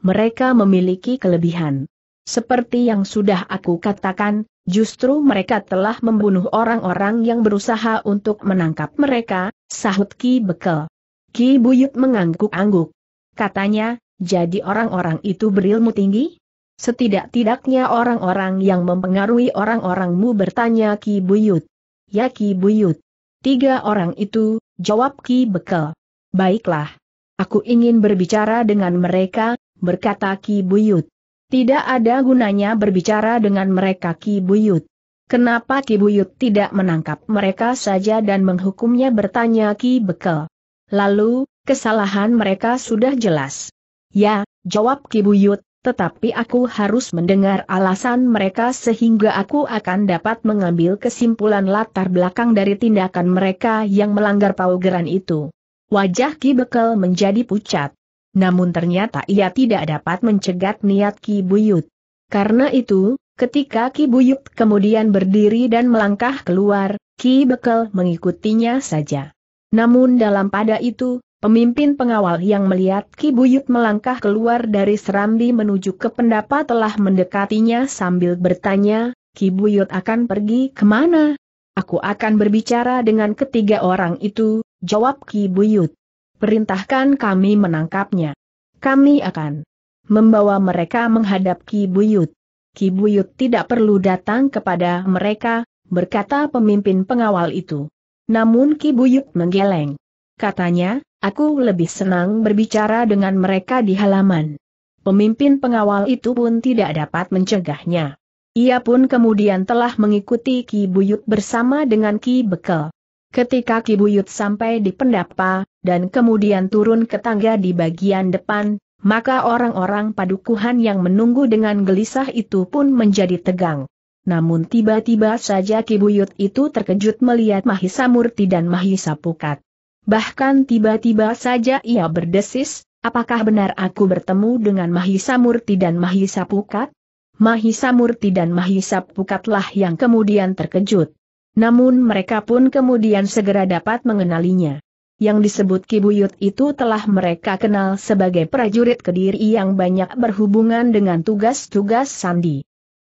mereka memiliki kelebihan. Seperti yang sudah aku katakan, justru mereka telah membunuh orang-orang yang berusaha untuk menangkap mereka, sahut Ki Bekel. Ki Buyut mengangguk-angguk. Katanya, jadi orang-orang itu berilmu tinggi? Setidak-tidaknya orang-orang yang mempengaruhi orang-orangmu? Bertanya Ki Buyut. Ya Ki Buyut. 3 orang itu, jawab Ki Bekel. Baiklah. Aku ingin berbicara dengan mereka, berkata Ki Buyut. Tidak ada gunanya berbicara dengan mereka Ki Buyut. Kenapa Ki Buyut tidak menangkap mereka saja dan menghukumnya? Bertanya Ki Bekel. Lalu, kesalahan mereka sudah jelas. Ya, jawab Ki Buyut, tetapi aku harus mendengar alasan mereka sehingga aku akan dapat mengambil kesimpulan latar belakang dari tindakan mereka yang melanggar paugeran itu. Wajah Ki Bekel menjadi pucat. Namun ternyata ia tidak dapat mencegat niat Ki Buyut. Karena itu, ketika Ki Buyut kemudian berdiri dan melangkah keluar, Ki Bekel mengikutinya saja. Namun dalam pada itu, pemimpin pengawal yang melihat Ki Buyut melangkah keluar dari serambi menuju ke pendapa telah mendekatinya sambil bertanya, Ki Buyut akan pergi kemana? Aku akan berbicara dengan ketiga orang itu, jawab Ki Buyut. Perintahkan kami menangkapnya. Kami akan membawa mereka menghadap Ki Buyut. Ki Buyut tidak perlu datang kepada mereka, berkata pemimpin pengawal itu. Namun Ki Buyut menggeleng. Katanya, aku lebih senang berbicara dengan mereka di halaman. Pemimpin pengawal itu pun tidak dapat mencegahnya. Ia pun kemudian telah mengikuti Ki Buyut bersama dengan Ki Bekel. Ketika Ki Buyut sampai di pendapa, dan kemudian turun ke tangga di bagian depan, maka orang-orang padukuhan yang menunggu dengan gelisah itu pun menjadi tegang. Namun tiba-tiba saja Ki Buyut itu terkejut melihat Mahisa Murti dan Mahisa Pukat. Bahkan tiba-tiba saja ia berdesis, apakah benar aku bertemu dengan Mahisa Murti dan Mahisa Pukat? Mahisa Murti dan Mahisa Pukatlah yang kemudian terkejut. Namun mereka pun kemudian segera dapat mengenalinya. Yang disebut Ki Buyut itu telah mereka kenal sebagai prajurit Kediri yang banyak berhubungan dengan tugas-tugas sandi.